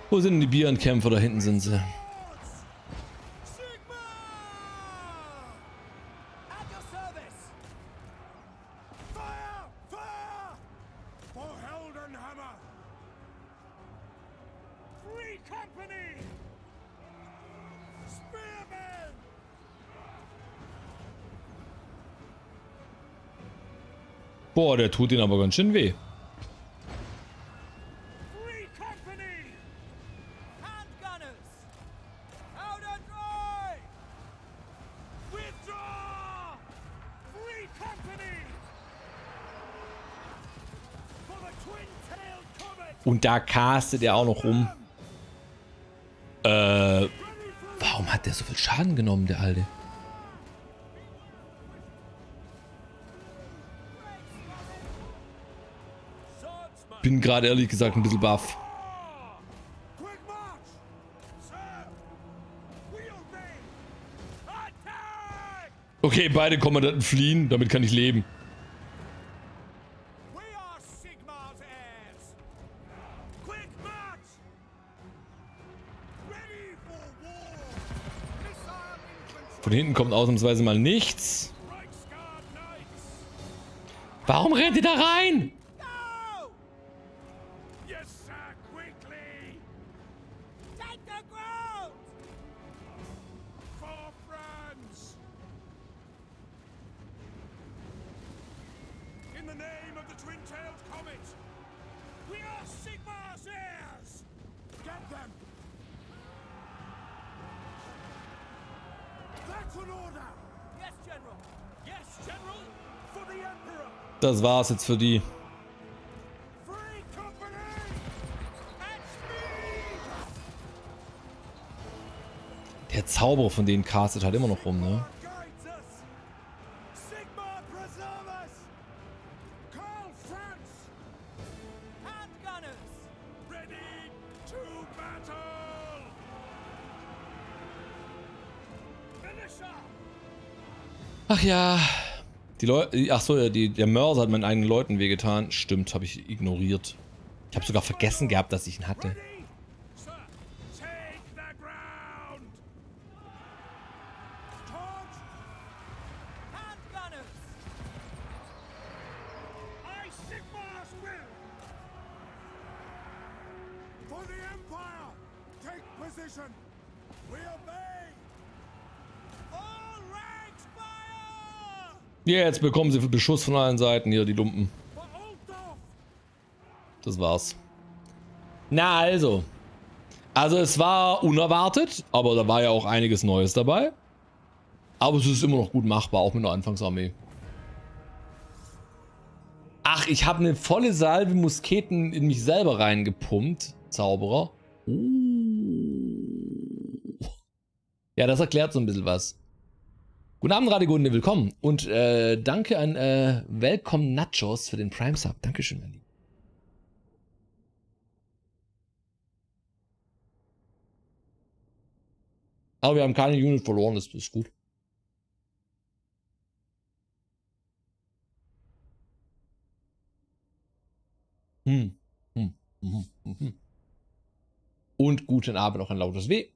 Wo sind denn die Bierenkämpfer? Da hinten sind sie. Boah, der tut ihnen aber ganz schön weh. Und da castet er auch noch rum. Äh, warum hat der so viel Schaden genommen, der Alte? Bin gerade ehrlich gesagt ein bisschen baff. Okay, beide Kommandanten fliehen, damit kann ich leben. Von hinten kommt ausnahmsweise mal nichts. Warum rennt ihr da rein? Das war's jetzt für die. Der Zauberer von denen castet halt immer noch rum, ne? Sigma Preservers! Karl Franz! Handgunners! Ready to battle! Finisher! Ach ja. Die Leute. Achso, die, der Mörser hat meinen eigenen Leuten wehgetan. Stimmt, habe ich ignoriert. Ich habe sogar vergessen gehabt, dass ich ihn hatte. Jetzt bekommen sie Beschuss von allen Seiten hier, die Lumpen. Das war's. Na also. Also es war unerwartet, aber da war ja auch einiges Neues dabei. Aber es ist immer noch gut machbar, auch mit einer Anfangsarmee. Ach, ich habe eine volle Salve Musketen in mich selber reingepumpt. Zauberer. Ja, das erklärt so ein bisschen was. Guten Abend, Radigunde, willkommen. Und äh, danke an äh, Welcome Nachos für den Prime Sub. Dankeschön, Andy. Aber wir haben keine Unit verloren, das ist gut. Hm. Hm. Hm. Hm. Und guten Abend auch ein lautes W.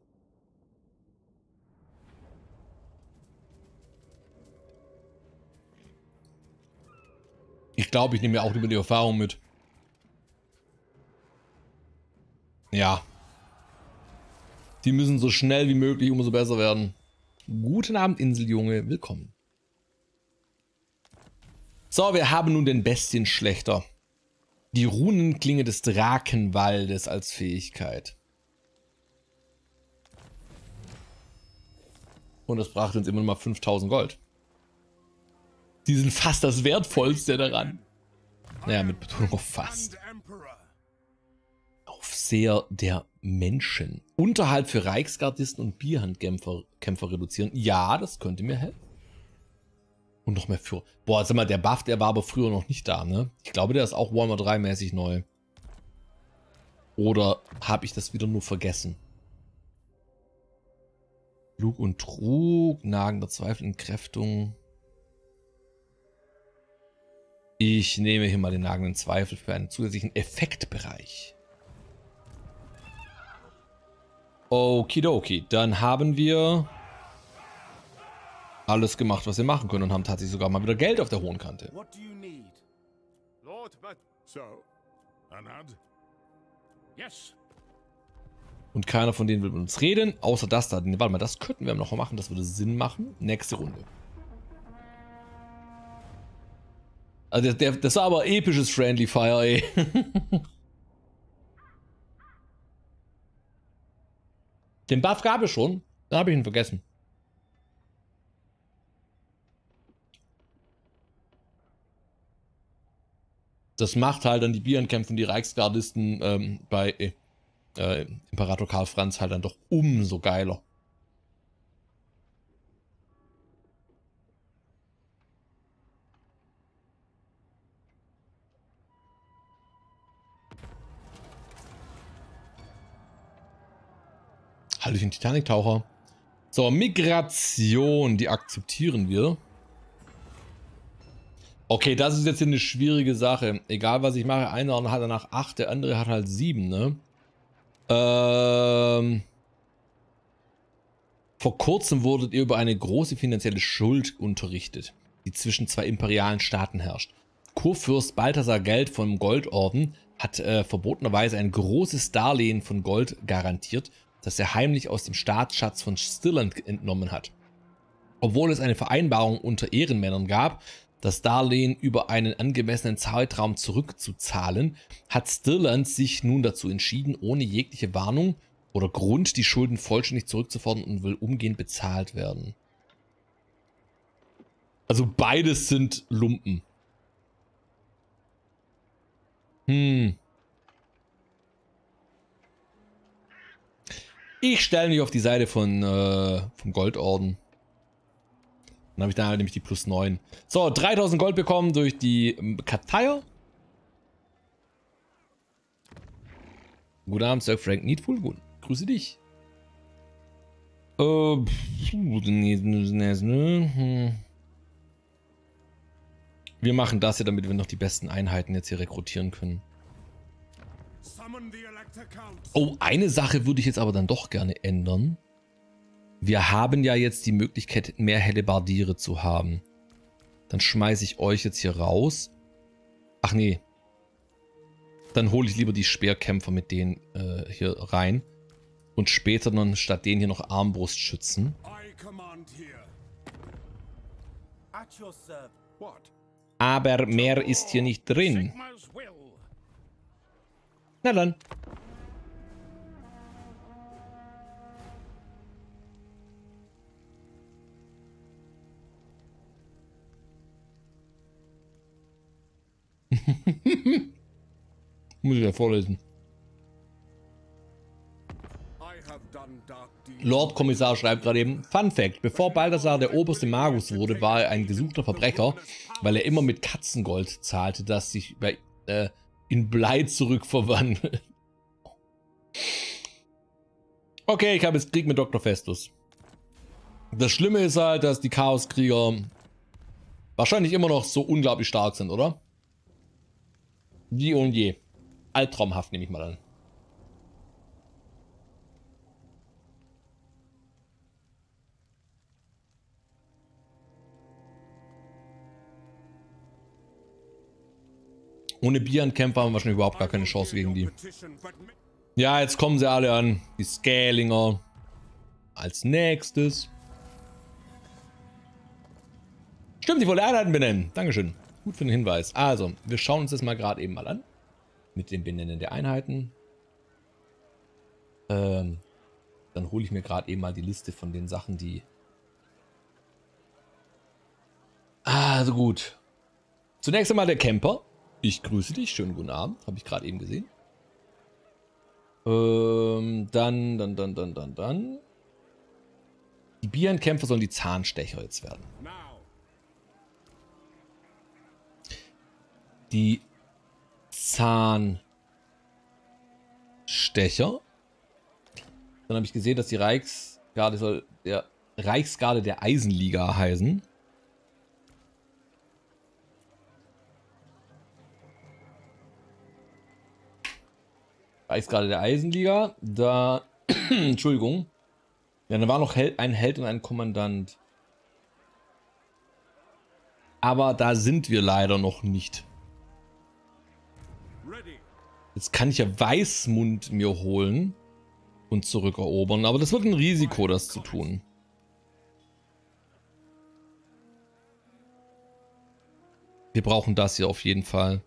Ich glaube, ich nehme ja auch über die Erfahrung mit. Ja. Die müssen so schnell wie möglich umso besser werden. Guten Abend, Inseljunge. Willkommen. So, wir haben nun den Bestienschlechter. Die Runenklinge des Drakenwaldes als Fähigkeit. Und das brachte uns immer noch mal fünftausend Gold. Die sind fast das Wertvollste daran. Naja, mit Betonung auf fast. Aufseher der Menschen. Unterhalt für Reichsgardisten und Bierhandkämpfer Kämpfer reduzieren. Ja, das könnte mir helfen. Und noch mehr für... Boah, sag mal, der Buff, der war aber früher noch nicht da, ne? Ich glaube, der ist auch Warhammer drei mäßig neu. Oder habe ich das wieder nur vergessen? Lug und Trug, nagender Zweifel, Entkräftung... Ich nehme hier mal den nagenden Zweifel für einen zusätzlichen Effektbereich. Okidoki, dann haben wir alles gemacht, was wir machen können und haben tatsächlich sogar mal wieder Geld auf der hohen Kante. Und keiner von denen will mit uns reden, außer das da. Warte mal, das könnten wir noch mal machen, das würde Sinn machen. Nächste Runde. Also der, der, das war aber episches Friendly Fire, ey. Den Buff gab es schon. Dann habe ich ihn vergessen. Das macht halt dann die Bierenkämpfe und die Reichsgardisten ähm, bei äh, Imperator Karl Franz halt dann doch umso geiler. Hallo, ich bin Titanic-Taucher. So, Migration, die akzeptieren wir. Okay, das ist jetzt eine schwierige Sache. Egal, was ich mache, einer hat danach acht, der andere hat halt sieben, ne? Ähm, vor kurzem wurdet ihr über eine große finanzielle Schuld unterrichtet, die zwischen zwei imperialen Staaten herrscht. Kurfürst Balthasar Gelt vom Goldorden hat äh, verbotenerweise ein großes Darlehen von Gold garantiert, das er heimlich aus dem Staatsschatz von Stirland entnommen hat. Obwohl es eine Vereinbarung unter Ehrenmännern gab, das Darlehen über einen angemessenen Zeitraum zurückzuzahlen, hat Stirland sich nun dazu entschieden, ohne jegliche Warnung oder Grund die Schulden vollständig zurückzufordern und will umgehend bezahlt werden. Also beides sind Lumpen. Hm. Ich stelle mich auf die Seite von, äh, vom Goldorden. Dann habe ich da halt nämlich die plus neun. So, dreitausend Gold bekommen durch die Katai. Guten Abend, Sir Frank Needful. Gut, grüße dich. Äh, wir machen das hier, damit wir noch die besten Einheiten jetzt hier rekrutieren können. Oh, eine Sache würde ich jetzt aber dann doch gerne ändern. Wir haben ja jetzt die Möglichkeit, mehr Hellebardiere zu haben. Dann schmeiße ich euch jetzt hier raus. Ach nee. Dann hole ich lieber die Speerkämpfer mit denen äh, hier rein. Und später dann statt denen hier noch Armbrustschützen. Aber mehr ist hier nicht drin. Na dann. Muss ich ja vorlesen. Lord Kommissar schreibt gerade eben, Fun Fact, bevor Balthasar der oberste Magus wurde, war er ein gesuchter Verbrecher, weil er immer mit Katzengold zahlte, das sich bei, äh, in Blei zurückverwandelt. Okay, ich habe jetzt Krieg mit Doktor Festus. Das Schlimme ist halt, dass die Chaoskrieger wahrscheinlich immer noch so unglaublich stark sind, oder? Je und je. Albtraumhaft, nehme ich mal an. Ohne Bierenkämpfer haben wir wahrscheinlich überhaupt gar keine Chance gegen die. Ja, jetzt kommen sie alle an. Die Skalinger. Als nächstes. Stimmt, ich wollte Einheiten benennen. Dankeschön. Gut für den Hinweis. Also, wir schauen uns das mal gerade eben mal an. Mit dem Benennen der Einheiten. Ähm, dann hole ich mir gerade eben mal die Liste von den Sachen, die... Also gut. Zunächst einmal der Camper. Ich grüße dich, schönen guten Abend, habe ich gerade eben gesehen. Ähm, dann, dann, dann, dann, dann, dann. Die Bierenkämpfer sollen die Zahnstecher jetzt werden. Die Zahnstecher. Dann habe ich gesehen, dass die Reichsgarde soll der Reichsgarde der Eisenliga heißen. Reichsgarde der Eisenliga, da, Entschuldigung, ja, da war noch Hel- ein Held und ein Kommandant. Aber da sind wir leider noch nicht. Jetzt kann ich ja Weißmund mir holen und zurückerobern, aber das wird ein Risiko, das zu tun. Wir brauchen das hier auf jeden Fall.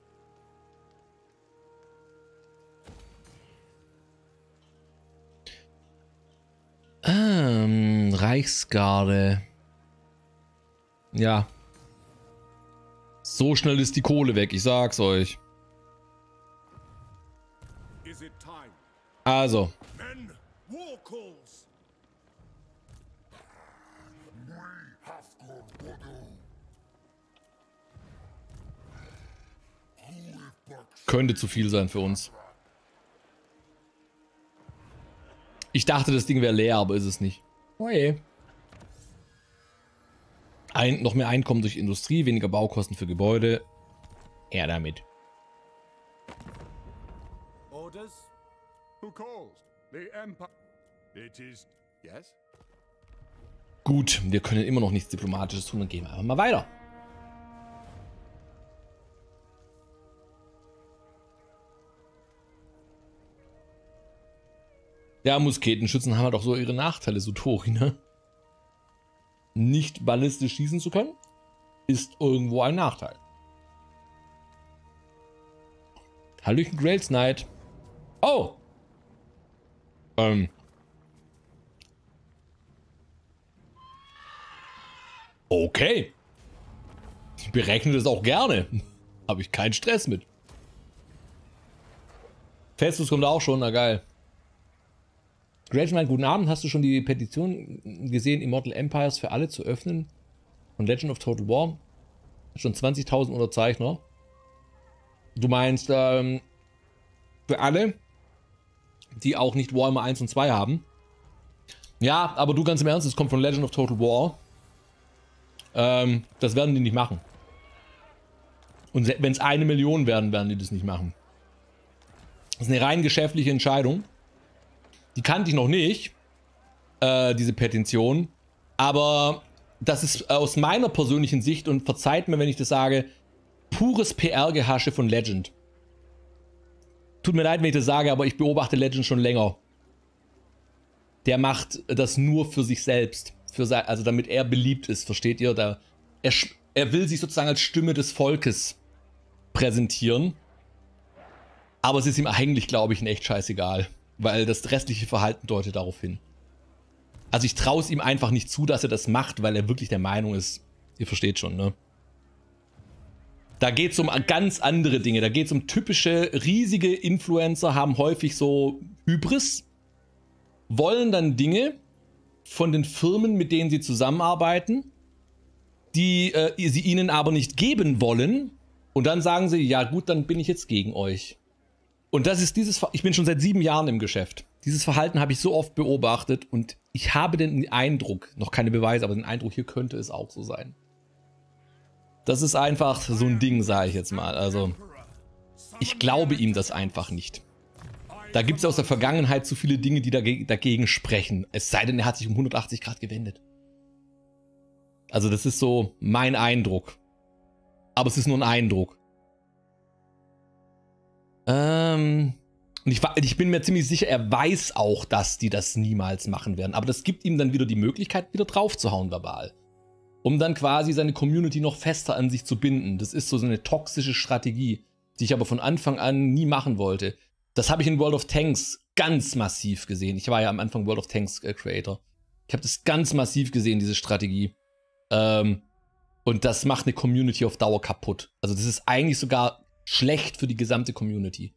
Ähm, Reichsgarde. Ja. So schnell ist die Kohle weg, ich sag's euch. Also. Könnte zu viel sein für uns. Ich dachte, das Ding wäre leer, aber ist es nicht. Oh je. Ein, noch mehr Einkommen durch Industrie, weniger Baukosten für Gebäude. Her damit. Gut, wir können immer noch nichts Diplomatisches tun, dann gehen wir einfach mal weiter. Ja, Musketenschützen haben halt auch so ihre Nachteile, so Tori, ne? Nicht ballistisch schießen zu können, ist irgendwo ein Nachteil. Hallöchen, Grails Knight. Oh! Ähm. Okay. Ich berechne das auch gerne. Habe ich keinen Stress mit. Festus kommt auch schon, na geil. Gretchen, guten Abend. Hast du schon die Petition gesehen, Immortal Empires für alle zu öffnen? von Legend of Total War. Schon zwanzigtausend Unterzeichner. Du meinst, ähm, für alle, die auch nicht Warhammer eins und zwei haben. Ja, aber du ganz im Ernst, es kommt von Legend of Total War. Ähm, das werden die nicht machen. Und wenn es eine Million werden, werden die das nicht machen. Das ist eine rein geschäftliche Entscheidung. Die kannte ich noch nicht, äh, diese Petition. Aber das ist aus meiner persönlichen Sicht, und verzeiht mir, wenn ich das sage, pures P R-Gehasche von Legend. Tut mir leid, wenn ich das sage, aber ich beobachte Legend schon länger. Der macht das nur für sich selbst. Für sein, also damit er beliebt ist, versteht ihr? Da, er, er will sich sozusagen als Stimme des Volkes präsentieren. Aber es ist ihm eigentlich, glaube ich, in echt scheißegal. Weil das restliche Verhalten deutet darauf hin. Also ich traue es ihm einfach nicht zu, dass er das macht, weil er wirklich der Meinung ist, ihr versteht schon, ne? Da geht es um ganz andere Dinge. Da geht es um typische, riesige Influencer, haben häufig so Hybris, wollen dann Dinge von den Firmen, mit denen sie zusammenarbeiten, die äh, sie ihnen aber nicht geben wollen. Und dann sagen sie, ja gut, dann bin ich jetzt gegen euch. Und das ist dieses, ich bin schon seit sieben Jahren im Geschäft. Dieses Verhalten habe ich so oft beobachtet und ich habe den Eindruck, noch keine Beweise, aber den Eindruck, hier könnte es auch so sein. Das ist einfach so ein Ding, sage ich jetzt mal. Also, ich glaube ihm das einfach nicht. Da gibt es aus der Vergangenheit zu viele Dinge, die dagegen, dagegen sprechen. Es sei denn, er hat sich um hundertachtzig Grad gewendet. Also, das ist so mein Eindruck. Aber es ist nur ein Eindruck. Ähm, und ich, ich bin mir ziemlich sicher, er weiß auch, dass die das niemals machen werden. Aber das gibt ihm dann wieder die Möglichkeit, wieder draufzuhauen verbal. Um dann quasi seine Community noch fester an sich zu binden. Das ist so eine toxische Strategie, die ich aber von Anfang an nie machen wollte. Das habe ich in World of Tanks ganz massiv gesehen. Ich war ja am Anfang World of Tanks äh, Creator. Ich habe das ganz massiv gesehen, diese Strategie. Ähm, und das macht eine Community auf Dauer kaputt. Also das ist eigentlich sogar schlecht für die gesamte Community.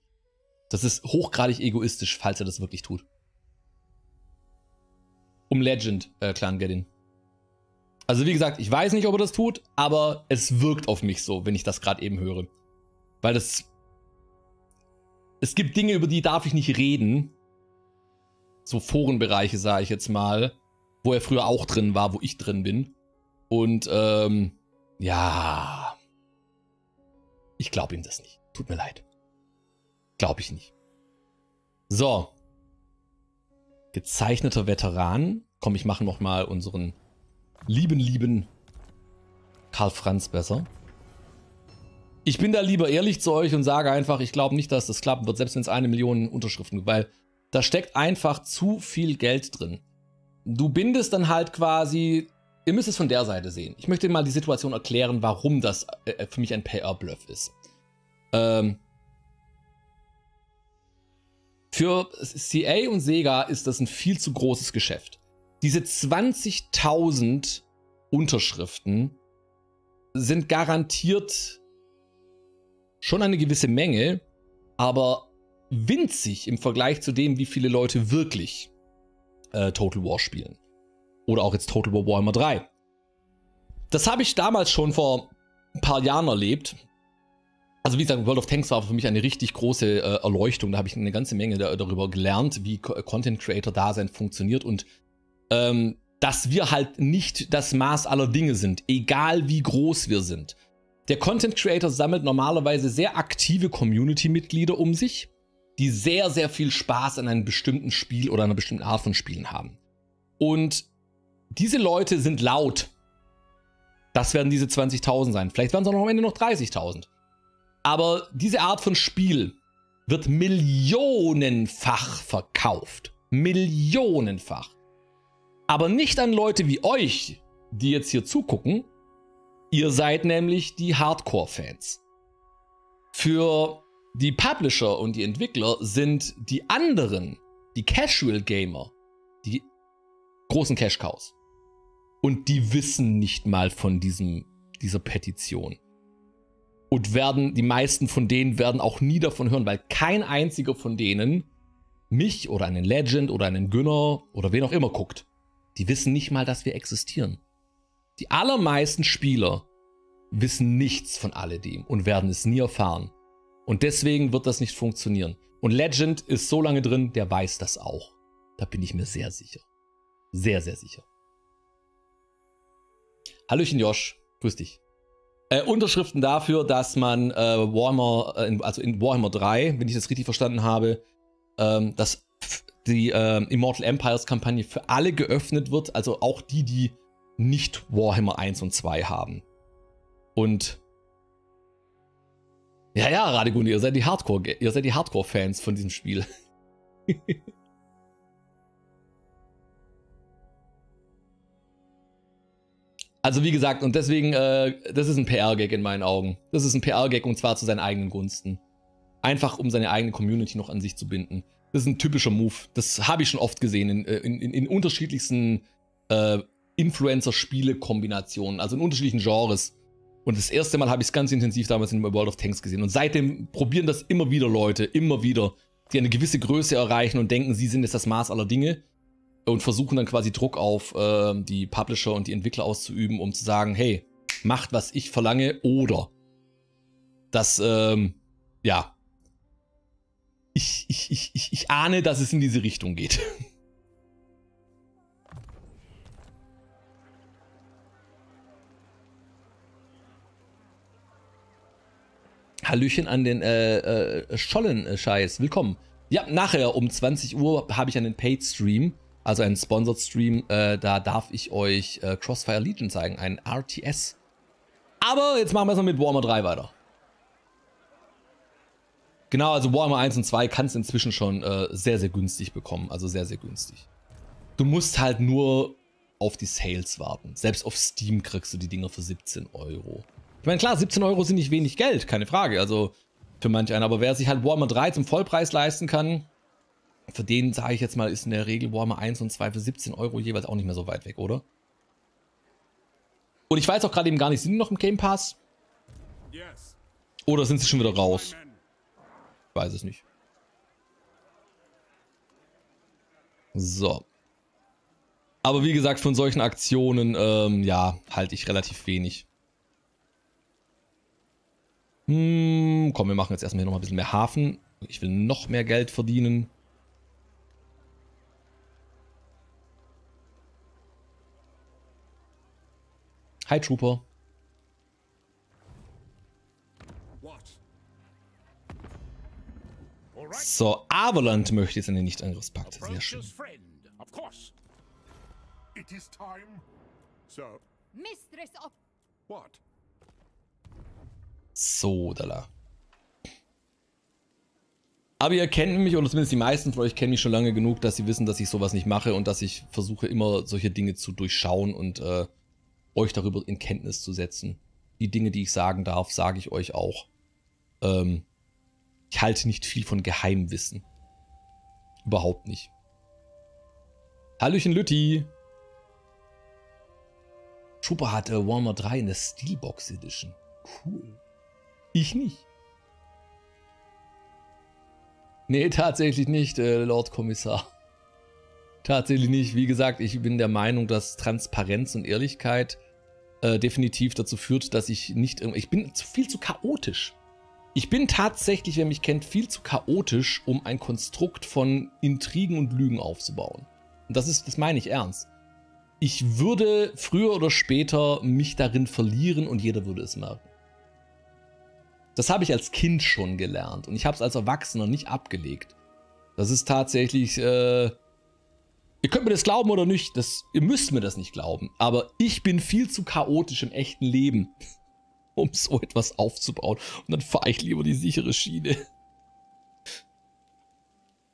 Das ist hochgradig egoistisch, falls er das wirklich tut. Um Legend, äh, Clan Geddin. Also wie gesagt, ich weiß nicht, ob er das tut, aber es wirkt auf mich so, wenn ich das gerade eben höre. Weil das... Es gibt Dinge, über die darf ich nicht reden. So Forenbereiche, sage ich jetzt mal. Wo er früher auch drin war, wo ich drin bin. Und, ähm... ja... Ich glaube ihm das nicht. Tut mir leid. Glaube ich nicht. So. Gezeichneter Veteran. Komm, ich mache nochmal unseren lieben, lieben Karl Franz besser. Ich bin da lieber ehrlich zu euch und sage einfach, ich glaube nicht, dass das klappen wird, selbst wenn es eine Million Unterschriften gibt, weil da steckt einfach zu viel Geld drin. Du bindest dann halt quasi... Ihr müsst es von der Seite sehen. Ich möchte mal die Situation erklären, warum das äh, für mich ein P R-Bluff ist. Ähm für C A und SEGA ist das ein viel zu großes Geschäft. Diese zwanzigtausend Unterschriften sind garantiert schon eine gewisse Menge, aber winzig im Vergleich zu dem, wie viele Leute wirklich äh, Total War spielen. Oder auch jetzt Total War Warhammer drei. Das habe ich damals schon vor ein paar Jahren erlebt. Also wie gesagt, World of Tanks war für mich eine richtig große äh, Erleuchtung. Da habe ich eine ganze Menge da, darüber gelernt, wie Content Creator Dasein funktioniert. Und ähm, dass wir halt nicht das Maß aller Dinge sind, egal wie groß wir sind. Der Content Creator sammelt normalerweise sehr aktive Community-Mitglieder um sich, die sehr, sehr viel Spaß an einem bestimmten Spiel oder einer bestimmten Art von Spielen haben. Und diese Leute sind laut. Das werden diese zwanzigtausend sein. Vielleicht werden es auch am Ende noch dreißigtausend. Aber diese Art von Spiel wird millionenfach verkauft. Millionenfach. Aber nicht an Leute wie euch, die jetzt hier zugucken. Ihr seid nämlich die Hardcore-Fans. Für die Publisher und die Entwickler sind die anderen, die Casual-Gamer, die großen Cash-Cows. Und die wissen nicht mal von diesem, dieser Petition. Und werden, die meisten von denen werden auch nie davon hören, weil kein einziger von denen mich oder einen Legend oder einen Günner oder wen auch immer guckt. Die wissen nicht mal, dass wir existieren. Die allermeisten Spieler wissen nichts von alledem und werden es nie erfahren. Und deswegen wird das nicht funktionieren. Und Legend ist so lange drin, der weiß das auch. Da bin ich mir sehr sicher. Sehr, sehr sicher. Hallöchen Josh, grüß dich. Äh, Unterschriften dafür, dass man äh, Warhammer, äh, also in Warhammer drei, wenn ich das richtig verstanden habe, ähm, dass die äh, Immortal Empires Kampagne für alle geöffnet wird, also auch die, die nicht Warhammer eins und zwei haben. Und ja, ja, Radegunde, ihr seid die Hardcore, ihr seid die Hardcore-Fans von diesem Spiel. Also wie gesagt, und deswegen, äh, das ist ein P R-Gag in meinen Augen. Das ist ein P R-Gag und zwar zu seinen eigenen Gunsten. Einfach um seine eigene Community noch an sich zu binden. Das ist ein typischer Move. Das habe ich schon oft gesehen in, in, in, in unterschiedlichsten äh, Influencer-Spiele-Kombinationen, also in unterschiedlichen Genres. Und das erste Mal habe ich es ganz intensiv damals in World of Tanks gesehen. Und seitdem probieren das immer wieder Leute, immer wieder, die eine gewisse Größe erreichen und denken, sie sind jetzt das Maß aller Dinge. Und versuchen dann quasi Druck auf äh, die Publisher und die Entwickler auszuüben, um zu sagen, hey, macht, was ich verlange, oder das, ähm, ja, ich, ich, ich, ich, ich ahne, dass es in diese Richtung geht. Hallöchen an den äh, äh, Schollen-Scheiß, willkommen. Ja, nachher um zwanzig Uhr habe ich einen Paid-Stream. Also ein Sponsored Stream, äh, da darf ich euch äh, Crossfire Legion zeigen, ein R T S. Aber jetzt machen wir es mal mit Warhammer drei weiter. Genau, also Warhammer eins und zwei kannst du inzwischen schon äh, sehr, sehr günstig bekommen. Also sehr, sehr günstig. Du musst halt nur auf die Sales warten. Selbst auf Steam kriegst du die Dinger für siebzehn Euro. Ich meine, klar, siebzehn Euro sind nicht wenig Geld, keine Frage. Also für manch einen. Aber wer sich halt Warhammer drei zum Vollpreis leisten kann, für den, sage ich jetzt mal, ist in der Regel Warhammer eins und zwei für siebzehn Euro jeweils auch nicht mehr so weit weg, oder? Und ich weiß auch gerade eben gar nicht, sind die noch im Game Pass? Oder sind sie schon wieder raus? Ich weiß es nicht. So. Aber wie gesagt, von solchen Aktionen, ähm, ja, halte ich relativ wenig. Hm, komm, wir machen jetzt erstmal hier nochmal ein bisschen mehr Hafen. Ich will noch mehr Geld verdienen. Hi Trooper. So, Avaland möchte jetzt in den Nicht-Angriffspakt. Sehr schön. So, dala. Aber ihr kennt mich, oder zumindest die meisten von euch kennen mich schon lange genug, dass sie wissen, dass ich sowas nicht mache und dass ich versuche, immer solche Dinge zu durchschauen und äh, euch darüber in Kenntnis zu setzen. Die Dinge, die ich sagen darf, sage ich euch auch. Ähm, ich halte nicht viel von Geheimwissen. Überhaupt nicht. Hallöchen Lütti! Trooper hat äh, Warhammer drei in der Steelbox Edition. Cool. Ich nicht. Nee, tatsächlich nicht, äh, Lord Kommissar. Tatsächlich nicht. Wie gesagt, ich bin der Meinung, dass Transparenz und Ehrlichkeit Äh, definitiv dazu führt, dass ich nicht irgendwie... Ich bin zu, viel zu chaotisch. Ich bin tatsächlich, wer mich kennt, viel zu chaotisch, um ein Konstrukt von Intrigen und Lügen aufzubauen. Und das ist, das meine ich ernst. Ich würde früher oder später mich darin verlieren und jeder würde es merken. Das habe ich als Kind schon gelernt und ich habe es als Erwachsener nicht abgelegt. Das ist tatsächlich... Äh, Ihr könnt mir das glauben oder nicht, das, ihr müsst mir das nicht glauben, aber ich bin viel zu chaotisch im echten Leben, um so etwas aufzubauen. Und dann fahre ich lieber die sichere Schiene.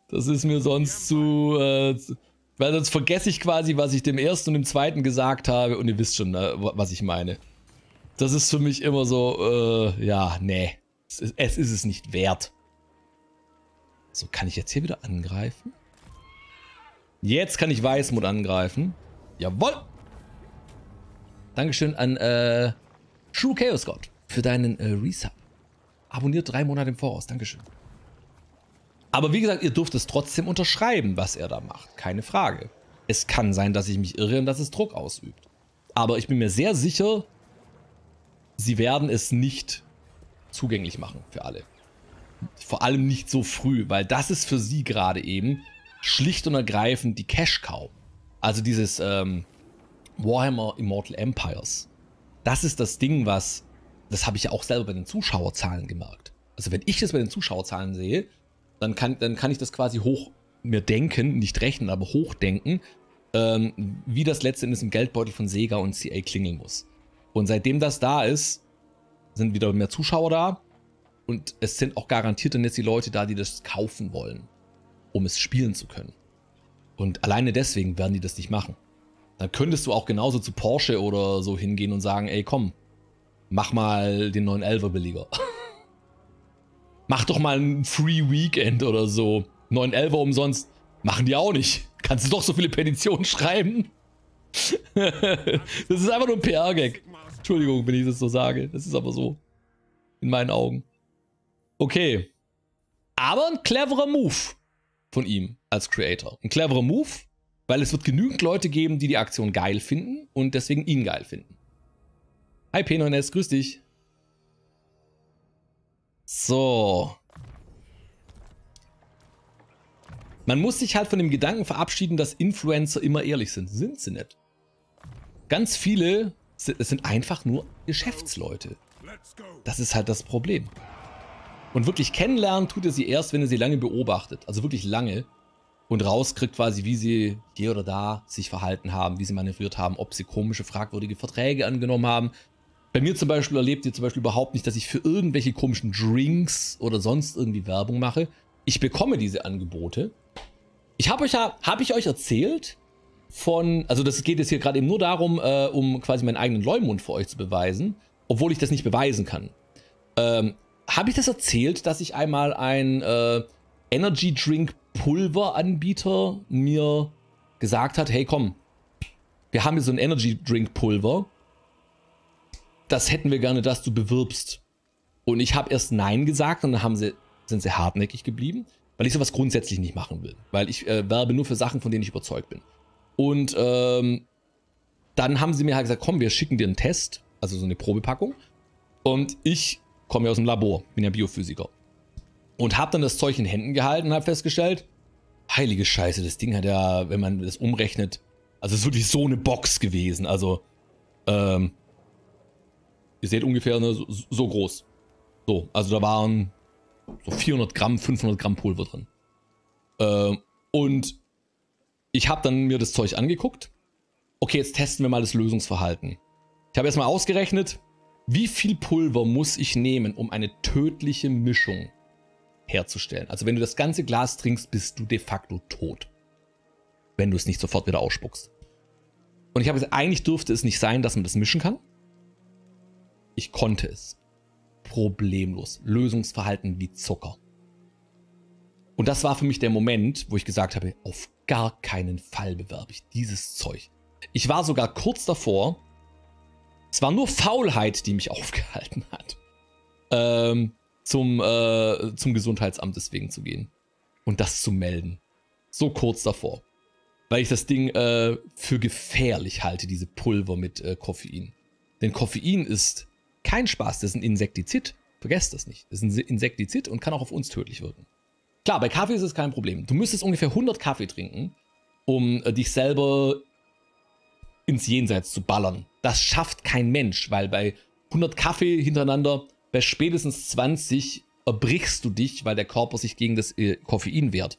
Das ist mir sonst zu... Äh, weil sonst vergesse ich quasi, was ich dem ersten und dem zweiten gesagt habe. Und ihr wisst schon, ne, was ich meine. Das ist für mich immer so, äh, ja, nee. Es ist, es ist es nicht wert. So, kann ich jetzt hier wieder angreifen? Jetzt kann ich Weißmut angreifen. Jawohl! Dankeschön an äh, True Chaos God für deinen äh, Resub. Abonniert drei Monate im Voraus. Dankeschön. Aber wie gesagt, ihr dürft es trotzdem unterschreiben, was er da macht. Keine Frage. Es kann sein, dass ich mich irre und dass es Druck ausübt. Aber ich bin mir sehr sicher, sie werden es nicht zugänglich machen für alle. Vor allem nicht so früh, weil das ist für sie gerade eben schlicht und ergreifend die Cash-Cow. Also dieses ähm, Warhammer Immortal Empires. Das ist das Ding, was, das habe ich ja auch selber bei den Zuschauerzahlen gemerkt. Also wenn ich das bei den Zuschauerzahlen sehe, dann kann, dann kann ich das quasi hoch mir denken, nicht rechnen, aber hochdenken, ähm, wie das letzte Endes im Geldbeutel von SEGA und C A klingeln muss. Und seitdem das da ist, sind wieder mehr Zuschauer da und es sind auch garantiert dann jetzt die Leute da, die das kaufen wollen, um es spielen zu können. Und alleine deswegen werden die das nicht machen. Dann könntest du auch genauso zu Porsche oder so hingehen und sagen, ey komm, mach mal den neun elfer billiger. Mach doch mal ein Free Weekend oder so. neun elfer umsonst machen die auch nicht. Kannst du doch so viele Petitionen schreiben. Das ist einfach nur ein P R-Gag. Entschuldigung, wenn ich das so sage. Das ist aber so. In meinen Augen. Okay. Aber ein cleverer Move von ihm als Creator. Ein cleverer Move, weil es wird genügend Leute geben, die die Aktion geil finden und deswegen ihn geil finden. Hi P neun S, grüß dich. So. Man muss sich halt von dem Gedanken verabschieden, dass Influencer immer ehrlich sind. Sind sie nicht. Ganz viele sind einfach nur Geschäftsleute. Das ist halt das Problem. Und wirklich kennenlernen tut ihr sie erst, wenn ihr sie lange beobachtet. Also wirklich lange. Und rauskriegt quasi, wie sie hier oder da sich verhalten haben, wie sie manövriert haben, ob sie komische, fragwürdige Verträge angenommen haben. Bei mir zum Beispiel erlebt ihr zum Beispiel überhaupt nicht, dass ich für irgendwelche komischen Drinks oder sonst irgendwie Werbung mache. Ich bekomme diese Angebote. Ich habe euch ja, habe ich euch erzählt von, also das geht jetzt hier gerade eben nur darum, äh, um quasi meinen eigenen Leumund für euch zu beweisen, obwohl ich das nicht beweisen kann. Ähm, habe ich das erzählt, dass ich einmal ein äh, Energy Drink Pulver Anbieter mir gesagt hat, hey komm, wir haben hier so ein Energy Drink Pulver, das hätten wir gerne, dass du bewirbst. Und ich habe erst Nein gesagt und dann haben sie, sind sie hartnäckig geblieben, weil ich sowas grundsätzlich nicht machen will. Weil ich äh, werbe nur für Sachen, von denen ich überzeugt bin. Und ähm, dann haben sie mir halt gesagt, komm, wir schicken dir einen Test, also so eine Probepackung. Und ich komme ja aus dem Labor, bin ja Biophysiker. Und habe dann das Zeug in Händen gehalten und habe festgestellt, heilige Scheiße, das Ding hat ja, wenn man das umrechnet, also es ist wirklich so eine Box gewesen. Also, ähm, ihr seht ungefähr ne, so, so groß. So, also da waren so vierhundert Gramm, fünfhundert Gramm Pulver drin. Ähm, und ich habe dann mir das Zeug angeguckt. Okay, jetzt testen wir mal das Lösungsverhalten. Ich habe erstmal ausgerechnet, wie viel Pulver muss ich nehmen, um eine tödliche Mischung herzustellen. Also wenn du das ganze Glas trinkst, bist du de facto tot. Wenn du es nicht sofort wieder ausspuckst. Und ich habe gesagt, eigentlich dürfte es nicht sein, dass man das mischen kann. Ich konnte es. Problemlos. Lösungsverhalten wie Zucker. Und das war für mich der Moment, wo ich gesagt habe, auf gar keinen Fall bewerbe ich dieses Zeug. Ich war sogar kurz davor, es war nur Faulheit, die mich aufgehalten hat, ähm, zum, äh, zum Gesundheitsamt deswegen zu gehen und das zu melden. So kurz davor. Weil ich das Ding äh, für gefährlich halte, diese Pulver mit äh, Koffein. Denn Koffein ist kein Spaß, das ist ein Insektizid. Vergesst das nicht. Das ist ein Insektizid und kann auch auf uns tödlich wirken. Klar, bei Kaffee ist es kein Problem. Du müsstest ungefähr hundert Kaffee trinken, um äh, dich selber ins Jenseits zu ballern. Das schafft kein Mensch, weil bei hundert Kaffee hintereinander, bei spätestens zwanzig erbrichst du dich, weil der Körper sich gegen das äh, Koffein wehrt.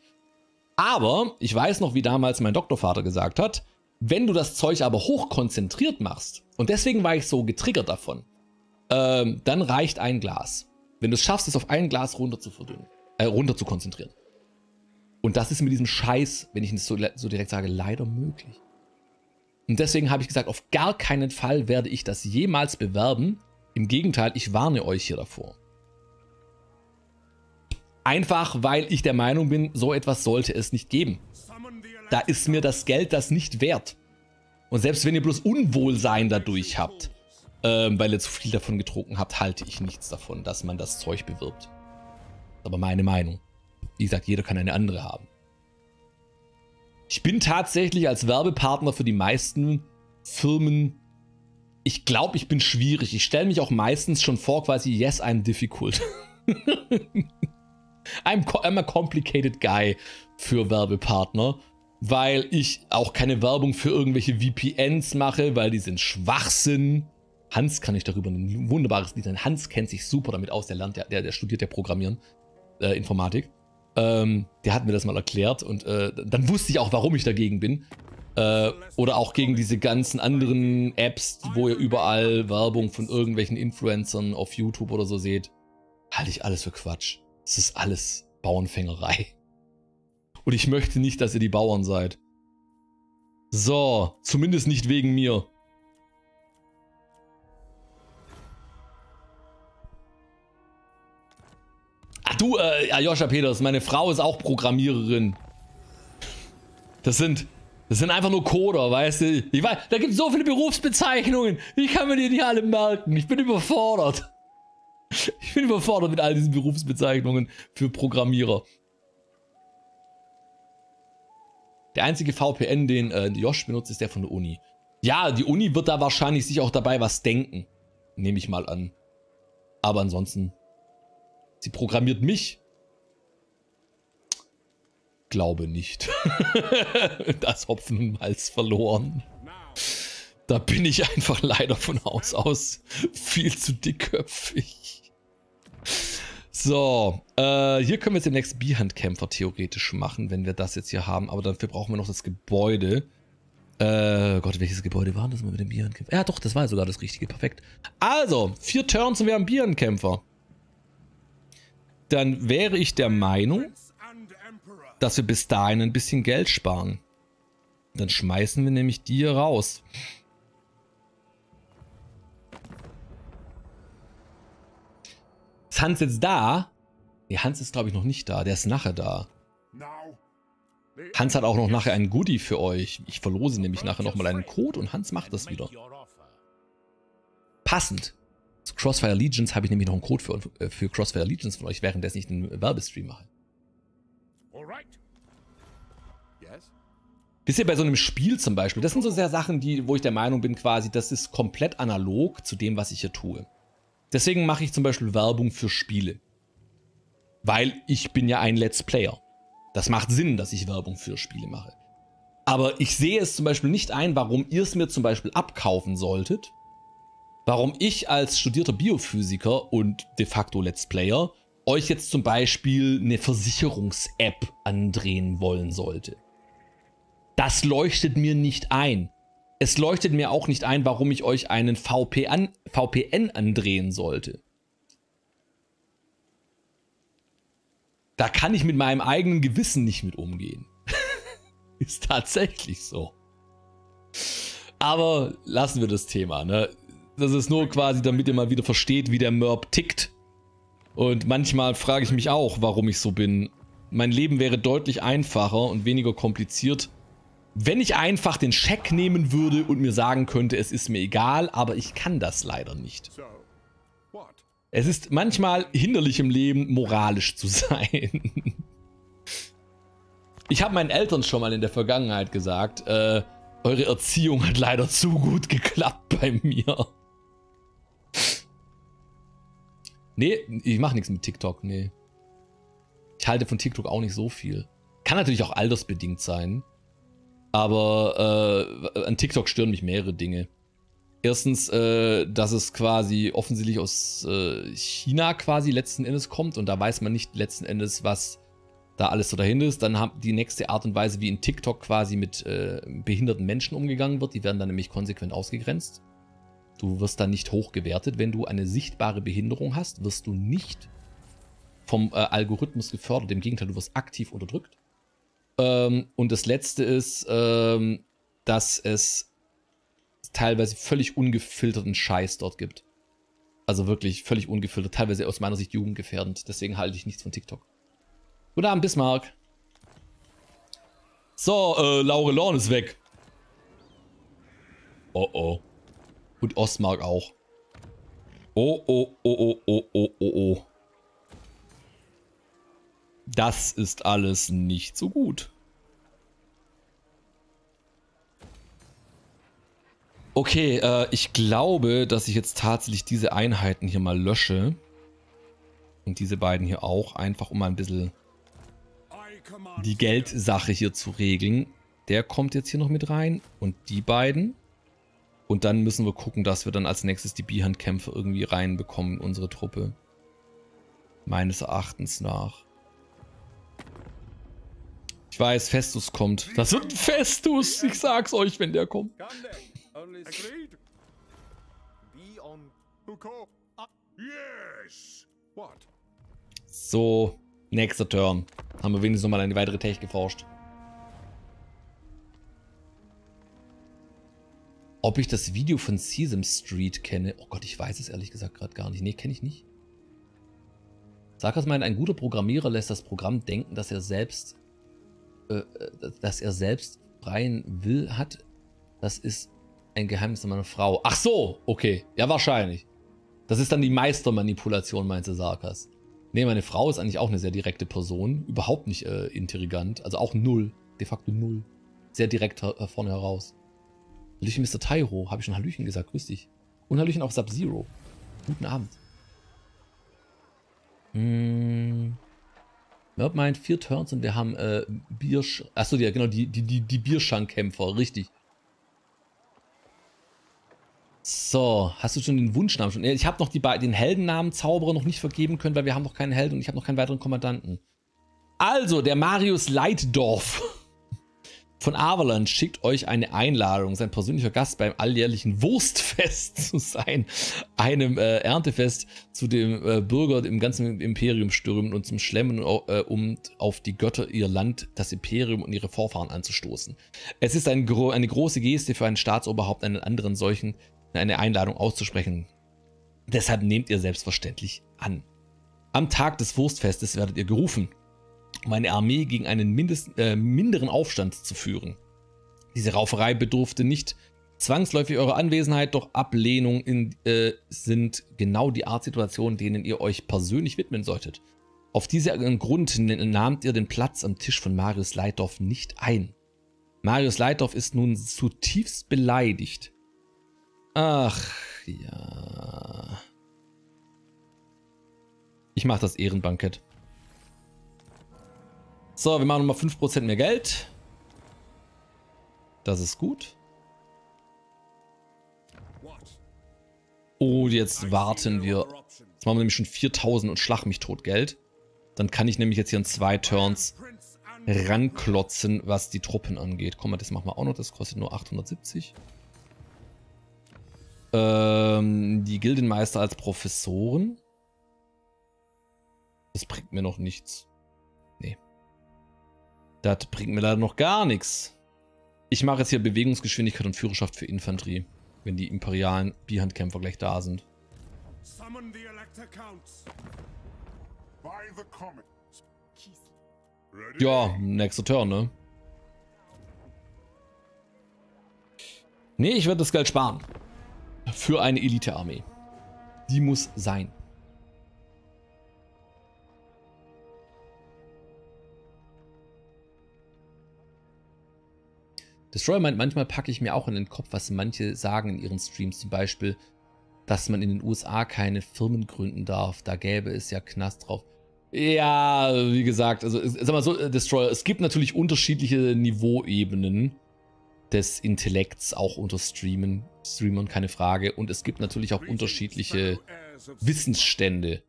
Aber ich weiß noch, wie damals mein Doktorvater gesagt hat, wenn du das Zeug aber hochkonzentriert machst, und deswegen war ich so getriggert davon, Ähm, dann reicht ein Glas. Wenn du es schaffst, es auf ein Glas runter zu verdünnen, äh, runter zu konzentrieren. Und das ist mit diesem Scheiß, wenn ich es so, so direkt sage, leider möglich. Und deswegen habe ich gesagt, auf gar keinen Fall werde ich das jemals bewerben. Im Gegenteil, ich warne euch hier davor. Einfach, weil ich der Meinung bin, so etwas sollte es nicht geben. Da ist mir das Geld das nicht wert. Und selbst wenn ihr bloß Unwohlsein dadurch habt, weil ihr zu viel davon getrunken habt, halte ich nichts davon, dass man das Zeug bewirbt. Aber meine Meinung. Wie gesagt, jeder kann eine andere haben. Ich bin tatsächlich als Werbepartner für die meisten Firmen ich glaube, ich bin schwierig. Ich stelle mich auch meistens schon vor, quasi, yes, I'm difficult. I'm, I'm a complicated guy für Werbepartner, weil ich auch keine Werbung für irgendwelche V P Ns mache, weil die sind Schwachsinn. Hans kann ich darüber ein wunderbares Lied sein. Hans kennt sich super damit aus, der lernt, der, der, der studiert ja Programmieren, äh, Informatik. Ähm, der hat mir das mal erklärt und äh, dann wusste ich auch, warum ich dagegen bin. Äh, oder auch gegen diese ganzen anderen Apps, wo ihr überall Werbung von irgendwelchen Influencern auf YouTube oder so seht. Halte ich alles für Quatsch. Es ist alles Bauernfängerei. Und ich möchte nicht, dass ihr die Bauern seid. So, zumindest nicht wegen mir. Ach du, äh, Aljoscha Peters, meine Frau ist auch Programmiererin. Das sind, das sind einfach nur Coder, weißt du. Ich weiß, da gibt es so viele Berufsbezeichnungen. Ich kann mir die nicht alle merken. Ich bin überfordert. Ich bin überfordert mit all diesen Berufsbezeichnungen für Programmierer. Der einzige V P N, den äh, Josh benutzt, ist der von der Uni. Ja, die Uni wird da wahrscheinlich sich auch dabei was denken. Nehme ich mal an. Aber ansonsten, sie programmiert mich. Glaube nicht. Das Hopfen und Malz verloren. Da bin ich einfach leider von Haus aus viel zu dickköpfig. So, äh, hier können wir jetzt demnächst Behandkämpfer theoretisch machen, wenn wir das jetzt hier haben. Aber dafür brauchen wir noch das Gebäude. Äh, Gott, welches Gebäude war das mal mit dem Behandkämpfer? Ja doch, das war sogar das richtige, perfekt. Also, vier Turns und wir haben Behandkämpfer. Dann wäre ich der Meinung, dass wir bis dahin ein bisschen Geld sparen. Dann schmeißen wir nämlich die hier raus. Ist Hans jetzt da? Nee, Hans ist glaube ich noch nicht da. Der ist nachher da. Hans hat auch noch nachher ein Goodie für euch. Ich verlose nämlich nachher nochmal einen Code und Hans macht das wieder. Passend. Zu Crossfire Legions habe ich nämlich noch einen Code für, äh, für Crossfire Legions von euch, währenddessen ich einen Werbestream mache. Wisst ihr, bei so einem Spiel zum Beispiel, das sind so sehr Sachen, die, wo ich der Meinung bin quasi, das ist komplett analog zu dem, was ich hier tue. Deswegen mache ich zum Beispiel Werbung für Spiele. Weil ich bin ja ein Let's Player. Das macht Sinn, dass ich Werbung für Spiele mache. Aber ich sehe es zum Beispiel nicht ein, warum ihr es mir zum Beispiel abkaufen solltet. Warum ich als studierter Biophysiker und de facto Let's Player euch jetzt zum Beispiel eine Versicherungs-App andrehen wollen sollte. Das leuchtet mir nicht ein. Es leuchtet mir auch nicht ein, warum ich euch einen V P N andrehen sollte. Da kann ich mit meinem eigenen Gewissen nicht mit umgehen. Ist tatsächlich so. Aber lassen wir das Thema, ne? Das ist nur quasi, damit ihr mal wieder versteht, wie der Mörb tickt. Und manchmal frage ich mich auch, warum ich so bin. Mein Leben wäre deutlich einfacher und weniger kompliziert, wenn ich einfach den Scheck nehmen würde und mir sagen könnte, es ist mir egal, aber ich kann das leider nicht. Es ist manchmal hinderlich im Leben, moralisch zu sein. Ich habe meinen Eltern schon mal in der Vergangenheit gesagt, äh, eure Erziehung hat leider zu gut geklappt bei mir. Nee, ich mache nichts mit TikTok, nee. Ich halte von TikTok auch nicht so viel. Kann natürlich auch altersbedingt sein. Aber äh, an TikTok stören mich mehrere Dinge. Erstens, äh, dass es quasi offensichtlich aus äh, China quasi letzten Endes kommt. Und da weiß man nicht letzten Endes, was da alles so dahinter ist. Dann haben die nächste Art und Weise, wie in TikTok quasi mit äh, behinderten Menschen umgegangen wird. Die werden dann nämlich konsequent ausgegrenzt. Du wirst dann nicht hoch gewertet. Wenn du eine sichtbare Behinderung hast, wirst du nicht vom äh, Algorithmus gefördert. Im Gegenteil, du wirst aktiv unterdrückt. Ähm, und das letzte ist, ähm, dass es teilweise völlig ungefilterten Scheiß dort gibt. Also wirklich völlig ungefiltert, teilweise aus meiner Sicht jugendgefährdend. Deswegen halte ich nichts von TikTok. Guten Abend, Bismarck. So, äh, Laurelorn ist weg. Oh oh. Und Ostmark auch. Oh oh oh oh oh oh oh oh. Das ist alles nicht so gut. Okay, äh, ich glaube, dass ich jetzt tatsächlich diese Einheiten hier mal lösche. Und diese beiden hier auch, einfach um mal ein bisschen die Geldsache hier zu regeln. Der kommt jetzt hier noch mit rein und die beiden. Und dann müssen wir gucken, dass wir dann als nächstes die B-Handkämpfe irgendwie reinbekommen in unsere Truppe. Meines Erachtens nach. Ich weiß, Festus kommt. Das wird ein Festus! Ich sag's euch, wenn der kommt. So, nächster Turn. Haben wir wenigstens nochmal eine weitere Tech geforscht. Ob ich das Video von Sesame Street kenne? Oh Gott, ich weiß es ehrlich gesagt gerade gar nicht. Nee, kenne ich nicht. Sarkas meint, ein guter Programmierer lässt das Programm denken, dass er selbst äh, dass er selbst freien Will hat. Das ist ein Geheimnis meiner Frau. Ach so, okay. Ja, wahrscheinlich. Das ist dann die Meistermanipulation, meinte Sarkas. Nee, meine Frau ist eigentlich auch eine sehr direkte Person. Überhaupt nicht äh, intrigant. Also auch null. De facto null. Sehr direkt her vorne heraus. Hallöchen Mister Tyro. Habe ich schon Hallöchen gesagt. Grüß dich. Und Hallöchen auch Sub-Zero. Guten Abend. Hm. Merb meint vier Turns und wir haben äh, Biersch... Achso, ja, genau, die, die, die, die Bierschank-Kämpfer. Richtig. So, hast du schon den Wunschnamen schon? Ich habe noch die den Heldennamen Zauberer noch nicht vergeben können, weil wir haben noch keinen Helden und ich habe noch keinen weiteren Kommandanten. Also, der Marius Leitdorf von Avaland schickt euch eine Einladung, sein persönlicher Gast beim alljährlichen Wurstfest zu sein, einem äh, Erntefest, zu dem äh, Bürger im ganzen Imperium stürmen und zum Schlemmen, äh, um auf die Götter ihr Land, das Imperium und ihre Vorfahren anzustoßen. Es ist ein gro eine große Geste für einen Staatsoberhaupt, einen anderen solchen eine Einladung auszusprechen. Deshalb nehmt ihr selbstverständlich an. Am Tag des Wurstfestes werdet ihr gerufen, um eine Armee gegen einen mindest, äh, minderen Aufstand zu führen. Diese Rauferei bedurfte nicht zwangsläufig eurer Anwesenheit, doch Ablehnung in, äh, sind genau die Art Situationen, denen ihr euch persönlich widmen solltet. Auf diesen Grund nahmt ihr den Platz am Tisch von Marius Leitdorf nicht ein. Marius Leitdorf ist nun zutiefst beleidigt. Ach, ja. Ich mache das Ehrenbankett. So, wir machen nochmal fünf Prozent mehr Geld. Das ist gut. Und jetzt warten wir. Jetzt machen wir nämlich schon viertausend und schlag mich tot Geld. Dann kann ich nämlich jetzt hier in zwei Turns ranklotzen, was die Truppen angeht. Komm mal, das machen wir auch noch. Das kostet nur achthundertsiebzig. Die Gildenmeister als Professoren. Das bringt mir noch nichts. Nee. Das bringt mir leider noch gar nichts. Ich mache jetzt hier Bewegungsgeschwindigkeit und Führerschaft für Infanterie, wenn die imperialen B-Handkämpfer gleich da sind. Ja, nächster Turn, ne? Nee, ich werde das Geld sparen. Für eine Elite-Armee. Die muss sein. Destroyer meint, manchmal packe ich mir auch in den Kopf, was manche sagen in ihren Streams. Zum Beispiel, dass man in den U S A keine Firmen gründen darf. Da gäbe es ja Knast drauf. Ja, wie gesagt, also sag mal so, Destroyer, es gibt natürlich unterschiedliche Niveauebenen des Intellekts auch unter Streamen, Streamern, keine Frage. Und es gibt natürlich auch unterschiedliche Wissensstände.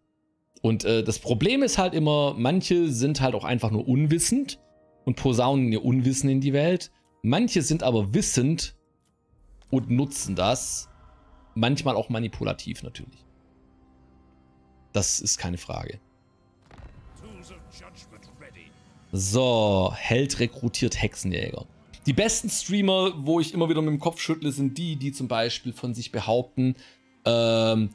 Und äh, das Problem ist halt immer, manche sind halt auch einfach nur unwissend und posaunen ihr Unwissen in die Welt. Manche sind aber wissend und nutzen das. Manchmal auch manipulativ natürlich. Das ist keine Frage. So, Held rekrutiert Hexenjäger. Die besten Streamer, wo ich immer wieder mit dem Kopf schüttle, sind die, die zum Beispiel von sich behaupten, ähm,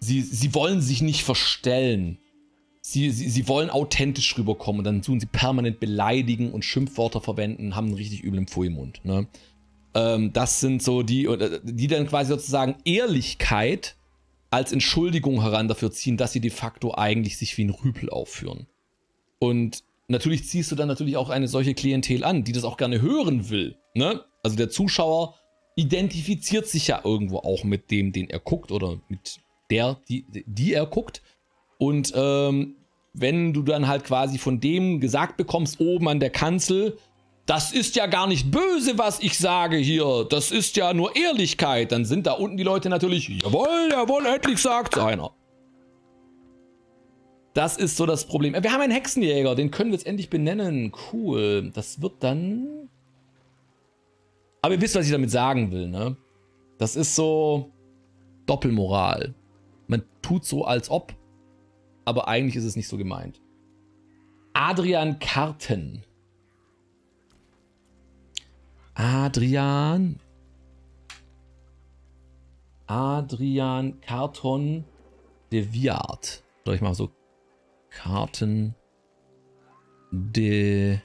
sie, sie wollen sich nicht verstellen. Sie, sie, sie wollen authentisch rüberkommen und dann tun sie permanent beleidigen und Schimpfwörter verwenden, haben einen richtig üblen Pfui im Mund. Ne? Ähm, das sind so die, die dann quasi sozusagen Ehrlichkeit als Entschuldigung heran dafür ziehen, dass sie de facto eigentlich sich wie ein Rüpel aufführen. Und natürlich ziehst du dann natürlich auch eine solche Klientel an, die das auch gerne hören will. Ne? Also der Zuschauer identifiziert sich ja irgendwo auch mit dem, den er guckt, oder mit der, die, die er guckt. Und ähm, wenn du dann halt quasi von dem gesagt bekommst, oben an der Kanzel, das ist ja gar nicht böse, was ich sage hier, das ist ja nur Ehrlichkeit, dann sind da unten die Leute natürlich, jawohl, jawohl, endlich sagt's einer. Das ist so das Problem. Wir haben einen Hexenjäger, den können wir jetzt endlich benennen. Cool, das wird dann... Aber ihr wisst, was ich damit sagen will, ne? Das ist so Doppelmoral. Man tut so, als ob, aber eigentlich ist es nicht so gemeint. Adrian Karten. Adrian. Adrian Karton de Viard. Soll ich mal so... Karten de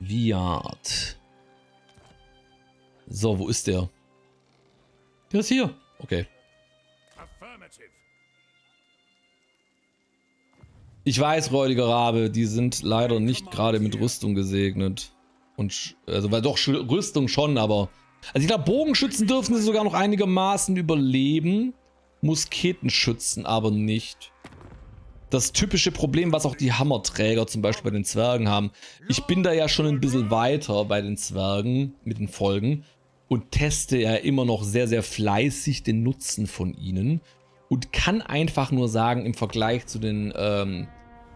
Viard. So, wo ist der? Der ist hier. Okay. Ich weiß, räudiger Rabe, die sind leider nicht gerade mit Rüstung gesegnet. Und also, weil doch Rüstung schon, aber. Also ich glaube, Bogenschützen dürfen sie sogar noch einigermaßen überleben. Musketenschützen aber nicht. Das typische Problem, was auch die Hammerträger zum Beispiel bei den Zwergen haben. Ich bin da ja schon ein bisschen weiter bei den Zwergen mit den Folgen und teste ja immer noch sehr, sehr fleißig den Nutzen von ihnen und kann einfach nur sagen, im Vergleich zu den ähm,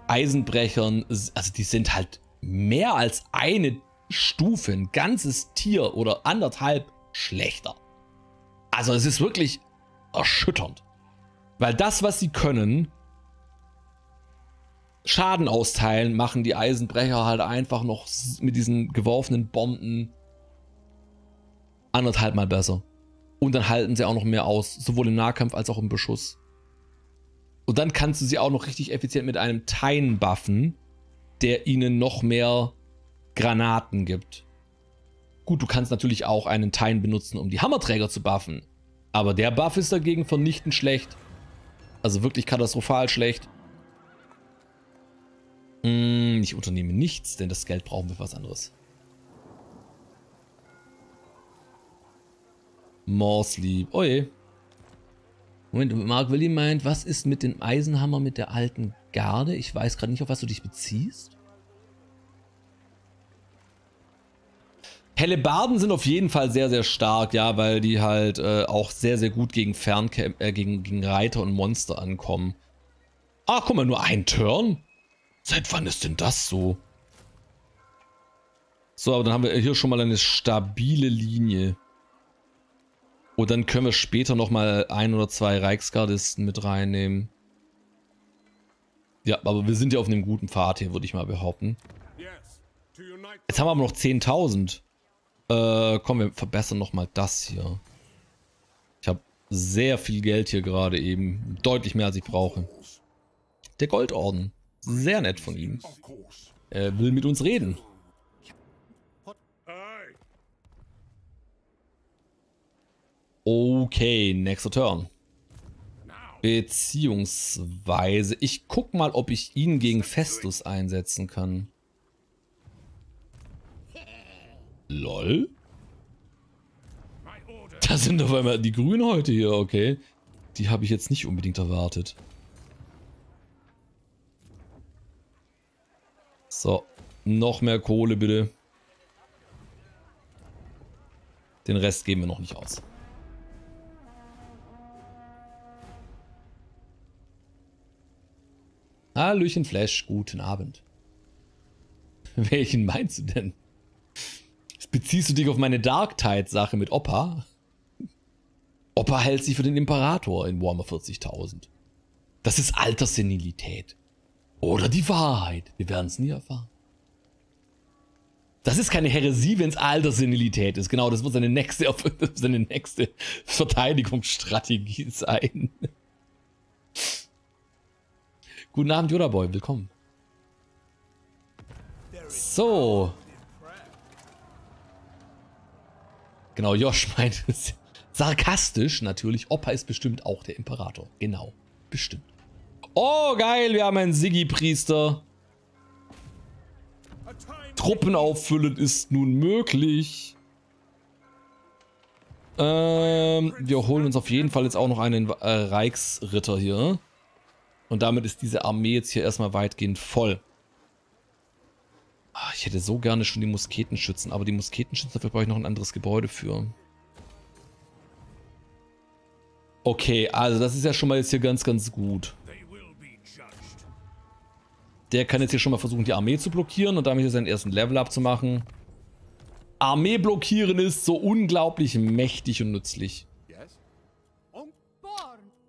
Eisenbrechern, also die sind halt mehr als eine Stufe, ein ganzes Tier oder anderthalb schlechter. Also es ist wirklich erschütternd, weil das, was sie können... Schaden austeilen, machen die Eisenbrecher halt einfach noch mit diesen geworfenen Bomben anderthalb Mal besser. Und dann halten sie auch noch mehr aus, sowohl im Nahkampf als auch im Beschuss. Und dann kannst du sie auch noch richtig effizient mit einem Tein buffen, der ihnen noch mehr Granaten gibt. Gut, du kannst natürlich auch einen Tein benutzen, um die Hammerträger zu buffen. Aber der Buff ist dagegen vernichtend schlecht. Also wirklich katastrophal schlecht. Ich unternehme nichts, denn das Geld brauchen wir für was anderes. Morslieb. Oh je. Moment, Mark Willi meint, was ist mit dem Eisenhammer mit der alten Garde? Ich weiß gerade nicht, auf was du dich beziehst. Hellebarden sind auf jeden Fall sehr, sehr stark, ja, weil die halt äh, auch sehr, sehr gut gegen, Fernkä äh, gegen, gegen Reiter und Monster ankommen. Ach, guck mal, nur ein Turn? Seit wann ist denn das so? So, aber dann haben wir hier schon mal eine stabile Linie. Und dann können wir später nochmal ein oder zwei Reichsgardisten mit reinnehmen. Ja, aber wir sind ja auf einem guten Pfad hier, würde ich mal behaupten. Jetzt haben wir aber noch zehntausend. Äh, komm, wir verbessern nochmal das hier. Ich habe sehr viel Geld hier gerade eben. Deutlich mehr, als ich brauche. Der Goldorden. Sehr nett von ihm. Er will mit uns reden. Okay, nächster Turn. Beziehungsweise, ich guck mal, ob ich ihn gegen Festus einsetzen kann. Lol. Da sind auf einmal die Grünen heute hier, okay. Die habe ich jetzt nicht unbedingt erwartet. So, noch mehr Kohle bitte. Den Rest geben wir noch nicht aus. Hallöchen Flash, guten Abend. Welchen meinst du denn? Beziehst du dich auf meine Darktide-Sache mit Opa? Opa hält sich für den Imperator in Warhammer vierzigtausend. Das ist Alterssenilität. Oder die Wahrheit. Wir werden es nie erfahren. Das ist keine Häresie, wenn es Alterssenilität ist. Genau, das wird seine nächste, seine nächste Verteidigungsstrategie sein. Guten Abend, Yodaboy. Willkommen. So. Genau, Josh meint es. Sarkastisch natürlich. Opa ist bestimmt auch der Imperator. Genau. Bestimmt. Oh, geil, wir haben einen Siggi-Priester. Truppen auffüllen ist nun möglich. Ähm, wir holen uns auf jeden Fall jetzt auch noch einen äh, Reichsritter hier. Und damit ist diese Armee jetzt hier erstmal weitgehend voll. Ah, ich hätte so gerne schon die Musketenschützen, aber die Musketenschützen, dafür brauche ich noch ein anderes Gebäude für. Okay, also das ist ja schon mal jetzt hier ganz, ganz gut. Der kann jetzt hier schon mal versuchen, die Armee zu blockieren und damit hier seinen ersten Level-Up zu machen. Armee blockieren ist so unglaublich mächtig und nützlich.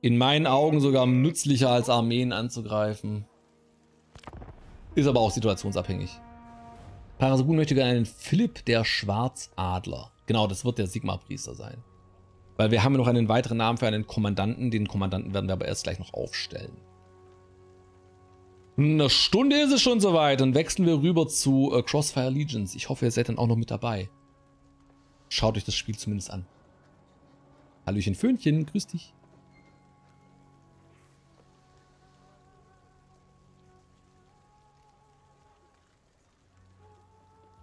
In meinen Augen sogar nützlicher als Armeen anzugreifen. Ist aber auch situationsabhängig. Parasagun möchte gerne einen Philipp der Schwarzadler. Genau, das wird der Sigma-Priester sein. Weil wir haben ja noch einen weiteren Namen für einen Kommandanten. Den Kommandanten werden wir aber erst gleich noch aufstellen. Eine Stunde ist es schon soweit. Dann wechseln wir rüber zu äh, Crossfire Legions. Ich hoffe, ihr seid dann auch noch mit dabei. Schaut euch das Spiel zumindest an. Hallöchen Föhnchen, grüß dich.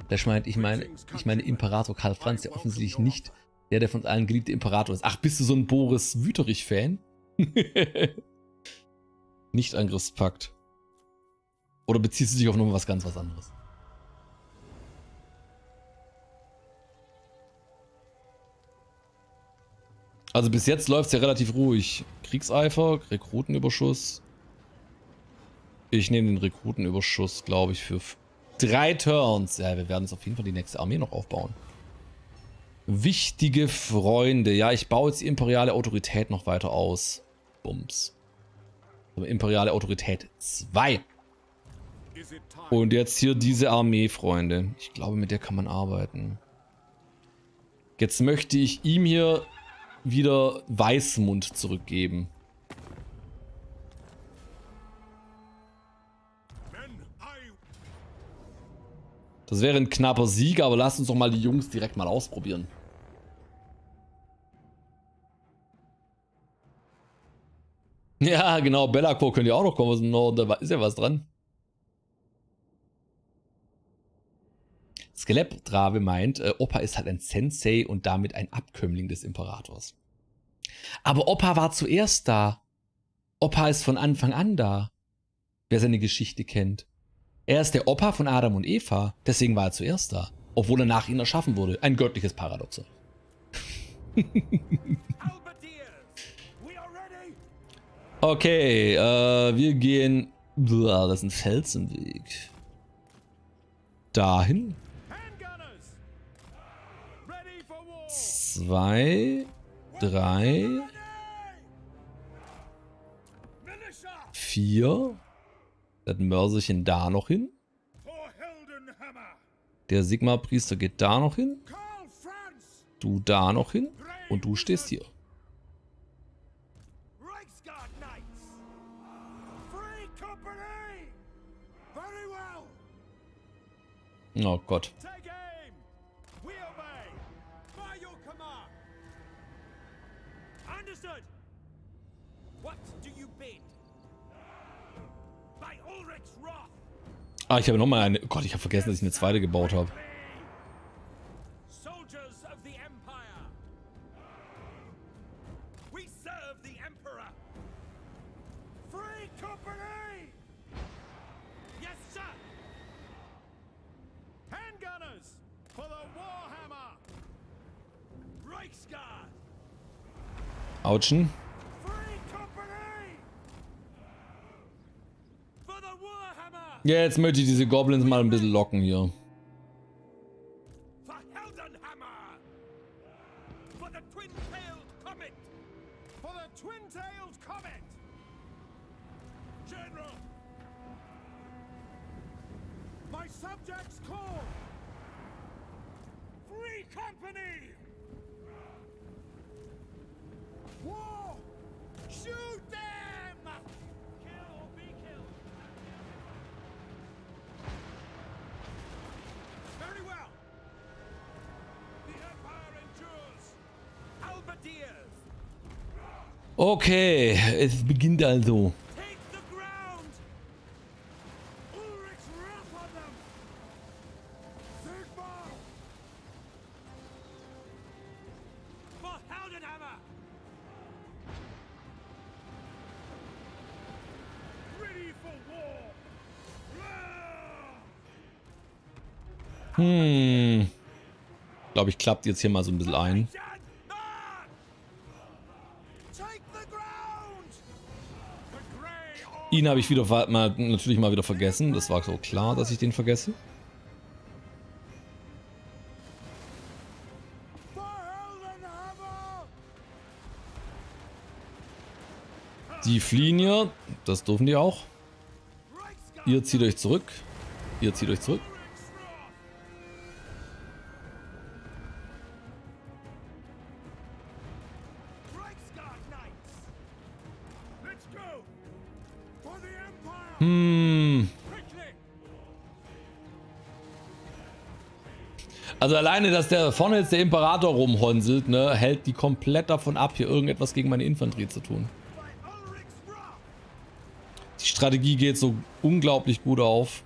Flash meint, ich meine, ich meine Imperator Karl Franz, der offensichtlich nicht der, der von uns allen geliebte Imperator ist. Ach, bist du so ein Boris Wüterich-Fan? Nicht-Angriffspakt. Oder beziehst du dich auf noch was ganz was anderes? Also bis jetzt läuft es ja relativ ruhig. Kriegseifer, Rekrutenüberschuss. Ich nehme den Rekrutenüberschuss, glaube ich, für drei Turns. Ja, wir werden jetzt auf jeden Fall die nächste Armee noch aufbauen. Wichtige Freunde. Ja, ich baue jetzt die imperiale Autorität noch weiter aus. Bums. Also imperiale Autorität zwei. Und jetzt hier diese Armee, Freunde. Ich glaube, mit der kann man arbeiten. Jetzt möchte ich ihm hier wieder Weißmund zurückgeben. Das wäre ein knapper Sieg, aber lasst uns doch mal die Jungs direkt mal ausprobieren. Ja, genau, Bellacor könnt ihr auch noch kommen aus dem Norden, da ist ja was dran. Skelepp-Drave meint, äh, Opa ist halt ein Sensei und damit ein Abkömmling des Imperators. Aber Opa war zuerst da. Opa ist von Anfang an da, wer seine Geschichte kennt. Er ist der Opa von Adam und Eva, deswegen war er zuerst da, obwohl er nach ihnen erschaffen wurde. Ein göttliches Paradoxon. Okay, äh, wir gehen... Blah, das ist ein Felsenweg. Dahin. Zwei, drei, vier. Das Mörserchen da noch hin. Der Sigma-Priester geht da noch hin. Du da noch hin. Und du stehst hier. Oh Gott. Ah, ich habe nochmal eine... Oh Gott, ich habe vergessen, dass ich eine zweite gebaut habe. Autschen. Ja, jetzt möchte ich diese Goblins mal ein bisschen locken hier. Okay, es beginnt also. Hm. Ich glaube, ich klappt jetzt hier mal so ein bisschen ein. Ihn habe ich wieder mal, natürlich mal wieder vergessen. Das war so klar, dass ich den vergesse. Die fliehen hier. Das dürfen die auch. Ihr zieht euch zurück. Ihr zieht euch zurück. Hm. Also alleine, dass der vorne jetzt der Imperator rumhonselt, ne, hält die komplett davon ab, hier irgendetwas gegen meine Infanterie zu tun. Die Strategie geht so unglaublich gut auf.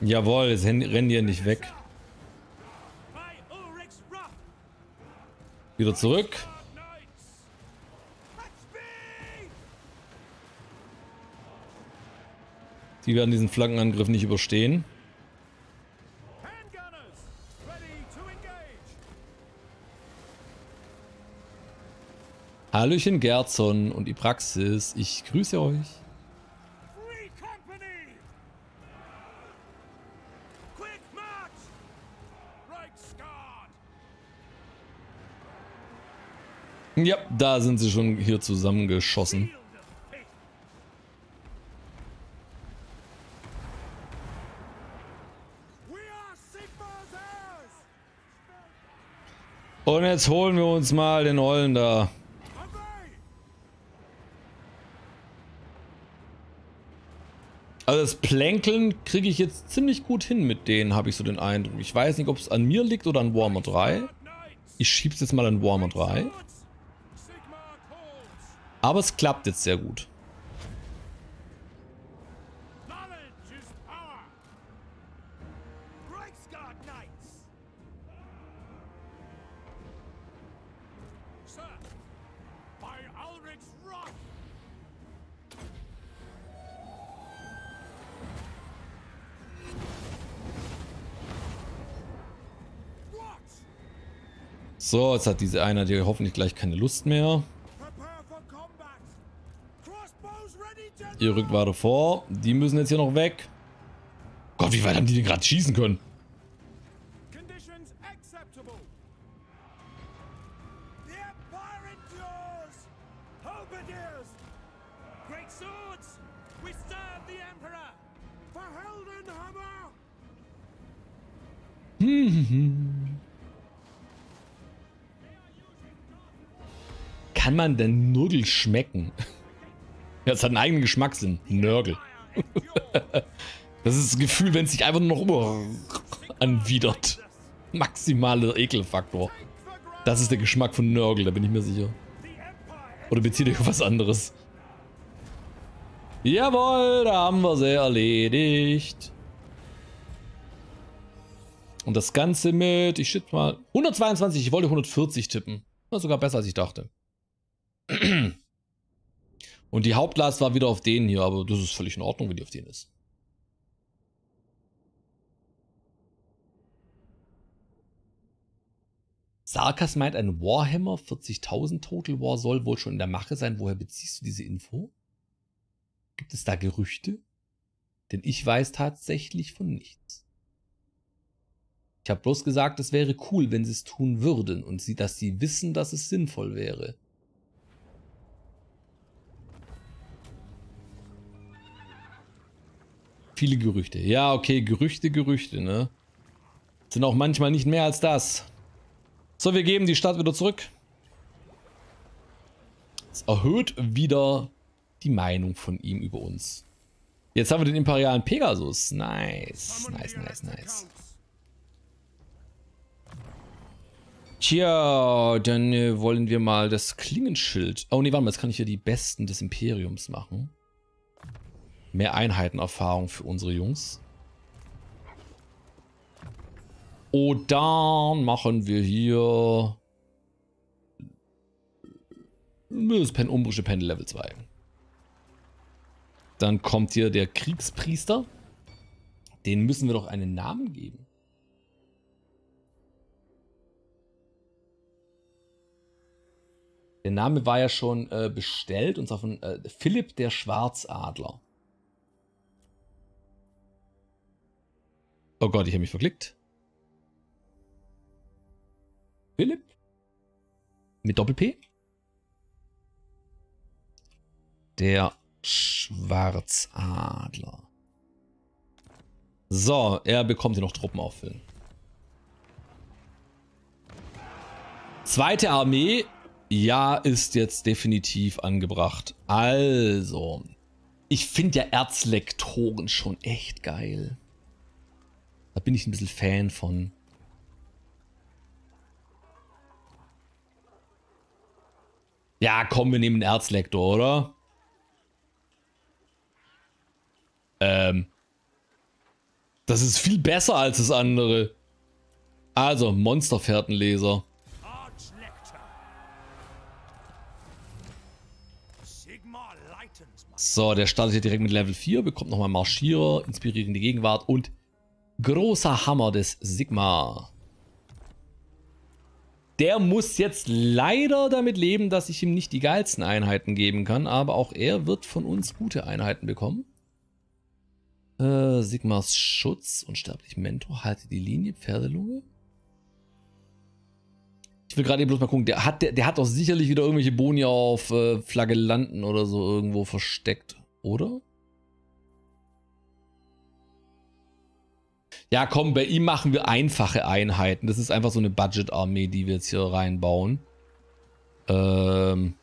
Jawohl, jetzt rennen die ja nicht weg. Wieder zurück. Die werden diesen Flankenangriff nicht überstehen. Hallöchen Gerson und die Praxis, ich grüße euch. Ja, da sind sie schon hier zusammengeschossen. Und jetzt holen wir uns mal den Holländer. Also das Plänkeln kriege ich jetzt ziemlich gut hin mit denen, habe ich so den Eindruck. Ich weiß nicht, ob es an mir liegt oder an Warhammer drei. Ich schiebe es jetzt mal an Warhammer drei. Aber es klappt jetzt sehr gut. So, jetzt hat diese eine die hoffentlich gleich keine Lust mehr. Ihr rückt weiter vor. Die müssen jetzt hier noch weg. Gott, wie weit haben die denn gerade schießen können? Kann man denn Nudel schmecken? Das hat einen eigenen Geschmackssinn. Nörgel. Das ist das Gefühl, wenn es sich einfach nur noch über anwidert. Maximaler Ekelfaktor. Das ist der Geschmack von Nörgel, da bin ich mir sicher. Oder bezieht euch auf was anderes. Jawohl, da haben wir sie erledigt. Und das Ganze mit, ich schätze mal, hundertzweiundzwanzig, ich wollte hundertvierzig tippen. War sogar besser, als ich dachte. Und die Hauptlast war wieder auf denen hier, aber das ist völlig in Ordnung, wenn die auf denen ist. Sarkas meint, ein Warhammer vierzigtausend Total War soll wohl schon in der Mache sein. Woher beziehst du diese Info? Gibt es da Gerüchte? Denn ich weiß tatsächlich von nichts. Ich habe bloß gesagt, es wäre cool, wenn sie es tun würden und sie, dass sie wissen, dass es sinnvoll wäre. Viele Gerüchte. Ja, okay, Gerüchte, Gerüchte, ne? Sind auch manchmal nicht mehr als das. So, wir geben die Stadt wieder zurück. Das erhöht wieder die Meinung von ihm über uns. Jetzt haben wir den imperialen Pegasus. Nice, nice, nice, nice. Tja, dann äh, wollen wir mal das Klingenschild. Oh ne, warte mal, jetzt kann ich hier die Besten des Imperiums machen. Mehr Einheitenerfahrung für unsere Jungs. Und dann machen wir hier das Pen umbrische Pen Level zwei. Dann kommt hier der Kriegspriester. Den müssen wir doch einen Namen geben. Der Name war ja schon äh, bestellt, und zwar von äh, Philipp der Schwarzadler. Oh Gott, ich habe mich verklickt. Philipp? Mit Doppel-P? Der Schwarzadler. So, er bekommt hier noch Truppen auffüllen. Zweite Armee. Ja, ist jetzt definitiv angebracht. Also, ich finde ja Erzlektoren schon echt geil. Da bin ich ein bisschen Fan von. Ja, komm, wir nehmen den Erzlektor, oder? Ähm. Das ist viel besser als das andere. Also, Monsterfährtenleser. So, der startet hier direkt mit Level vier, bekommt nochmal Marschierer, inspirierende Gegenwart und großer Hammer des Sigma. Der muss jetzt leider damit leben, dass ich ihm nicht die geilsten Einheiten geben kann, aber auch er wird von uns gute Einheiten bekommen. Äh, Sigmas Schutz, unsterblich Mentor, halte die Linie, Pferdelunge. Ich will gerade eben bloß mal gucken, der hat, der, der hat doch sicherlich wieder irgendwelche Boni auf äh, Flagellanten oder so irgendwo versteckt, oder? Ja komm, bei ihm machen wir einfache Einheiten. Das ist einfach so eine Budget-Armee, die wir jetzt hier reinbauen. Ähm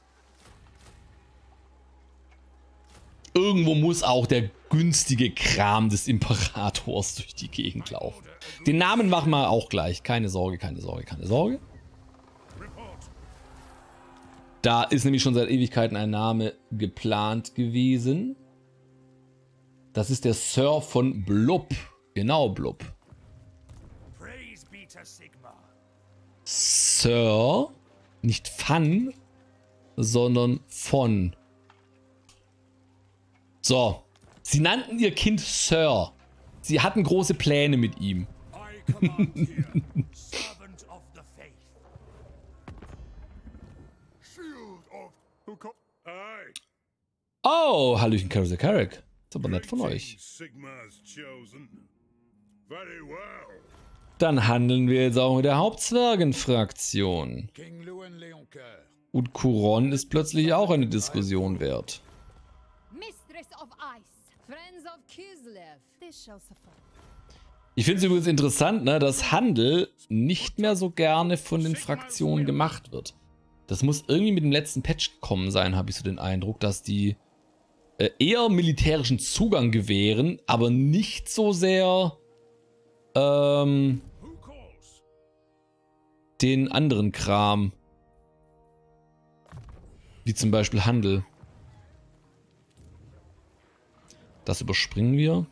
Irgendwo muss auch der günstige Kram des Imperators durch die Gegend laufen. Den Namen machen wir auch gleich. Keine Sorge, keine Sorge, keine Sorge. Da ist nämlich schon seit Ewigkeiten ein Name geplant gewesen. Das ist der Sir von Blub. Genau, Blub. Sir, nicht Fun, sondern von. So, sie nannten ihr Kind Sir. Sie hatten große Pläne mit ihm. Oh, Hallöchen, Karak Askaras. Ist aber nett von euch. Dann handeln wir jetzt auch mit der Hauptzwergenfraktion. Und Kuron ist plötzlich auch eine Diskussion wert. Ich finde es übrigens interessant, ne, dass Handel nicht mehr so gerne von den Fraktionen gemacht wird. Das muss irgendwie mit dem letzten Patch gekommen sein, habe ich so den Eindruck, dass die äh, eher militärischen Zugang gewähren, aber nicht so sehr ähm, den anderen Kram, wie zum Beispiel Handel. Das überspringen wir.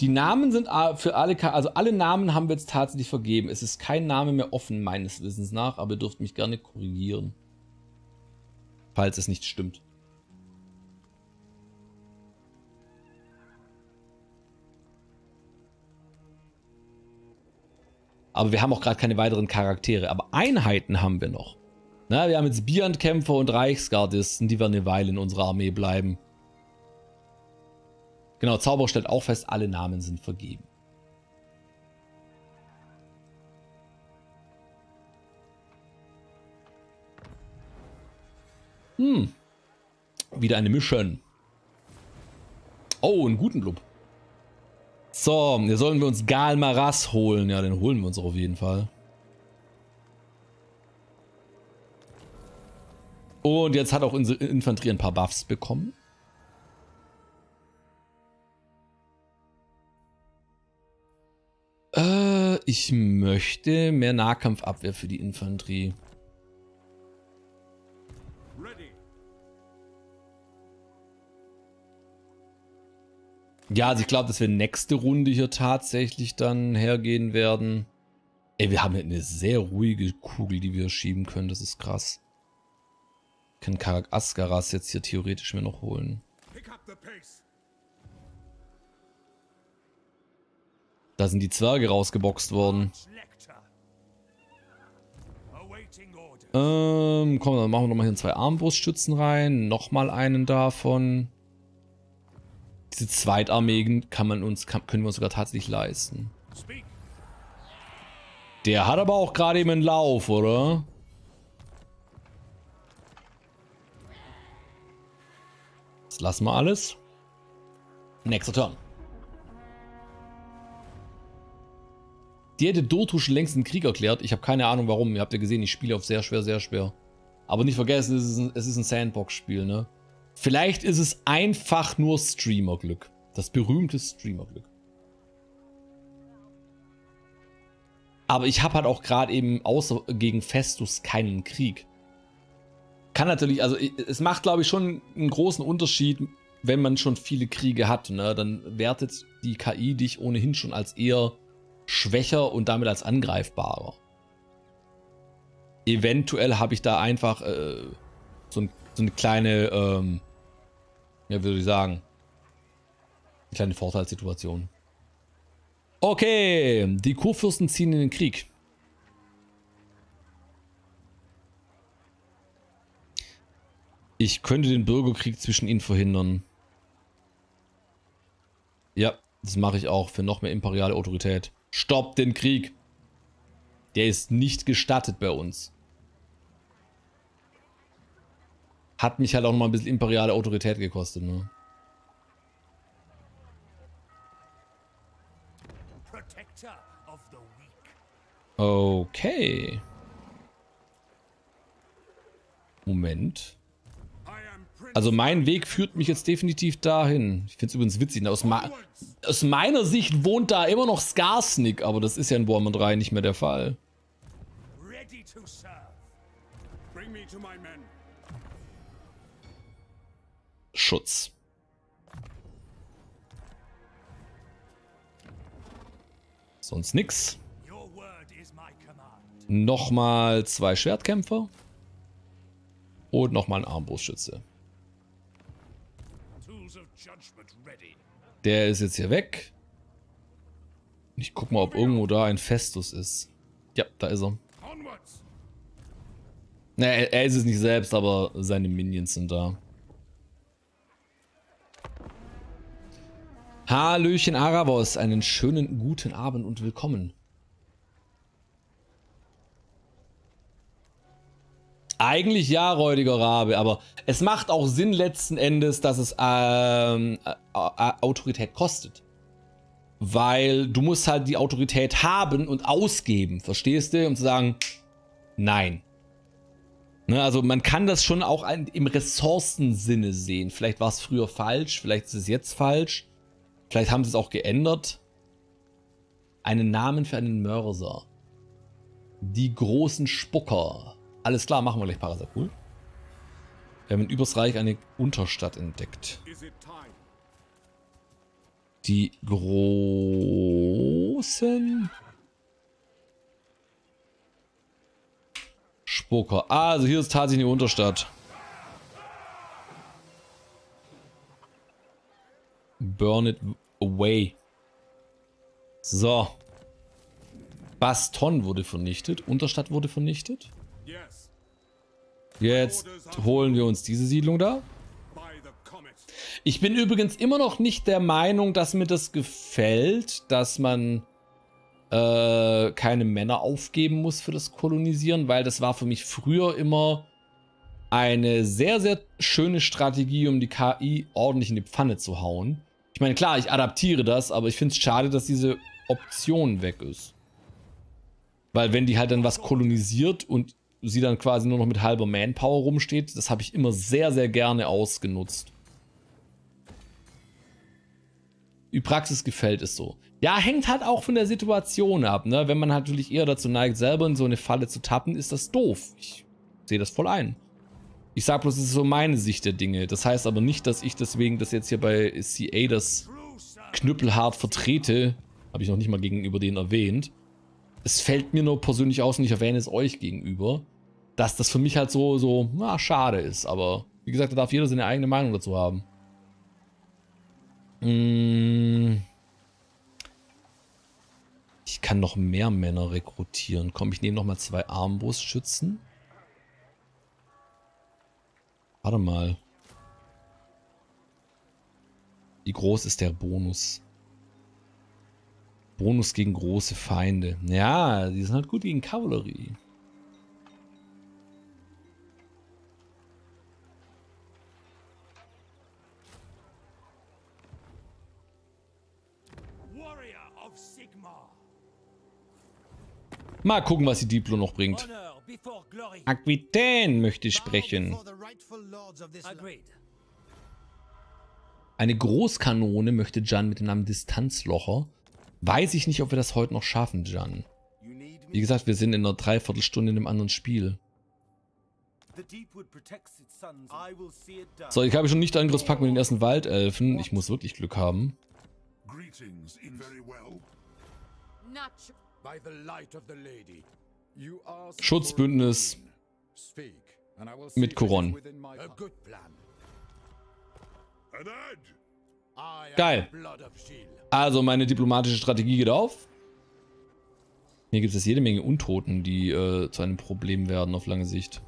Die Namen sind für alle, also alle Namen haben wir jetzt tatsächlich vergeben. Es ist kein Name mehr offen, meines Wissens nach, aber ihr dürft mich gerne korrigieren, falls es nicht stimmt. Aber wir haben auch gerade keine weiteren Charaktere, aber Einheiten haben wir noch. Na, wir haben jetzt Bierhandkämpfer und Reichsgardisten, die werden eine Weile in unserer Armee bleiben. Genau, Zauberer stellt auch fest, alle Namen sind vergeben. Hm. Wieder eine Mission. Oh, einen guten Blub. So, hier sollen wir uns Galmaras holen. Ja, den holen wir uns auch auf jeden Fall. Und jetzt hat auch unsere Infanterie ein paar Buffs bekommen. Äh, ich möchte mehr Nahkampfabwehr für die Infanterie. Ja, also ich glaube, dass wir nächste Runde hier tatsächlich dann hergehen werden. Ey, wir haben hier eine sehr ruhige Kugel, die wir schieben können. Das ist krass. Ich kann Karak Askaras jetzt hier theoretisch mir noch holen. Da sind die Zwerge rausgeboxt worden. Ähm, komm, dann machen wir nochmal hier zwei Armbrustschützen rein. Nochmal einen davon. Diese Zweitarmeen kann man uns, kann, können wir uns sogar tatsächlich leisten. Der hat aber auch gerade eben einen Lauf, oder? Das lassen wir alles. Nächster Turn. Die hätte Dotu schon längst einen Krieg erklärt. Ich habe keine Ahnung warum. Ihr habt ja gesehen, ich spiele auf sehr schwer, sehr schwer. Aber nicht vergessen, es ist ein, es ist ein Sandbox-Spiel, ne? Vielleicht ist es einfach nur Streamerglück. Das berühmte Streamerglück. Aber ich habe halt auch gerade eben außer gegen Festus keinen Krieg. Kann natürlich, also es macht glaube ich schon einen großen Unterschied, wenn man schon viele Kriege hat, ne? Dann wertet die K I dich ohnehin schon als eher schwächer und damit als angreifbarer. Eventuell habe ich da einfach äh, so ein So eine kleine, ähm, ja, würde ich sagen, eine kleine Vorteilssituation. Okay, die Kurfürsten ziehen in den Krieg. Ich könnte den Bürgerkrieg zwischen ihnen verhindern. Ja, das mache ich auch für noch mehr imperiale Autorität. Stoppt den Krieg. Der ist nicht gestattet bei uns. Hat mich halt auch nochmal ein bisschen imperiale Autorität gekostet, ne? Okay. Moment. Also mein Weg führt mich jetzt definitiv dahin. Ich finde es übrigens witzig. Ne? Aus, ma aus meiner Sicht wohnt da immer noch Skarsnik, aber das ist ja in Warhammer drei nicht mehr der Fall. Ready to serve. Bring me to my men. Schutz. Sonst nix. Nochmal zwei Schwertkämpfer. Und nochmal ein Armbrustschütze. Der ist jetzt hier weg. Ich guck mal, ob irgendwo da ein Festus ist. Ja, da ist er. Naja, er, er ist es nicht selbst, aber seine Minions sind da. Hallöchen Aravos, einen schönen guten Abend und willkommen. Eigentlich ja, räudiger Rabe, aber es macht auch Sinn letzten Endes, dass es ähm, Autorität kostet. Weil du musst halt die Autorität haben und ausgeben, verstehst du? Um zu sagen, nein. Ne, also man kann das schon auch im Ressourcensinne sehen. Vielleicht war es früher falsch, vielleicht ist es jetzt falsch. Vielleicht haben sie es auch geändert. Einen Namen für einen Mörser. Die großen Spucker. Alles klar, machen wir gleich Parasakul. Wir haben in Übersreich eine Unterstadt entdeckt. Die großen Spucker. Ah, also hier ist tatsächlich eine Unterstadt. Burn it away. So. Baston wurde vernichtet. Unterstadt wurde vernichtet. Jetzt holen wir uns diese Siedlung da. Ich bin übrigens immer noch nicht der Meinung, dass mir das gefällt, dass man äh, keine Männer aufgeben muss für das Kolonisieren, weil das war für mich früher immer eine sehr, sehr schöne Strategie, um die K I ordentlich in die Pfanne zu hauen. Ich meine, klar, ich adaptiere das, aber ich finde es schade, dass diese Option weg ist. Weil wenn die halt dann was kolonisiert und sie dann quasi nur noch mit halber Manpower rumsteht, das habe ich immer sehr, sehr gerne ausgenutzt. Die Praxis gefällt es so. Ja, hängt halt auch von der Situation ab, ne? Wenn man natürlich eher dazu neigt, selber in so eine Falle zu tappen, ist das doof. Ich sehe das voll ein. Ich sag bloß, das ist so meine Sicht der Dinge. Das heißt aber nicht, dass ich deswegen das jetzt hier bei C A das knüppelhart vertrete. Habe ich noch nicht mal gegenüber denen erwähnt. Es fällt mir nur persönlich aus und ich erwähne es euch gegenüber, dass das für mich halt so, so, na, schade ist. Aber wie gesagt, da darf jeder seine eigene Meinung dazu haben. Mmh. Ich kann noch mehr Männer rekrutieren. Komm, ich nehme nochmal zwei Armbrustschützen. Warte mal. Wie groß ist der Bonus? Bonus gegen große Feinde. Ja, die sind halt gut gegen Kavallerie. Mal gucken, was die Diplo noch bringt. Aquitaine möchte sprechen. Eine Großkanone möchte Jan mit dem Namen Distanzlocher. Weiß ich nicht, ob wir das heute noch schaffen, Jan. Wie gesagt, wir sind in einer Dreiviertelstunde in einem anderen Spiel. So, ich habe schon nicht Angriffspakt mit den ersten Waldelfen. Ich muss wirklich Glück haben. Schutzbündnis mit Koron. Geil. Also meine diplomatische Strategie geht auf. Hier gibt es jede Menge Untoten, die äh, zu einem Problem werden auf lange Sicht.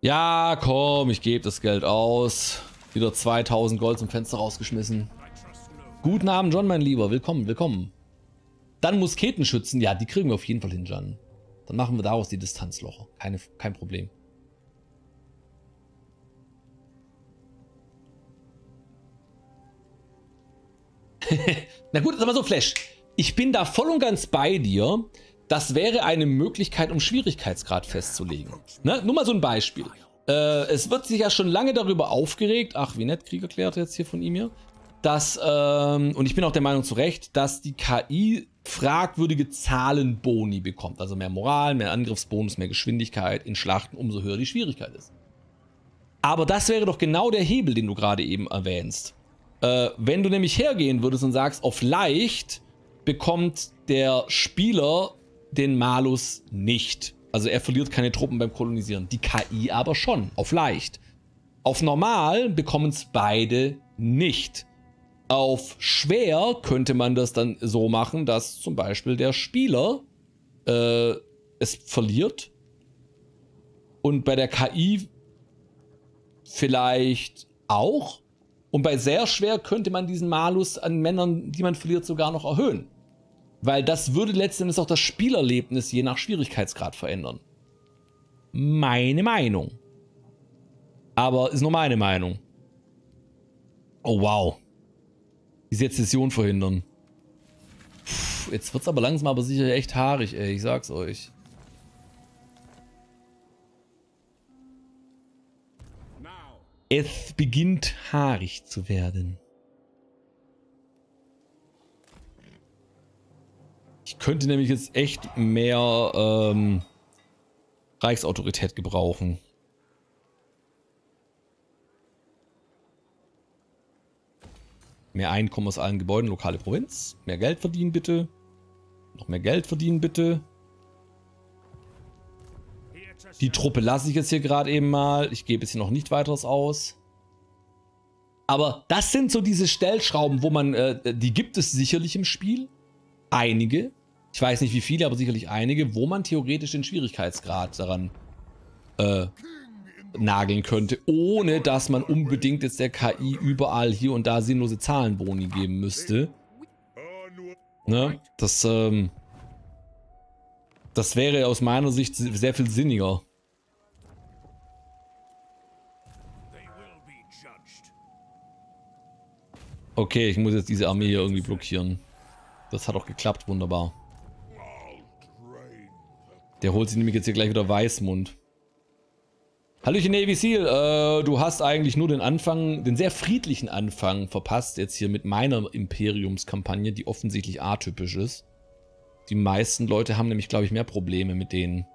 Ja, komm, ich gebe das Geld aus. Wieder zweitausend Gold zum Fenster rausgeschmissen. Guten Abend, John, mein Lieber. Willkommen, willkommen. Dann Musketenschützen. Ja, die kriegen wir auf jeden Fall hin, John. Dann machen wir daraus die Distanzlocher. Keine, kein Problem. Na gut, ist aber so, Flash. Ich bin da voll und ganz bei dir. Das wäre eine Möglichkeit, um Schwierigkeitsgrad festzulegen. Ne? Nur mal so ein Beispiel. Äh, es wird sich ja schon lange darüber aufgeregt, ach, wie nett, Krieg erklärt jetzt hier von ihm hier, dass, ähm, und ich bin auch der Meinung zu Recht, dass die K I fragwürdige Zahlenboni bekommt. Also mehr Moral, mehr Angriffsbonus, mehr Geschwindigkeit in Schlachten, umso höher die Schwierigkeit ist. Aber das wäre doch genau der Hebel, den du gerade eben erwähnst. Äh, wenn du nämlich hergehen würdest und sagst, auf leicht bekommt der Spieler den Malus nicht. Also er verliert keine Truppen beim Kolonisieren. Die K I aber schon, auf leicht. Auf normal bekommen es beide nicht. Auf schwer könnte man das dann so machen, dass zum Beispiel der Spieler äh, es verliert. Und bei der K I vielleicht auch. Und bei sehr schwer könnte man diesen Malus an Männern, die man verliert, sogar noch erhöhen. Weil das würde letztendlich auch das Spielerlebnis je nach Schwierigkeitsgrad verändern. Meine Meinung. Aber ist nur meine Meinung. Oh wow. Die Sezession verhindern. Puh, jetzt wird's aber langsam aber sicher echt haarig, ey. Ich sag's euch. Es beginnt haarig zu werden. Ich könnte nämlich jetzt echt mehr ähm, Reichsautorität gebrauchen. Mehr Einkommen aus allen Gebäuden, lokale Provinz. Mehr Geld verdienen bitte. Noch mehr Geld verdienen bitte. Die Truppe lasse ich jetzt hier gerade eben mal. Ich gebe jetzt hier noch nicht weiteres aus. Aber das sind so diese Stellschrauben, wo man, äh, die gibt es sicherlich im Spiel. Einige. Ich weiß nicht wie viele, aber sicherlich einige, wo man theoretisch den Schwierigkeitsgrad daran äh, nageln könnte, ohne dass man unbedingt jetzt der K I überall hier und da sinnlose Zahlenboni geben müsste. Ne? Das, ähm, das wäre aus meiner Sicht sehr viel sinniger. Okay, ich muss jetzt diese Armee hier irgendwie blockieren. Das hat auch geklappt, wunderbar. Der holt sich nämlich jetzt hier gleich wieder Weißmund. Hallöchen, Navy Seal. Äh, du hast eigentlich nur den Anfang, den sehr friedlichen Anfang verpasst, jetzt hier mit meiner Imperiumskampagne, die offensichtlich atypisch ist. Die meisten Leute haben nämlich, glaube ich, mehr Probleme mit denen.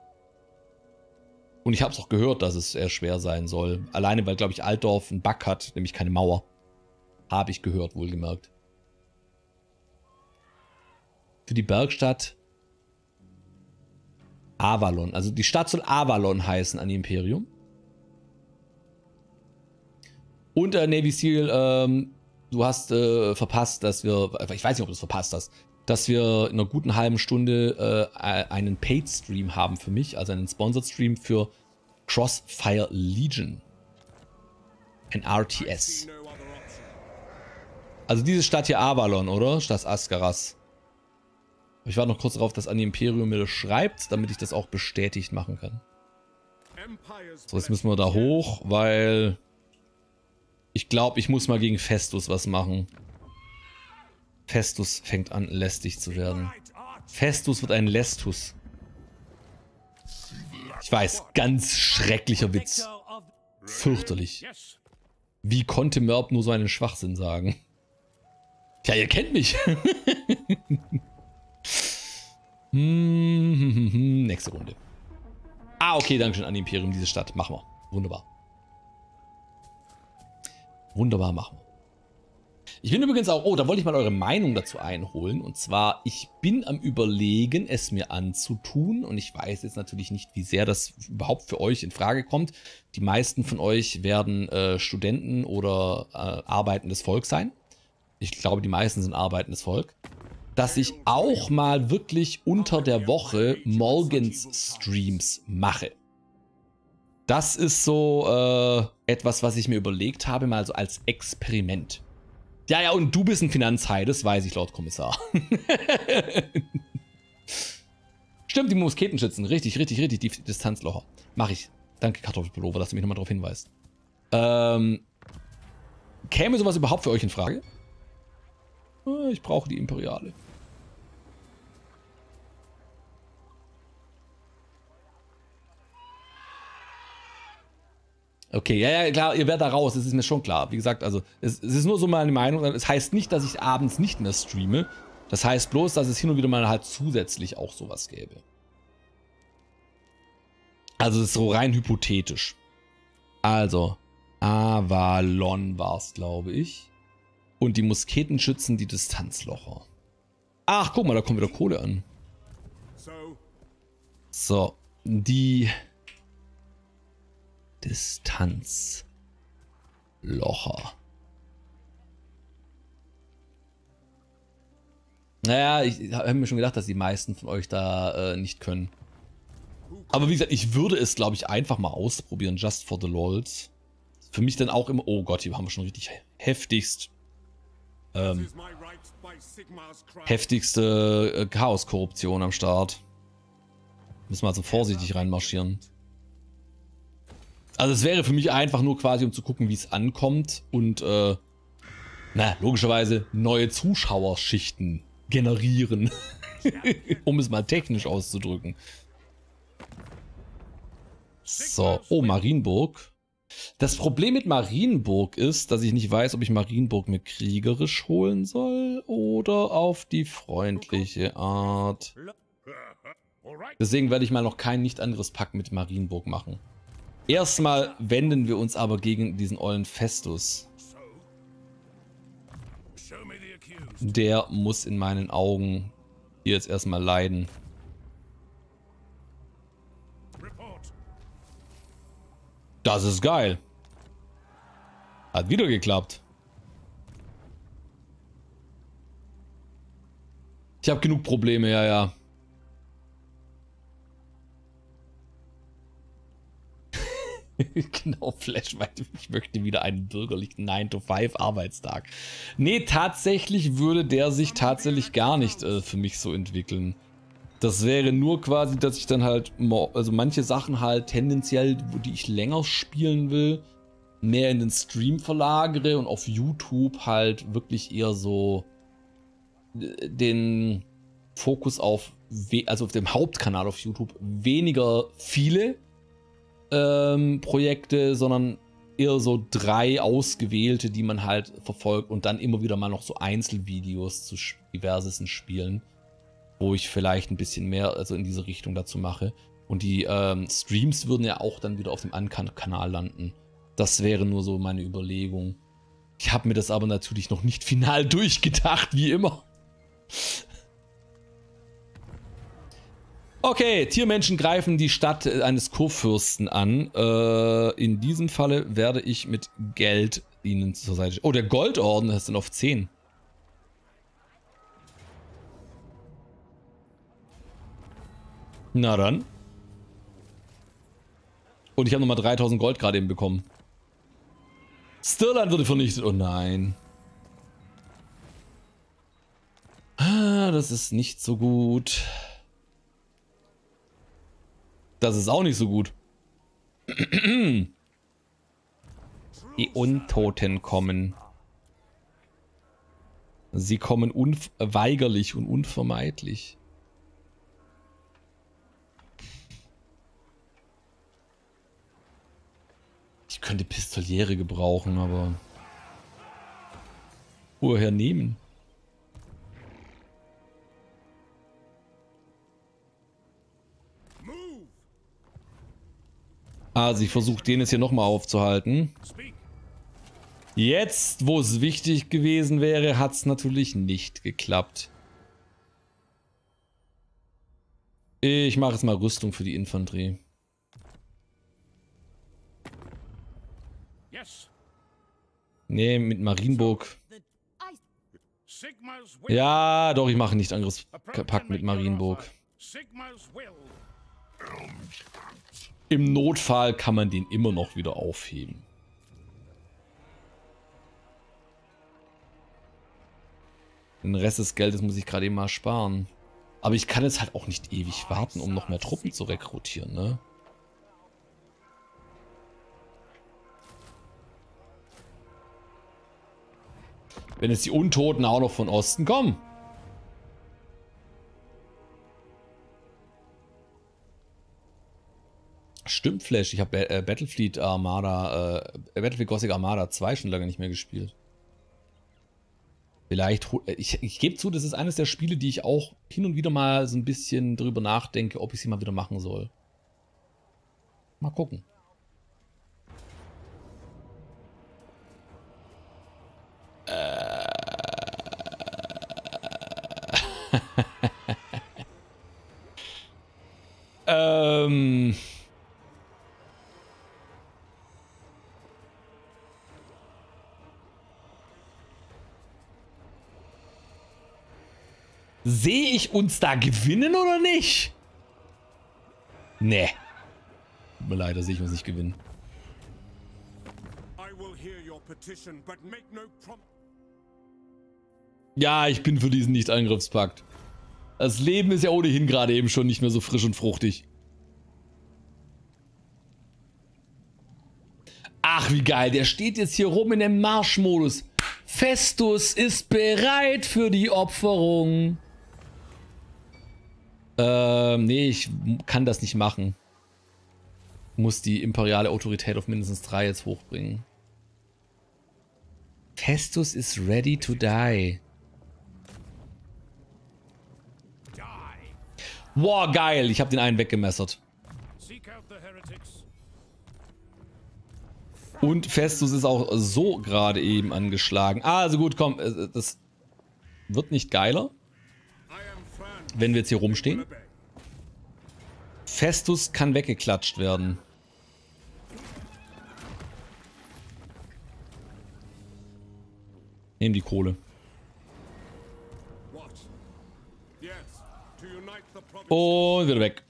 Und ich habe es auch gehört, dass es sehr schwer sein soll. Alleine, weil, glaube ich, Altdorf einen Bug hat, nämlich keine Mauer. Habe ich gehört, wohlgemerkt. Für die Bergstadt Avalon. Also die Stadt soll Avalon heißen an die Imperium. Und äh, Navy Seal, ähm, du hast äh, verpasst, dass wir, ich weiß nicht, ob du es verpasst hast, dass wir in einer guten halben Stunde äh, einen Paid-Stream haben für mich, also einen Sponsored-Stream für Crossfire Legion. Ein R T S. Also diese Stadt hier Avalon, oder? Stadt Askaras. Ich warte noch kurz darauf, dass Anni Imperium mir das schreibt, damit ich das auch bestätigt machen kann. So, jetzt müssen wir da hoch, weil ich glaube, ich muss mal gegen Festus was machen. Festus fängt an, lästig zu werden. Festus wird ein Lestus. Ich weiß, ganz schrecklicher Witz. Fürchterlich. Wie konnte Merb nur so einen Schwachsinn sagen? Ja, ihr kennt mich. Nächste Runde. Ah, okay, danke schön an Imperium, diese Stadt. Machen wir. Wunderbar. Wunderbar machen wir. Ich bin übrigens auch... Oh, da wollte ich mal eure Meinung dazu einholen. Und zwar, ich bin am Überlegen, es mir anzutun. Und ich weiß jetzt natürlich nicht, wie sehr das überhaupt für euch in Frage kommt. Die meisten von euch werden äh, Studenten oder äh, arbeitendes Volk sein. Ich glaube, die meisten sind arbeitendes Volk. Dass ich auch mal wirklich unter der Woche morgens Streams mache. Das ist so äh, etwas, was ich mir überlegt habe, mal so als Experiment. Ja, ja, und du bist ein Finanzhai, das weiß ich, Lord Kommissar. Stimmt, die Musketenschützen. Richtig, richtig, richtig, die Distanzlocher. Mach ich. Danke, Kartoffelpullover, dass du mich nochmal darauf hinweist. Ähm, käme sowas überhaupt für euch in Frage? Ich brauche die Imperiale. Okay, ja, ja, klar, ihr werdet da raus, das ist mir schon klar. Wie gesagt, also, es, es ist nur so meine Meinung. Es heißt nicht, dass ich abends nicht mehr streame. Das heißt bloß, dass es hin und wieder mal halt zusätzlich auch sowas gäbe. Also, es ist so rein hypothetisch. Also, Avalon war es, glaube ich. Und die Musketenschützen, die Distanzlocher. Ach, guck mal, da kommt wieder Kohle an. So, die Distanzlocher. Naja, ich habe mir schon gedacht, dass die meisten von euch da äh, nicht können. Aber wie gesagt, ich würde es, glaube ich, einfach mal ausprobieren, just for the lols. Für mich dann auch immer... Oh Gott, hier haben wir schon richtig heftigst... Ähm, heftigste äh, Chaos-Korruption am Start. Müssen wir also vorsichtig reinmarschieren. Also es wäre für mich einfach nur quasi, um zu gucken, wie es ankommt und äh, na, logischerweise neue Zuschauerschichten generieren. Um es mal technisch auszudrücken. So, oh, Marienburg. Das Problem mit Marienburg ist, dass ich nicht weiß, ob ich Marienburg mir kriegerisch holen soll oder auf die freundliche Art. Deswegen werde ich mal noch kein nicht anderes Pack mit Marienburg machen. Erstmal wenden wir uns aber gegen diesen ollen Festus. Der muss in meinen Augen hier jetzt erstmal leiden. Das ist geil. Hat wieder geklappt. Ich habe genug Probleme, ja, ja. Genau, Flashweite. Ich möchte wieder einen bürgerlichen nine to five Arbeitstag. Nee, tatsächlich würde der sich tatsächlich gar nicht äh, für mich so entwickeln. Das wäre nur quasi, dass ich dann halt, also manche Sachen halt tendenziell, die ich länger spielen will, mehr in den Stream verlagere und auf YouTube halt wirklich eher so den Fokus auf, also auf dem Hauptkanal auf YouTube, weniger viele ähm, Projekte, sondern eher so drei ausgewählte, die man halt verfolgt und dann immer wieder mal noch so Einzelvideos zu diversesten Spielen, wo ich vielleicht ein bisschen mehr also in diese Richtung dazu mache. Und die ähm, Streams würden ja auch dann wieder auf dem Ankan-Kanal landen. Das wäre nur so meine Überlegung. Ich habe mir das aber natürlich noch nicht final durchgedacht, wie immer. Okay, Tiermenschen greifen die Stadt eines Kurfürsten an. Äh, in diesem Falle werde ich mit Geld ihnen zur Seite... Oh, der Goldorden ist dann auf zehn. Na dann. Und ich habe nochmal dreitausend Gold gerade eben bekommen. Stirland wurde vernichtet. Oh nein. Ah, das ist nicht so gut. Das ist auch nicht so gut. Die Untoten kommen. Sie kommen unweigerlich und unvermeidlich. Ich könnte Pistoliere gebrauchen, aber... Woher nehmen? Ah, sie versucht, den jetzt hier nochmal aufzuhalten. Jetzt, wo es wichtig gewesen wäre, hat es natürlich nicht geklappt. Ich mache jetzt mal Rüstung für die Infanterie. Nee, mit Marienburg. Ja, doch, ich mache nicht Angriffspakt mit Marienburg. Im Notfall kann man den immer noch wieder aufheben. Den Rest des Geldes muss ich gerade eben mal sparen. Aber ich kann jetzt halt auch nicht ewig warten, um noch mehr Truppen zu rekrutieren, ne? Wenn jetzt die Untoten auch noch von Osten kommen. Stimmt, Flash. Ich habe äh, Battlefleet Armada, äh, Battlefleet Gothic Armada zwei schon lange nicht mehr gespielt. Vielleicht, ich, ich gebe zu, das ist eines der Spiele, die ich auch hin und wieder mal so ein bisschen drüber nachdenke, ob ich sie mal wieder machen soll. Mal gucken. ähm... Sehe ich uns da gewinnen oder nicht? Nee. Tut mir leid, da sehe ich uns nicht gewinnen. Ja, ich bin für diesen Nicht-Angriffspakt. Das Leben ist ja ohnehin gerade eben schon nicht mehr so frisch und fruchtig. Ach, wie geil. Der steht jetzt hier rum in dem Marschmodus. Festus ist bereit für die Opferung. Ähm, nee, ich kann das nicht machen. Muss die imperiale Autorität auf mindestens drei jetzt hochbringen. Festus is ready to die. Boah, geil. Ich habe den einen weggemessert. Und Festus ist auch so gerade eben angeschlagen. Also gut, komm. Das wird nicht geiler, wenn wir jetzt hier rumstehen. Festus kann weggeklatscht werden. Nehmen die Kohle. Und wieder weg.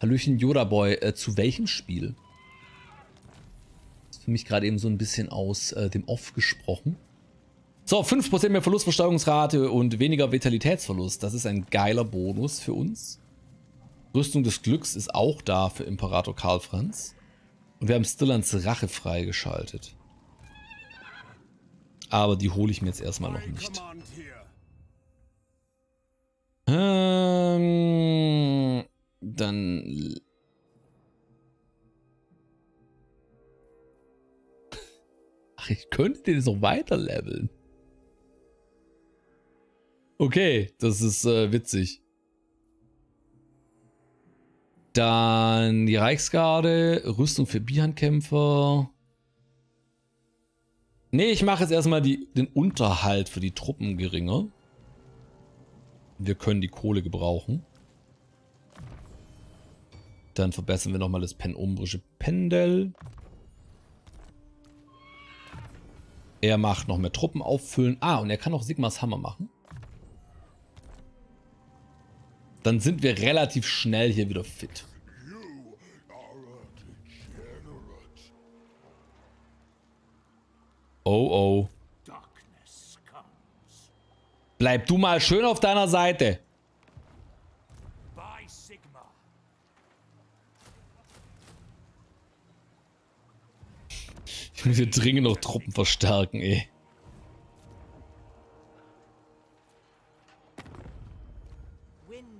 Hallöchen Yoda-Boy, äh, zu welchem Spiel? Das ist für mich gerade eben so ein bisschen aus äh, dem Off gesprochen. So, fünf Prozent mehr Verlustversteigerungsrate und weniger Vitalitätsverlust. Das ist ein geiler Bonus für uns. Rüstung des Glücks ist auch da für Imperator Karl Franz. Und wir haben Stirlands Rache freigeschaltet. Aber die hole ich mir jetzt erstmal noch nicht. Ähm, dann... Ach, ich könnte den so weiter leveln. Okay, das ist äh, witzig. Dann die Reichsgarde, Rüstung für Bihandkämpfer. Ne, ich mache jetzt erstmal die, den Unterhalt für die Truppen geringer. Wir können die Kohle gebrauchen. Dann verbessern wir nochmal das penumbrische Pendel. Er macht noch mehr Truppen auffüllen. Ah, und er kann auch Sigmas Hammer machen. Dann sind wir relativ schnell hier wieder fit. Oh oh. Bleib du mal schön auf deiner Seite. Ich muss hier dringend noch Truppen verstärken, ey.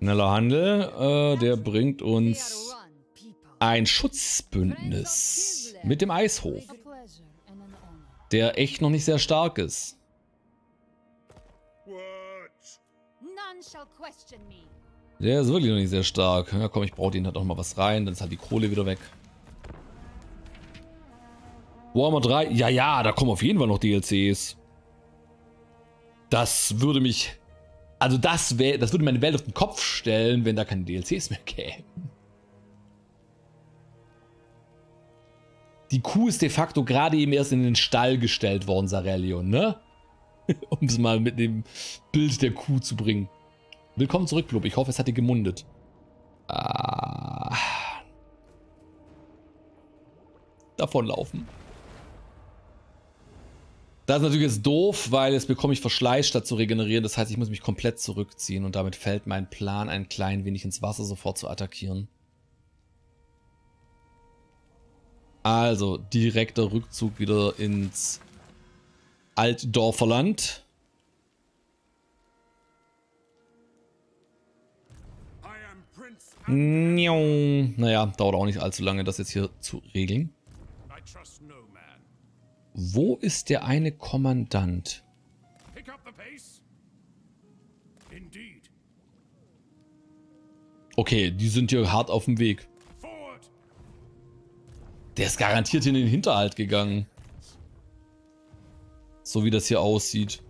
Schneller Handel, äh, der bringt uns ein Schutzbündnis mit dem Eishof, der echt noch nicht sehr stark ist. Der ist wirklich noch nicht sehr stark. Ja, komm, ich brauche den halt noch mal was rein, dann ist halt die Kohle wieder weg. Warhammer drei, ja, ja, da kommen auf jeden Fall noch D L Cs. Das würde mich... Also das, wär, das würde meine Welt auf den Kopf stellen, wenn da keine D L Cs mehr gäbe. Die Kuh ist de facto gerade eben erst in den Stall gestellt worden, Sarelion, ne? Um es mal mit dem Bild der Kuh zu bringen. Willkommen zurück, Blub. Ich hoffe, es hat dir gemundet. Ah. Davonlaufen. Das ist natürlich jetzt doof, weil jetzt bekomme ich Verschleiß statt zu regenerieren. Das heißt, ich muss mich komplett zurückziehen und damit fällt mein Plan ein klein wenig ins Wasser, sofort zu attackieren. Also, direkter Rückzug wieder ins Altdorfer Land. Naja, dauert auch nicht allzu lange, das jetzt hier zu regeln. Wo ist der eine Kommandant? Okay, die sind hier hart auf dem Weg. Der ist garantiert in den Hinterhalt gegangen. So wie das hier aussieht.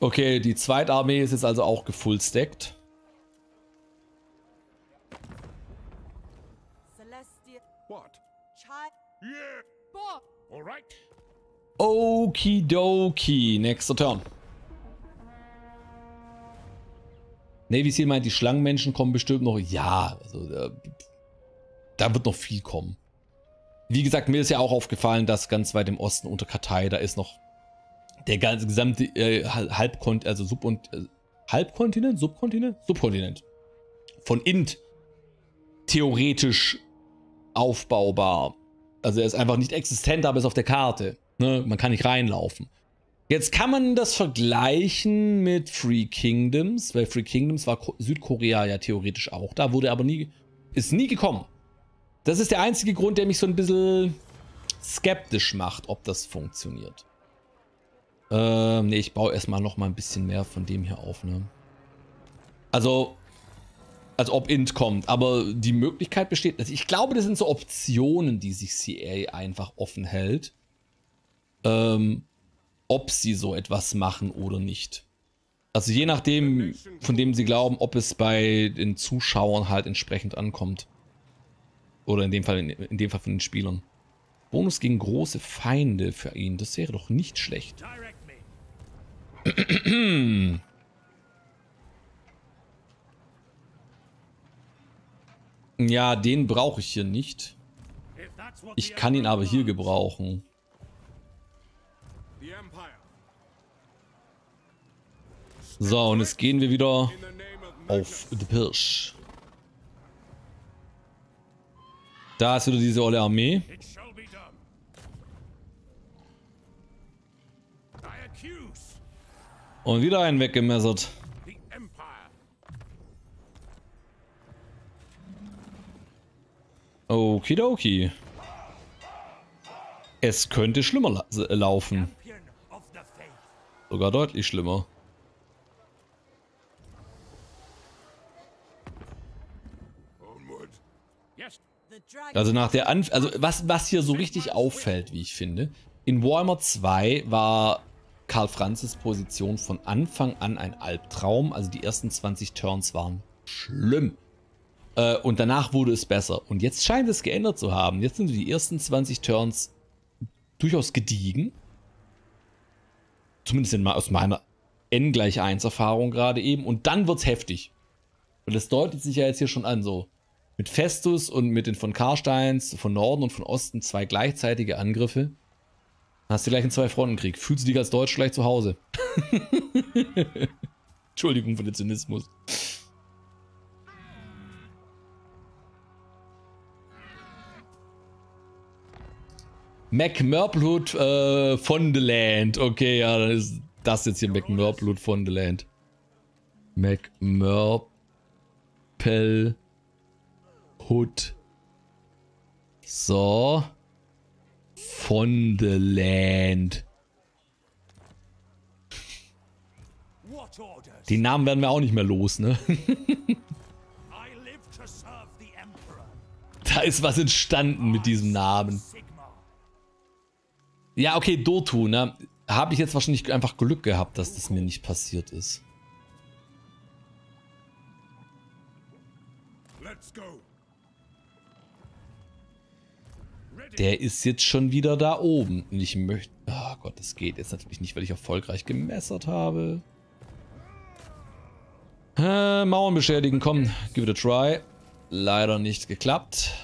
Okay, die Zweitarmee ist jetzt also auch gefullstackt. Okidoki, nächster Turn. Navy Seal meint, die Schlangenmenschen kommen bestimmt noch. Ja, also da, da wird noch viel kommen. Wie gesagt, mir ist ja auch aufgefallen, dass ganz weit im Osten unter Katai, da ist noch der ganze gesamte äh, Halbkontinent, also Sub- und äh, Halbkontinent, Subkontinent, Subkontinent von Int theoretisch aufbaubar. Also er ist einfach nicht existent, aber ist auf der Karte. Ne? Man kann nicht reinlaufen. Jetzt kann man das vergleichen mit Free Kingdoms, weil Free Kingdoms war Südkorea ja theoretisch auch da, wurde aber nie, ist nie gekommen. Das ist der einzige Grund, der mich so ein bisschen skeptisch macht, ob das funktioniert. Ähm, ne, ich baue erstmal noch mal ein bisschen mehr von dem hier auf, ne? Also... Als ob Int kommt, aber die Möglichkeit besteht. Also ich glaube, das sind so Optionen, die sich C A einfach offen hält. Ähm, ob sie so etwas machen oder nicht. Also je nachdem, von dem sie glauben, ob es bei den Zuschauern halt entsprechend ankommt. Oder in dem Fall, in, in dem Fall von den Spielern. Bonus gegen große Feinde für ihn, das wäre doch nicht schlecht. Ja, den brauche ich hier nicht. Ich kann ihn aber hier gebrauchen. So, und jetzt gehen wir wieder auf die Pirsch. Da ist wieder diese olle Armee. Und wieder einen weggemessert. Okidoki. Es könnte schlimmer la laufen. Sogar deutlich schlimmer. Also nach der Anf also was, was hier so richtig auffällt, wie ich finde, in Warhammer zwei war Karl Franzes Position von Anfang an ein Albtraum. Also die ersten zwanzig Turns waren schlimm. Äh, und danach wurde es besser. Und jetzt scheint es geändert zu haben. Jetzt sind die ersten zwanzig Turns durchaus gediegen. Zumindest in, aus meiner N gleich eins Erfahrung gerade eben. Und dann wird es heftig. Und das deutet sich ja jetzt hier schon an so. Mit Festus und mit den von Karsteins, von Norden und von Osten zwei gleichzeitige Angriffe. Hast du gleich einen Zwei-Fronten-Krieg. Fühlst du dich als Deutsch gleich zu Hause? Entschuldigung für den Zynismus. McMurplehood äh, von the Land. Okay, ja, dann ist das jetzt hier McMurplehood von the Land. McMurplehood. So. Von the Land. Den Namen werden wir auch nicht mehr los, ne? Da ist was entstanden mit diesem Namen. Ja, okay, Dotu, ne? Habe ich jetzt wahrscheinlich einfach Glück gehabt, dass das mir nicht passiert ist. Let's go. Der ist jetzt schon wieder da oben. Und ich möchte... Oh Gott, das geht jetzt natürlich nicht, weil ich erfolgreich gemessert habe. Äh, Mauern beschädigen, komm, give it a try. Leider nicht geklappt.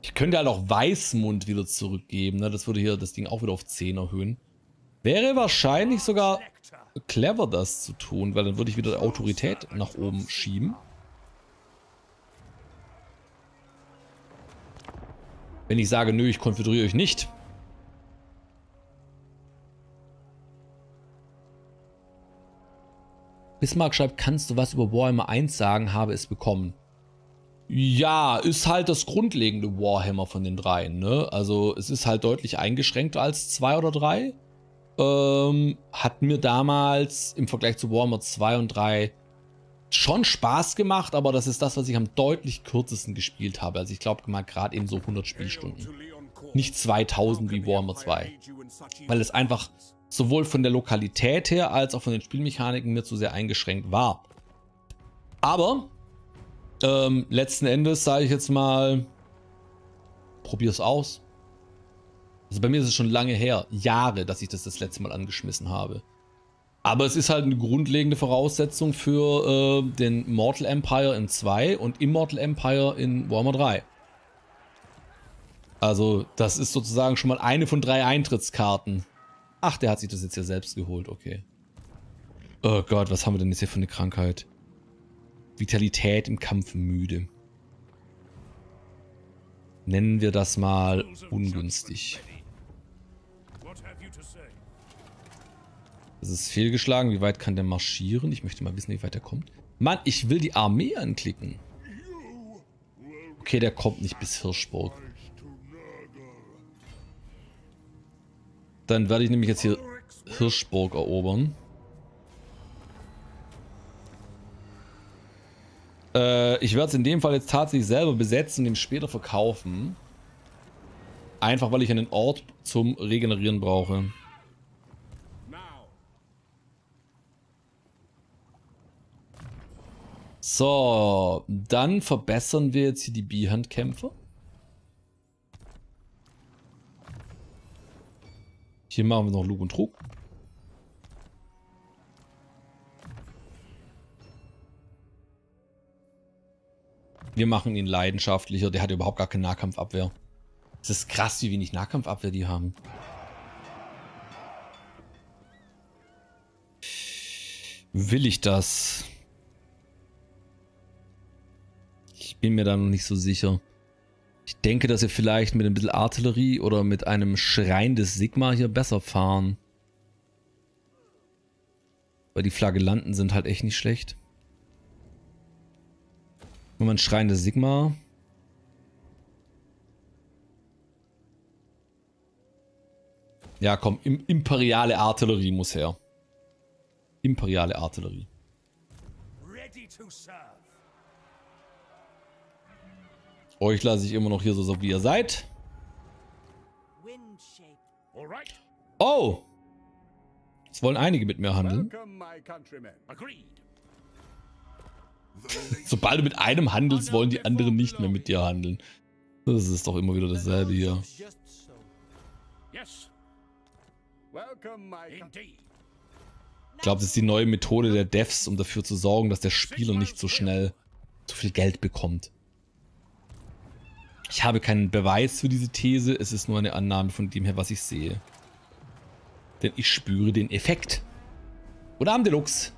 Ich könnte halt auch Weißmund wieder zurückgeben. Ne? Das würde hier das Ding auch wieder auf zehn erhöhen. Wäre wahrscheinlich sogar clever, das zu tun, weil dann würde ich wieder Autorität nach oben schieben. Wenn ich sage, nö, ich konföderiere euch nicht. Bismarck schreibt, kannst du was über Warhammer eins sagen, habe es bekommen. Ja, ist halt das grundlegende Warhammer von den dreien, ne? Also es ist halt deutlich eingeschränkter als zwei oder drei. Ähm, hat mir damals im Vergleich zu Warhammer zwei und drei schon Spaß gemacht, aber das ist das, was ich am deutlich kürzesten gespielt habe. Also ich glaube mal gerade eben so hundert Spielstunden. Nicht zweitausend wie Warhammer zwei. Weil es einfach sowohl von der Lokalität her als auch von den Spielmechaniken mir zu sehr eingeschränkt war. Aber ähm, letzten Endes sage ich jetzt mal, probier's aus. Also bei mir ist es schon lange her, Jahre, dass ich das das letzte Mal angeschmissen habe. Aber es ist halt eine grundlegende Voraussetzung für äh, den Immortal Empire in zwei und Immortal Empire in Warhammer drei. Also das ist sozusagen schon mal eine von drei Eintrittskarten. Ach, der hat sich das jetzt ja selbst geholt, okay. Oh Gott, was haben wir denn jetzt hier für eine Krankheit? Vitalität im Kampf müde. Nennen wir das mal ungünstig. Das ist fehlgeschlagen. Wie weit kann der marschieren? Ich möchte mal wissen, wie weit er kommt. Mann, ich will die Armee anklicken. Okay, der kommt nicht bis Hirschburg. Dann werde ich nämlich jetzt hier Hirschburg erobern. Äh, ich werde es in dem Fall jetzt tatsächlich selber besetzen und dem später verkaufen. Einfach, weil ich einen Ort zum Regenerieren brauche. So, dann verbessern wir jetzt hier die Biehandkämpfer. Hier machen wir noch Lug und Trug. Wir machen ihn leidenschaftlicher. Der hat überhaupt gar keine Nahkampfabwehr. Es ist krass, wie wenig Nahkampfabwehr die haben. Will ich das? Ich bin mir da noch nicht so sicher. Ich denke, dass wir vielleicht mit ein bisschen Artillerie oder mit einem Schrein des Sigma hier besser fahren. Weil die Flagellanten sind halt echt nicht schlecht. Wenn man Schrein des Sigma. Ja, komm, im, imperiale Artillerie muss her. Imperiale Artillerie. Euch lasse ich immer noch hier so, so wie ihr seid. Oh! Jetzt wollen einige mit mir handeln. Sobald du mit einem handelst, wollen die anderen nicht mehr mit dir handeln. Das ist doch immer wieder dasselbe hier. Ich glaube, das ist die neue Methode der Devs, um dafür zu sorgen, dass der Spieler nicht so schnell so viel Geld bekommt. Ich habe keinen Beweis für diese These, es ist nur eine Annahme von dem her, was ich sehe. Denn ich spüre den Effekt. Oder am Deluxe.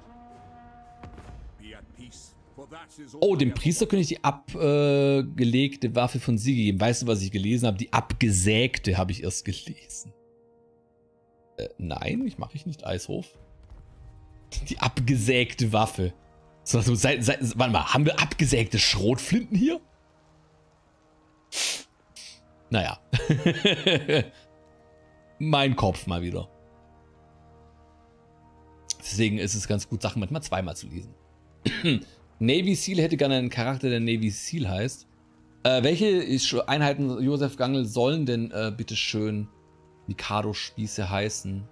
Oh, dem Priester könnte ich die abgelegte Waffe von Sigi geben. Weißt du, was ich gelesen habe? Die abgesägte habe ich erst gelesen. Äh, nein, ich mache ich nicht Eishof. Die abgesägte Waffe. So, also, sei, sei, warte mal, haben wir abgesägte Schrotflinten hier? Naja. Mein Kopf mal wieder. Deswegen ist es ganz gut, Sachen manchmal zweimal zu lesen. Navy Seal hätte gerne einen Charakter, der Navy Seal heißt. Äh, welche Einheiten, Josef Gangl, sollen denn äh, bitte schön Mikado-Spieße heißen?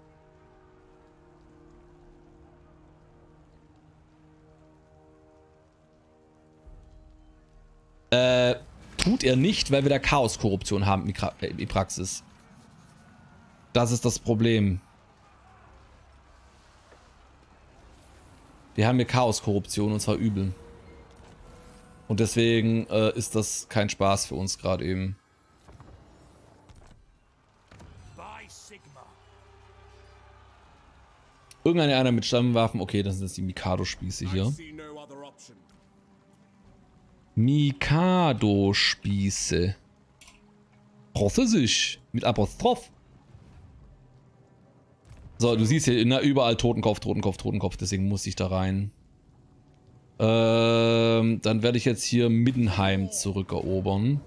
Äh, tut er nicht, weil wir da Chaos-Korruption haben in die Praxis. Das ist das Problem. Wir haben hier Chaos-Korruption und zwar übel. Und deswegen äh, ist das kein Spaß für uns gerade eben. Irgendeine einer mit Stammwaffen. Okay, das sind jetzt die Mikado-Spieße hier. Mikado-Spieße. Französisch. Mit Apostroph. So, du siehst hier, na, überall Totenkopf, Totenkopf, Totenkopf. Deswegen muss ich da rein. Ähm, dann werde ich jetzt hier Middenheim zurückerobern.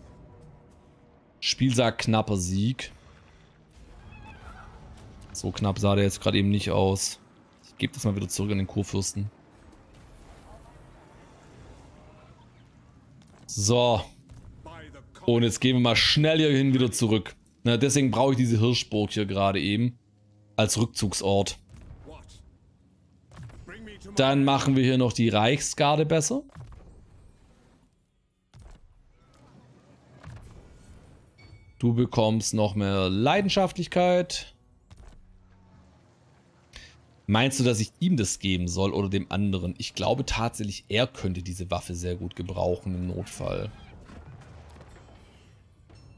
Spiel sagt knapper Sieg. So knapp sah der jetzt gerade eben nicht aus. Ich gebe das mal wieder zurück an den Kurfürsten. So. Und jetzt gehen wir mal schnell hier hin wieder zurück. Na, deswegen brauche ich diese Hirschburg hier gerade eben. Als Rückzugsort. Dann machen wir hier noch die Reichsgarde besser. Du bekommst noch mehr Leidenschaftlichkeit. Meinst du, dass ich ihm das geben soll oder dem anderen? Ich glaube tatsächlich, er könnte diese Waffe sehr gut gebrauchen im Notfall.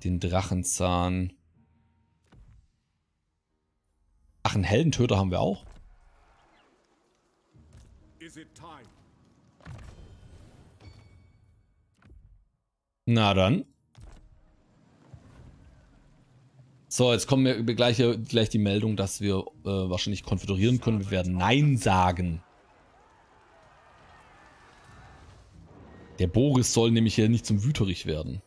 Den Drachenzahn. Ach, einen Heldentöter haben wir auch. Na dann. So, jetzt kommen wir gleich, gleich die Meldung, dass wir äh, wahrscheinlich konföderieren können. Wir werden Nein sagen. Der Boris soll nämlich hier nicht zum Wüterich werden.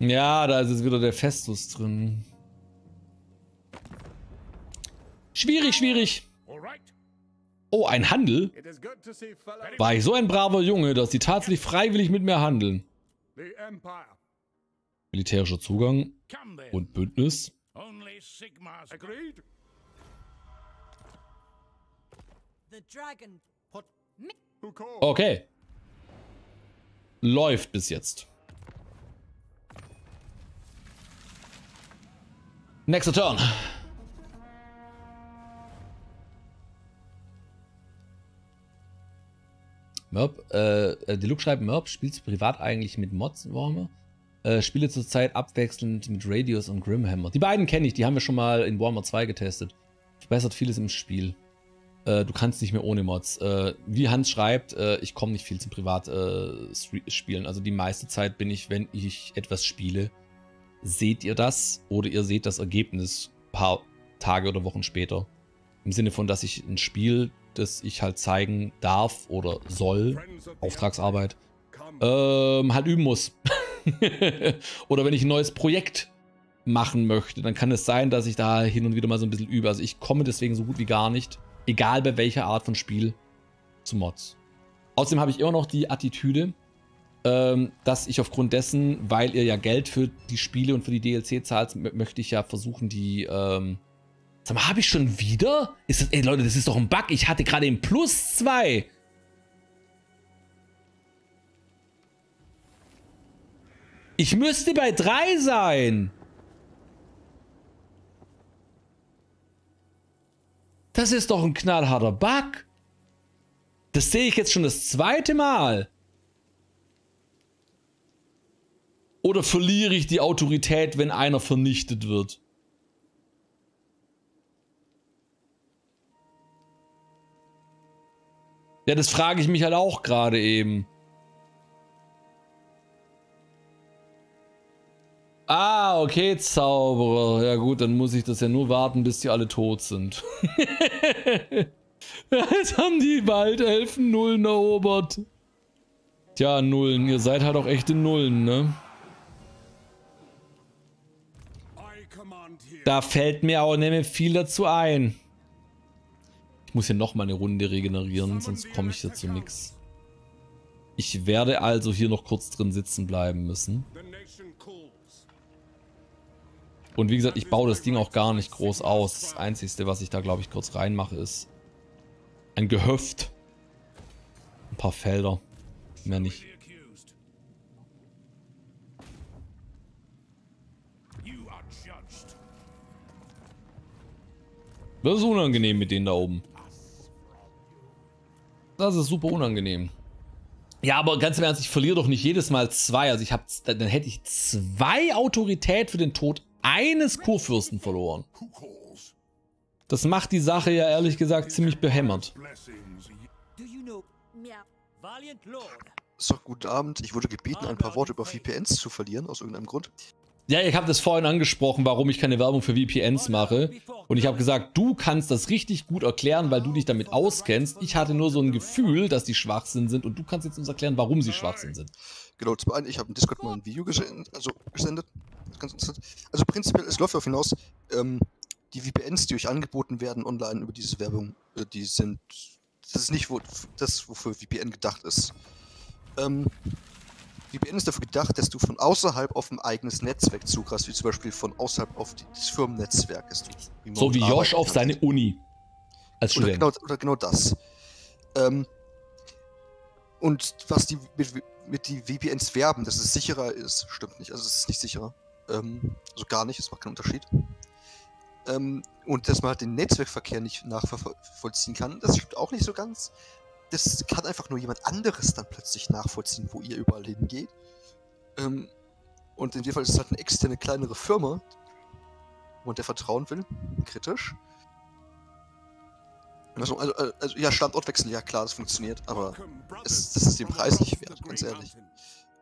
Ja, da ist jetzt wieder der Festus drin. Schwierig, schwierig. Oh, ein Handel? War ich so ein braver Junge, dass die tatsächlich freiwillig mit mir handeln. Militärischer Zugang und Bündnis. Okay. Läuft bis jetzt. Nächster Turn. Merp, äh, Deluxe schreibt, Merp, spielst du privat eigentlich mit Mods in Warhammer? Äh, spiele zurzeit abwechselnd mit Radius und Grimhammer. Die beiden kenne ich, die haben wir schon mal in Warhammer zwei getestet. Verbessert vieles im Spiel. Äh, du kannst nicht mehr ohne Mods. Äh, wie Hans schreibt, äh, ich komme nicht viel zum Privatspielen. Äh, also die meiste Zeit bin ich, wenn ich etwas spiele, seht ihr das oder ihr seht das Ergebnis ein paar Tage oder Wochen später. Im Sinne von, dass ich ein Spiel, das ich halt zeigen darf oder soll, Auftragsarbeit, ähm, halt üben muss. Oder wenn ich ein neues Projekt machen möchte, dann kann es sein, dass ich da hin und wieder mal so ein bisschen übe. Also ich komme deswegen so gut wie gar nicht, egal bei welcher Art von Spiel, zu Mods. Außerdem habe ich immer noch die Attitüde, ähm, dass ich aufgrund dessen, weil ihr ja Geld für die Spiele und für die D L C zahlt, möchte ich ja versuchen, die... Ähm, sag mal, habe ich schon wieder? Ist das, ey Leute, das ist doch ein Bug. Ich hatte gerade im Plus zwei. Ich müsste bei drei sein. Das ist doch ein knallharter Bug. Das sehe ich jetzt schon das zweite Mal. Oder verliere ich die Autorität, wenn einer vernichtet wird? Ja, das frage ich mich halt auch gerade eben. Ah, okay, Zauberer. Ja gut, dann muss ich das ja nur warten, bis die alle tot sind. Jetzt haben die Waldelfen Nullen erobert. Tja, Nullen. Ihr seid halt auch echte Nullen, ne? Da fällt mir auch nämlich viel dazu ein. Ich muss hier nochmal eine Runde regenerieren, sonst komme ich hier zu nichts. Ich werde also hier noch kurz drin sitzen bleiben müssen. Und wie gesagt, ich baue das Ding auch gar nicht groß aus. Das Einzige, was ich da, glaube ich, kurz reinmache, ist ein Gehöft. Ein paar Felder. Mehr nicht. Das ist unangenehm mit denen da oben. Das ist super unangenehm. Ja, aber ganz im Ernst, ich verliere doch nicht jedes Mal zwei. Also ich habe, dann hätte ich zwei Autorität für den Tod eines Kurfürsten verloren. Das macht die Sache ja ehrlich gesagt ziemlich behämmert. So, guten Abend. Ich wurde gebeten, ein paar Worte über V P Ns zu verlieren, aus irgendeinem Grund. Ja, ich habe das vorhin angesprochen, warum ich keine Werbung für V P Ns mache. Und ich habe gesagt, du kannst das richtig gut erklären, weil du dich damit auskennst. Ich hatte nur so ein Gefühl, dass die Schwachsinn sind und du kannst jetzt uns erklären, warum sie Schwachsinn sind. Genau, zum einen, ich habe im Discord mal ein Video gesendet, also gesendet. Ganz interessant. Also prinzipiell, es läuft darauf hinaus, ähm, die V P Ns, die euch angeboten werden online über diese Werbung, äh, die sind, das ist nicht wo, das, wofür V P N gedacht ist. Ähm, V P N ist dafür gedacht, dass du von außerhalb auf ein eigenes Netzwerk zugreifst, wie zum Beispiel von außerhalb auf die, das Firmennetzwerk. Ist, wie so wie Josh auf seine Uni als Student. Oder genau, oder genau das. Ähm, und was die mit, mit die V P Ns werben, dass es sicherer ist, stimmt nicht. Also es ist nicht sicherer. Ähm, also gar nicht, es macht keinen Unterschied. Ähm, und dass man halt den Netzwerkverkehr nicht nachvollziehen kann, das stimmt auch nicht so ganz. Das kann einfach nur jemand anderes dann plötzlich nachvollziehen, wo ihr überall hingeht. Ähm, und in dem Fall ist es halt eine externe, kleinere Firma, wo man der vertrauen will, kritisch. Also, also, also ja, Standortwechsel, ja klar, das funktioniert, aber es, das ist den Preis nicht wert, ganz ehrlich.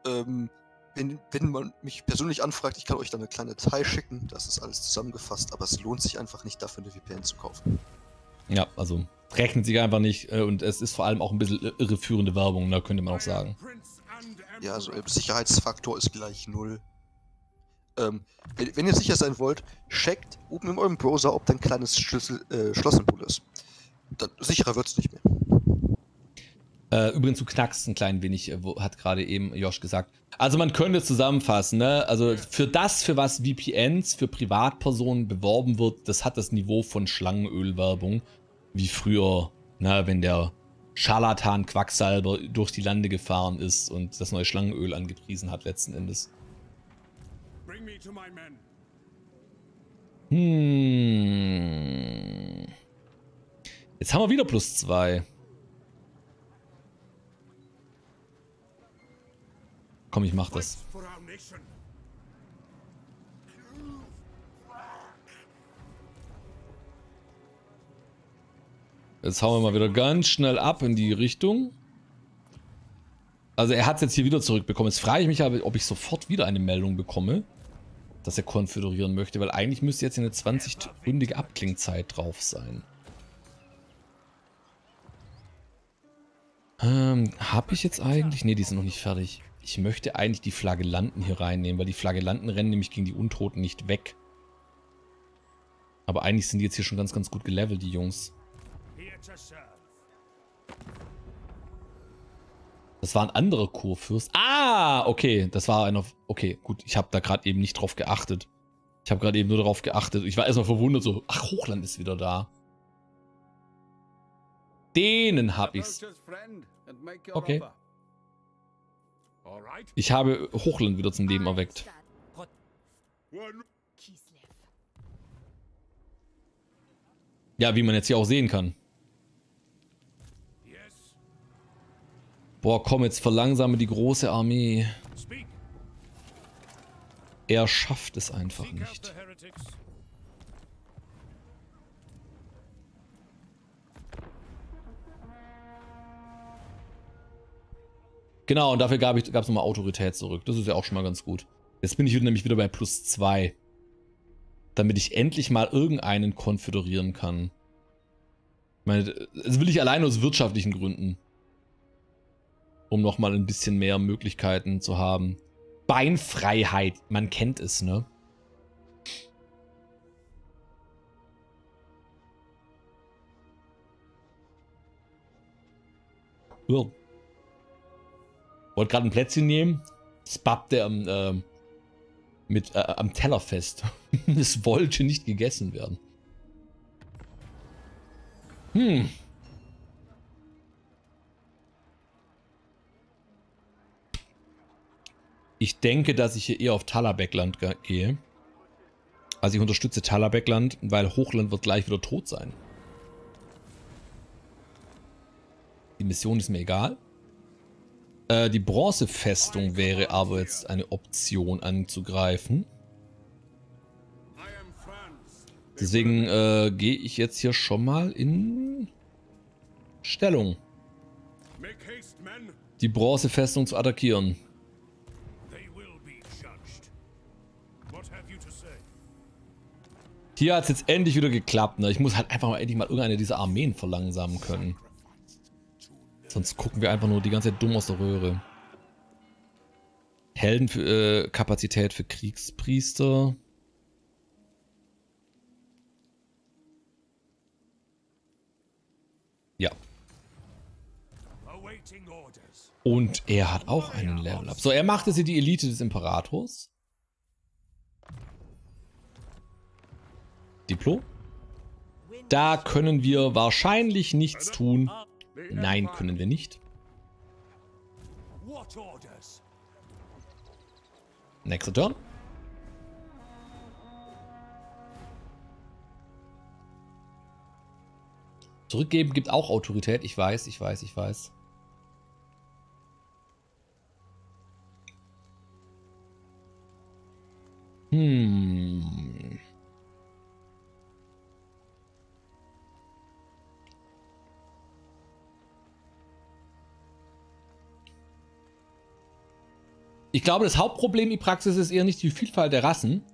Ähm, Wenn, wenn man mich persönlich anfragt, ich kann euch dann eine kleine Datei schicken, das ist alles zusammengefasst, aber es lohnt sich einfach nicht, dafür eine V P N zu kaufen. Ja, also rechnet sich einfach nicht und es ist vor allem auch ein bisschen irreführende Werbung, da könnte man auch sagen. Ja, also Sicherheitsfaktor ist gleich null. Ähm, wenn, wenn ihr sicher sein wollt, checkt oben in eurem Browser, ob da ein kleines Schlüssel, äh, Schlosssymbol ist. Dann, sicherer wird es nicht mehr. Äh, übrigens, du knackst ein klein wenig, äh, wo, hat gerade eben Josh gesagt. Also man könnte zusammenfassen, ne? Also für das, für was V P Ns für Privatpersonen beworben wird, das hat das Niveau von Schlangenölwerbung. Wie früher, ne, wenn der Scharlatan Quacksalber durch die Lande gefahren ist und das neue Schlangenöl angepriesen hat letzten Endes. Hm. Jetzt haben wir wieder plus zwei. Komm, ich mach das. nation. Jetzt hauen wir mal wieder ganz schnell ab in die Richtung. Also er hat es jetzt hier wieder zurückbekommen. Jetzt frage ich mich aber, ob ich sofort wieder eine Meldung bekomme, dass er konföderieren möchte, weil eigentlich müsste jetzt eine zwanzig-stündige Abklingzeit drauf sein. Ähm, habe ich jetzt eigentlich? Ne, die sind noch nicht fertig. Ich möchte eigentlich die Flagellanten hier reinnehmen, weil die Flagellanten rennen nämlich gegen die Untoten nicht weg. Aber eigentlich sind die jetzt hier schon ganz, ganz gut gelevelt, die Jungs. Das war ein anderer Kurfürst. Ah, okay, das war einer... Okay, gut, ich habe da gerade eben nicht drauf geachtet. Ich habe gerade eben nur darauf geachtet. Ich war erstmal verwundert so, ach, Hochland ist wieder da. Denen hab ich's. Okay. Ich habe Hochland wieder zum Leben erweckt. Ja, wie man jetzt hier auch sehen kann. Boah, komm, jetzt verlangsame die große Armee. Er schafft es einfach nicht. Genau, und dafür gab es nochmal Autorität zurück. Das ist ja auch schon mal ganz gut. Jetzt bin ich nämlich wieder bei plus zwei. Damit ich endlich mal irgendeinen konföderieren kann. Ich meine, das will ich allein aus wirtschaftlichen Gründen. Um nochmal ein bisschen mehr Möglichkeiten zu haben. Beinfreiheit, man kennt es, ne? Ja. Wollte gerade ein Plätzchen nehmen, das bappte am, äh, mit, äh, am Teller fest. Es wollte nicht gegessen werden. Hm. Ich denke, dass ich hier eher auf Talabecland gehe. Also ich unterstütze Talabecland, weil Hochland wird gleich wieder tot sein. Die Mission ist mir egal. Äh, die Bronzefestung wäre aber jetzt eine Option anzugreifen. Deswegen äh, gehe ich jetzt hier schon mal in Stellung. Die Bronzefestung zu attackieren. Hier hat es jetzt endlich wieder geklappt, ne? Ich muss halt einfach mal endlich mal irgendeine dieser Armeen verlangsamen können. Sonst gucken wir einfach nur die ganze Zeit dumm aus der Röhre. Heldenkapazität für, äh, für Kriegspriester. Ja. Und er hat auch einen Level-Up. So, er macht jetzt hier die Elite des Imperators. Diplo. Da können wir wahrscheinlich nichts tun. Nein, können wir nicht. Nächster Turn. Zurückgeben gibt auch Autorität. Ich weiß, ich weiß, ich weiß. Hm. Ich glaube, das Hauptproblem in Praxis ist eher nicht die Vielfalt der Rassen.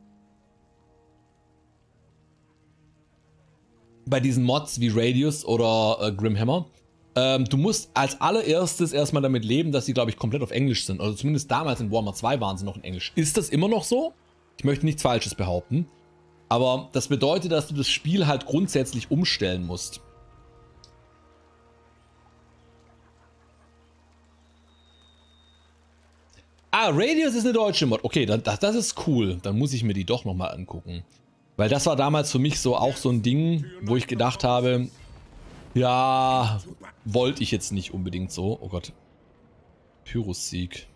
Bei diesen Mods wie Radius oder äh, Grimhammer. Ähm, du musst als allererstes erstmal damit leben, dass sie, glaube ich, komplett auf Englisch sind. Also zumindest damals in Warhammer zwei waren sie noch in Englisch. Ist das immer noch so? Ich möchte nichts Falsches behaupten. Aber das bedeutet, dass du das Spiel halt grundsätzlich umstellen musst. Ah, Radius ist eine deutsche Mod. Okay, dann, das, das ist cool. Dann muss ich mir die doch nochmal angucken. Weil das war damals für mich so auch so ein Ding, wo ich gedacht habe, ja, wollte ich jetzt nicht unbedingt so. Oh Gott. Pyrus-Sieg.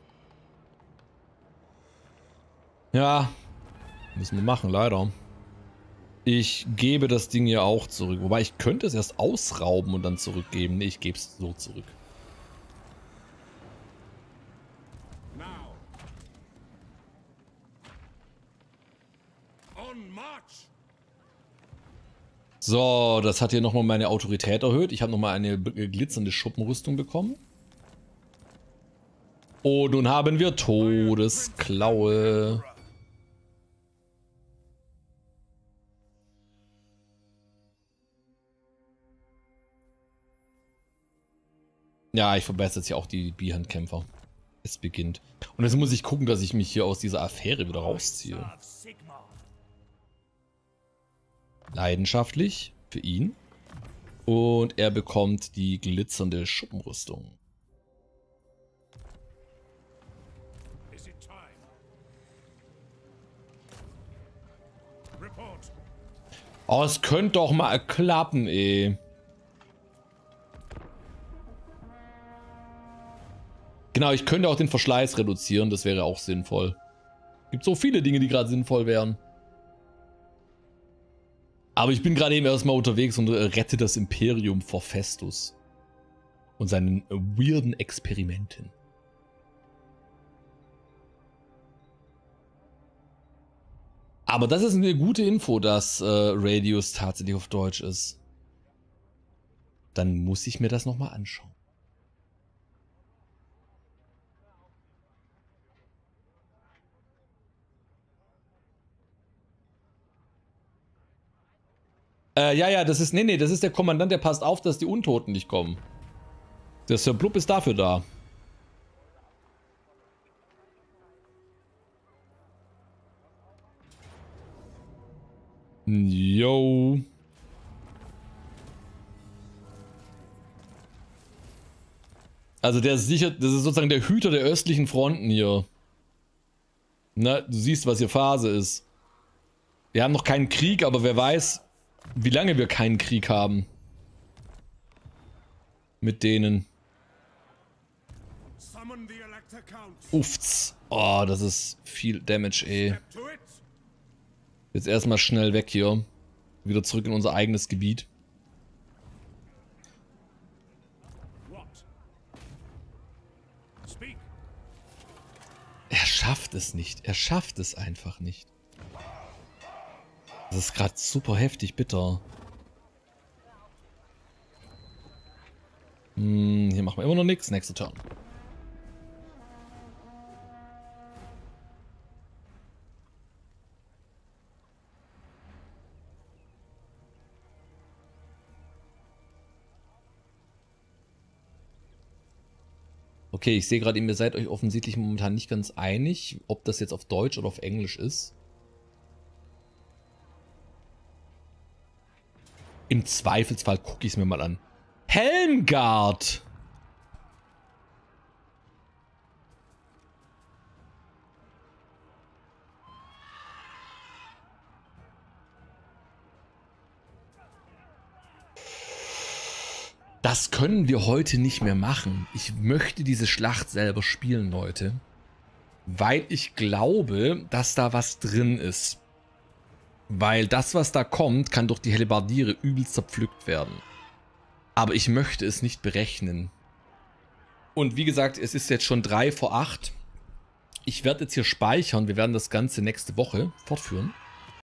Ja, müssen wir machen, leider. Ich gebe das Ding hier auch zurück. Wobei, ich könnte es erst ausrauben und dann zurückgeben. Nee, ich gebe es so zurück. So, das hat hier nochmal meine Autorität erhöht. Ich habe nochmal eine glitzernde Schuppenrüstung bekommen. Oh, nun haben wir Todesklaue. Ja, ich verbessere jetzt hier auch die Bierhandkämpfer. Es beginnt. Und jetzt muss ich gucken, dass ich mich hier aus dieser Affäre wieder rausziehe. Leidenschaftlich für ihn. Und er bekommt die glitzernde Schuppenrüstung. Oh, es könnte doch mal klappen, ey. Genau, ich könnte auch den Verschleiß reduzieren, das wäre auch sinnvoll. Gibt so viele Dinge, die gerade sinnvoll wären. Aber ich bin gerade eben erstmal unterwegs und rette das Imperium vor Festus. Und seinen weirden Experimenten. Aber das ist eine gute Info, dass äh, Radius tatsächlich auf Deutsch ist. Dann muss ich mir das nochmal anschauen. Äh, ja, ja, das ist, nee, nee, das ist der Kommandant, der passt auf, dass die Untoten nicht kommen. Der Sir Blub ist dafür da. Yo. Also der sichert, das ist sozusagen der Hüter der östlichen Fronten hier. Na, du siehst, was hier Phase ist. Wir haben noch keinen Krieg, aber wer weiß, wie lange wir keinen Krieg haben. Mit denen. Uffs. Oh, das ist viel Damage, ey. Jetzt erstmal schnell weg hier. Wieder zurück in unser eigenes Gebiet. Er schafft es nicht. Er schafft es einfach nicht. Das ist gerade super heftig bitter. Hm, hier machen wir immer noch nichts. Nächster Turn. Okay, ich sehe gerade eben, ihr seid euch offensichtlich momentan nicht ganz einig, ob das jetzt auf Deutsch oder auf Englisch ist. Im Zweifelsfall gucke ich es mir mal an. Helmgard! Das können wir heute nicht mehr machen. Ich möchte diese Schlacht selber spielen, Leute. Weil ich glaube, dass da was drin ist. Weil das, was da kommt, kann durch die Hellebardiere übel zerpflückt werden. Aber ich möchte es nicht berechnen. Und wie gesagt, es ist jetzt schon drei vor acht. Ich werde jetzt hier speichern. Wir werden das Ganze nächste Woche fortführen.